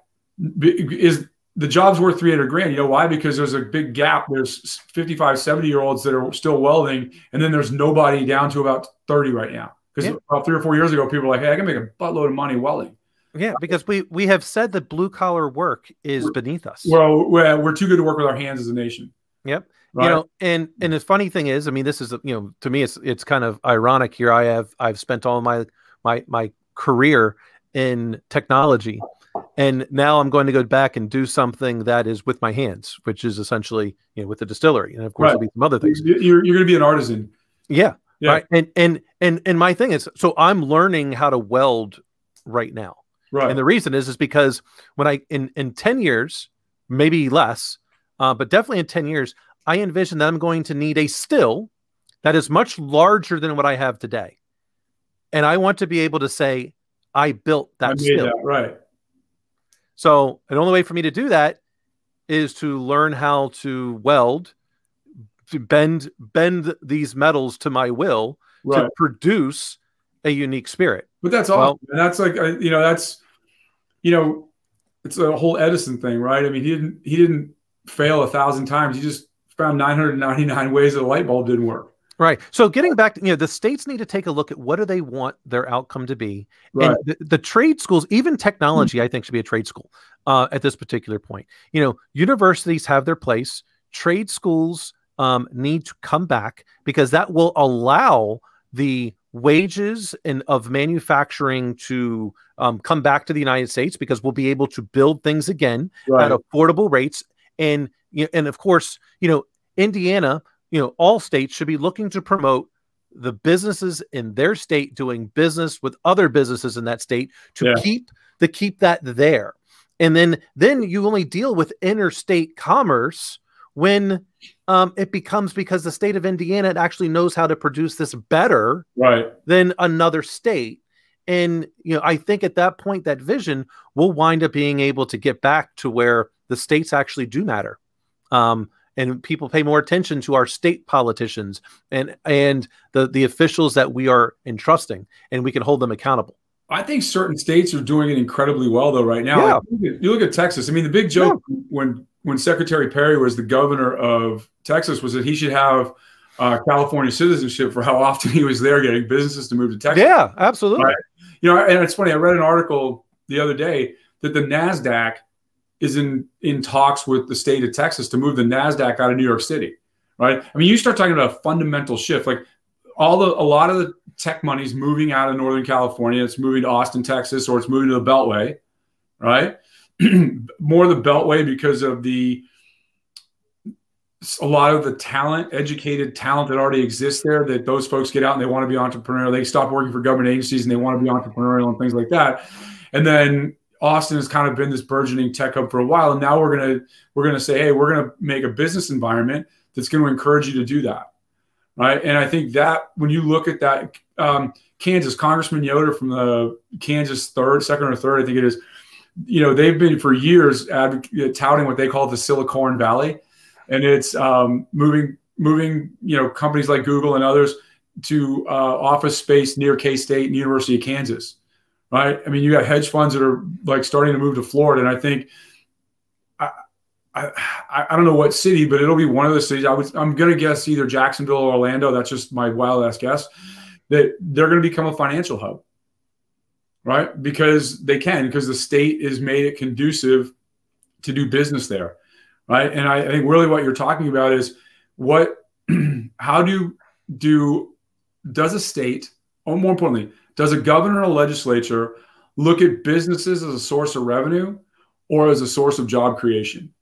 Is the job's worth $300,000? You know why? Because there's a big gap. There's 55, 70-year-olds that are still welding, and then there's nobody down to about 30 right now. Because about 3 or 4 years ago, people were like, hey, I can make a buttload of money welding. Yeah, because we have said that blue-collar work is beneath us. Well, we're too good to work with our hands as a nation. Yep. Right. And the funny thing is, I mean, this is, to me, it's kind of ironic here. I've spent all my career in technology, and now I'm going to go back and do something that is with my hands, which is essentially, with the distillery. And of course, there'll be some other things. You're going to be an artisan. Yeah. Yeah. Right. And my thing is, so I'm learning how to weld right now. Right. And the reason is because when in 10 years, maybe less, but definitely in 10 years, I envision that I'm going to need a still that is much larger than what I have today. And I want to be able to say, I built that still. That, right. So the only way for me to do that is to learn how to weld, to bend these metals to my will, right, to produce a unique spirit. But that's awesome. And that's like, it's a whole Edison thing, right? I mean, he didn't fail 1,000 times. He just found 999 ways that a light bulb didn't work. Right. So getting back to, the states need to take a look at what do they want their outcome to be. Right. And the trade schools, even technology, I think should be a trade school at this particular point. Universities have their place. Trade schools need to come back because that will allow the wages of manufacturing to come back to the United States because we'll be able to build things again at affordable rates. And of course, Indiana, all states should be looking to promote the businesses in their state doing business with other businesses in that state to keep that there. And then you only deal with interstate commerce when it becomes, because the state of Indiana actually knows how to produce this better than another state. And, I think at that point, that vision will wind up being able to get back to where the states actually do matter. And people pay more attention to our state politicians and the officials that we are entrusting, and we can hold them accountable. I think certain states are doing it incredibly well, though, right now. Yeah. Like, you look at Texas. I mean, the big joke when Secretary Perry was the governor of Texas was that he should have California citizenship for how often he was there getting businesses to move to Texas. Yeah, absolutely. Right? And it's funny. I read an article the other day that the NASDAQ is in talks with the state of Texas to move the NASDAQ out of New York City, right? I mean, you start talking about a fundamental shift. Like a lot of the tech money's moving out of Northern California. It's moving to Austin, Texas, or it's moving to the Beltway, right? More the Beltway because of a lot of the talent, educated talent that already exists there, that those folks get out and they want to be entrepreneurial. They stop working for government agencies and they want to be entrepreneurial and things like that. And then Austin has kind of been this burgeoning tech hub for a while, and now we're gonna say, hey, we're gonna make a business environment that's going to encourage you to do that, right? And I think that when you look at that, Kansas, Congressman Yoder from the Kansas second or third, I think it is, they've been for years touting what they call the Silicon Valley, and it's moving companies like Google and others to office space near K-State and University of Kansas, right? I mean, you got hedge funds that are like starting to move to Florida, and I think I don't know what city, but it'll be one of the cities. I'm going to guess either Jacksonville or Orlando. That's just my wild ass guess. That they're going to become a financial hub, right? Because they can, because the state has made it conducive to do business there, right? And I think really what you're talking about is what, how does a state, or more importantly, does a governor or a legislature look at businesses as a source of revenue or as a source of job creation?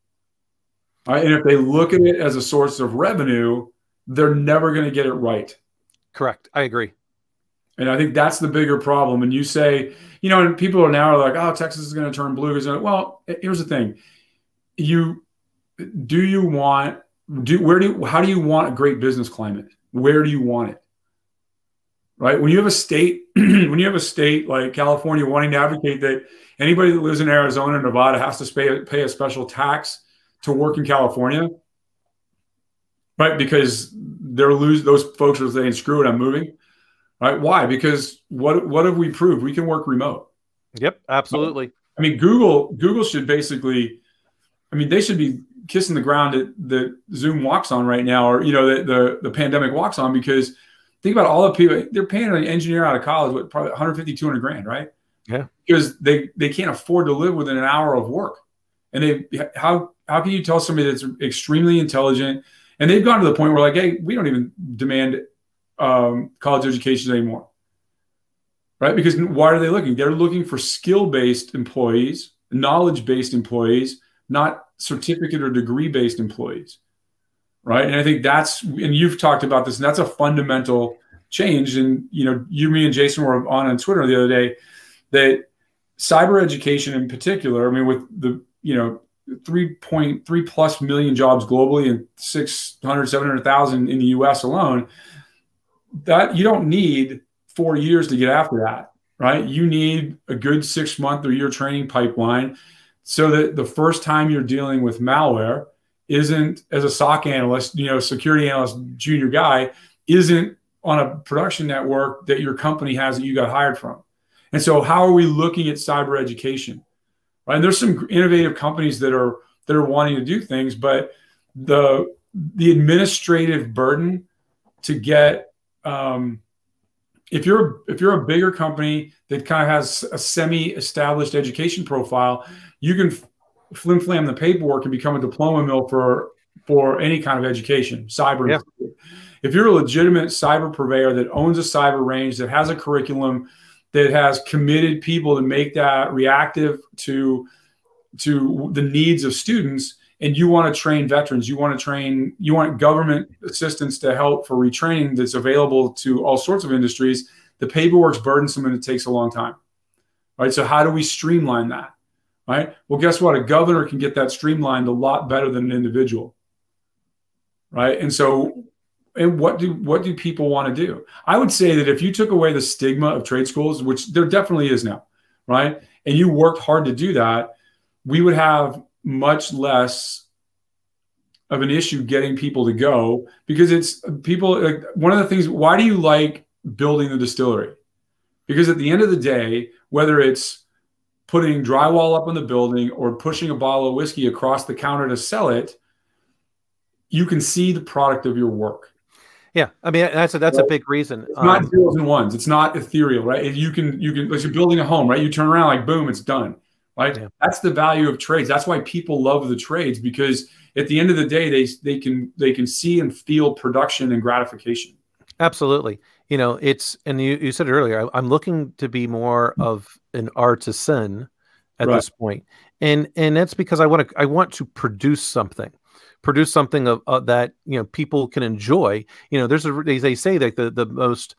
Right? And if they look at it as a source of revenue, they're never going to get it right. Correct. I agree. And I think that's the bigger problem. And you say, you know, and people are now like, oh, Texas is going to turn blue. Well, here's the thing. How do you want a great business climate? Where do you want it? Right. When you have a state, when you have a state like California wanting to advocate that anybody that lives in Arizona and Nevada has to pay a special tax to work in California, right? Because those folks are saying, screw it, I'm moving. Right? Why? Because what have we proved? We can work remote. Yep, absolutely. I mean, Google should basically, I mean, they should be kissing the ground that Zoom walks on right now, or, you know, that the pandemic walks on, because think about all the people, they're paying an engineer out of college with probably 150, 200 grand, right? Yeah. Because they can't afford to live within an hour of work. And how can you tell somebody that's extremely intelligent, and they've gone to the point where like, hey, we don't even demand college educations anymore, right? Because why are they looking? They're looking for skill-based employees, knowledge-based employees, not certificate or degree-based employees, right? And I think and you've talked about this, and that's a fundamental change. And, you know, you, me, and Jason were on Twitter the other day that cyber education in particular, I mean, with the, you know, 3.3 plus million jobs globally and 600, 700,000 in the US alone, that you don't need 4 years to get after that, right? You need a good 6-month or year training pipeline so that the first time you're dealing with malware isn't, as a SOC analyst, you know, security analyst, junior guy, isn't on a production network that your company has that you got hired from. And so how are we looking at cyber education? Right? And there's some innovative companies that are wanting to do things, but the administrative burden to get, if you're a bigger company that kind of has a semi-established education profile, you can flim-flam the paperwork and become a diploma mill for any kind of education, cyber. Yeah. If you're a legitimate cyber purveyor that owns a cyber range, that has a curriculum, that has committed people to make that reactive to the needs of students, and you want to train veterans, you want government assistance to help for retraining that's available to all sorts of industries, the paperwork's burdensome and it takes a long time, right? So how do we streamline that, right? Well, guess what? A governor can get that streamlined a lot better than an individual, right? And so, and what do people want to do? I would say that if you took away the stigma of trade schools, which there definitely is now, right? And you worked hard to do that, we would have much less of an issue getting people to go, because it's people, like, one of the things, why do you like building the distillery? Because at the end of the day, whether it's putting drywall up on the building or pushing a bottle of whiskey across the counter to sell it, you can see the product of your work. Yeah. I mean, that's a big reason. It's not zeros and ones. It's not ethereal, right? If you can, like, you're building a home, right? You turn around, like, boom, it's done. Right? Yeah. That's the value of trades. That's why people love the trades, because at the end of the day, they can see and feel production and gratification. Absolutely. You know, it's, and you said it earlier, I'm looking to be more of an artisan at this point. And that's because I want to produce something of that, you know, people can enjoy. You know, they say that the most,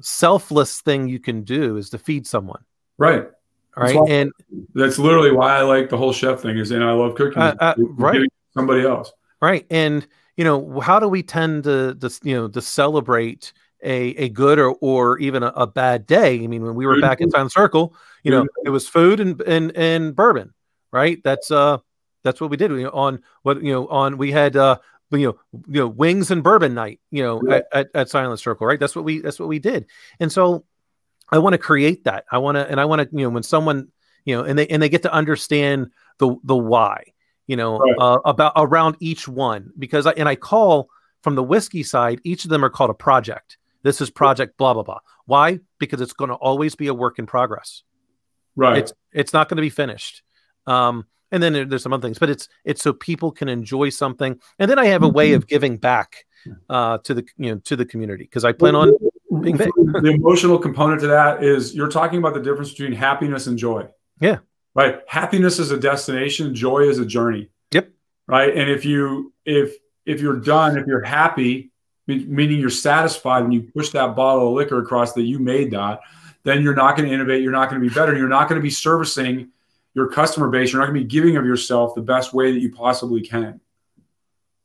selfless thing you can do is to feed someone. Right. Right. And that's literally why I like the whole chef thing, is, and I love cooking right. Somebody else. Right. And, you know, how do we tend to celebrate a good or even a bad day? I mean, when we were back in Town Circle, you know, it was food and bourbon, right? That's, That's what we did. You know, we had wings and bourbon night, you know, yeah, at Silent Circle, right? That's what we did. And so I want to create that. I want to, you know, when someone, you know, and they get to understand the why, you know, right, about around each one, because I call from the whiskey side, each of them are called a project. This is project blah, blah, blah. Why? Because it's going to always be a work in progress. Right. It's not going to be finished. And then there's some other things, but it's so people can enjoy something. And then I have a way of giving back to the community, because I plan on being big. The emotional component to that is you're talking about the difference between happiness and joy. Yeah. Right. Happiness is a destination. Joy is a journey. Yep. Right. And if you're happy, meaning you're satisfied when you push that bottle of liquor across that you made that, then you're not going to innovate. You're not going to be better. You're not going to be servicing your customer base. You're not going to be giving of yourself the best way that you possibly can.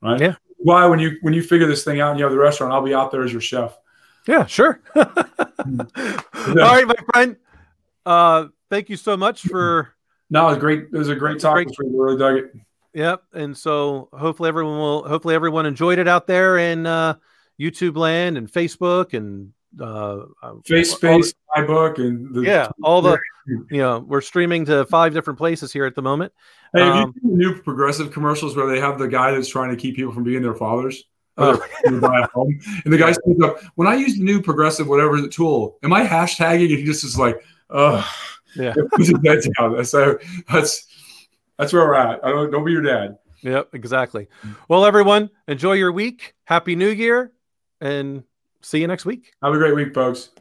Right. Yeah. Why, when you figure this thing out and you have the restaurant, I'll be out there as your chef. Yeah, sure. All right, my friend. Thank you so much for. No, it was a great talk. We really dug it. Yep. And so hopefully everyone enjoyed it out there in YouTube land and Facebook and Face Space, my book, and we're streaming to 5 different places here at the moment. Hey, have you seen the new Progressive commercials where they have the guy that's trying to keep people from being their fathers? Home, and the guy stands up, when I use the new Progressive whatever the tool, am I hashtagging? And he just is like, yeah. So that's where we're at. Don't be your dad. Yep, exactly. Well, everyone, enjoy your week. Happy New Year, and see you next week. Have a great week, folks.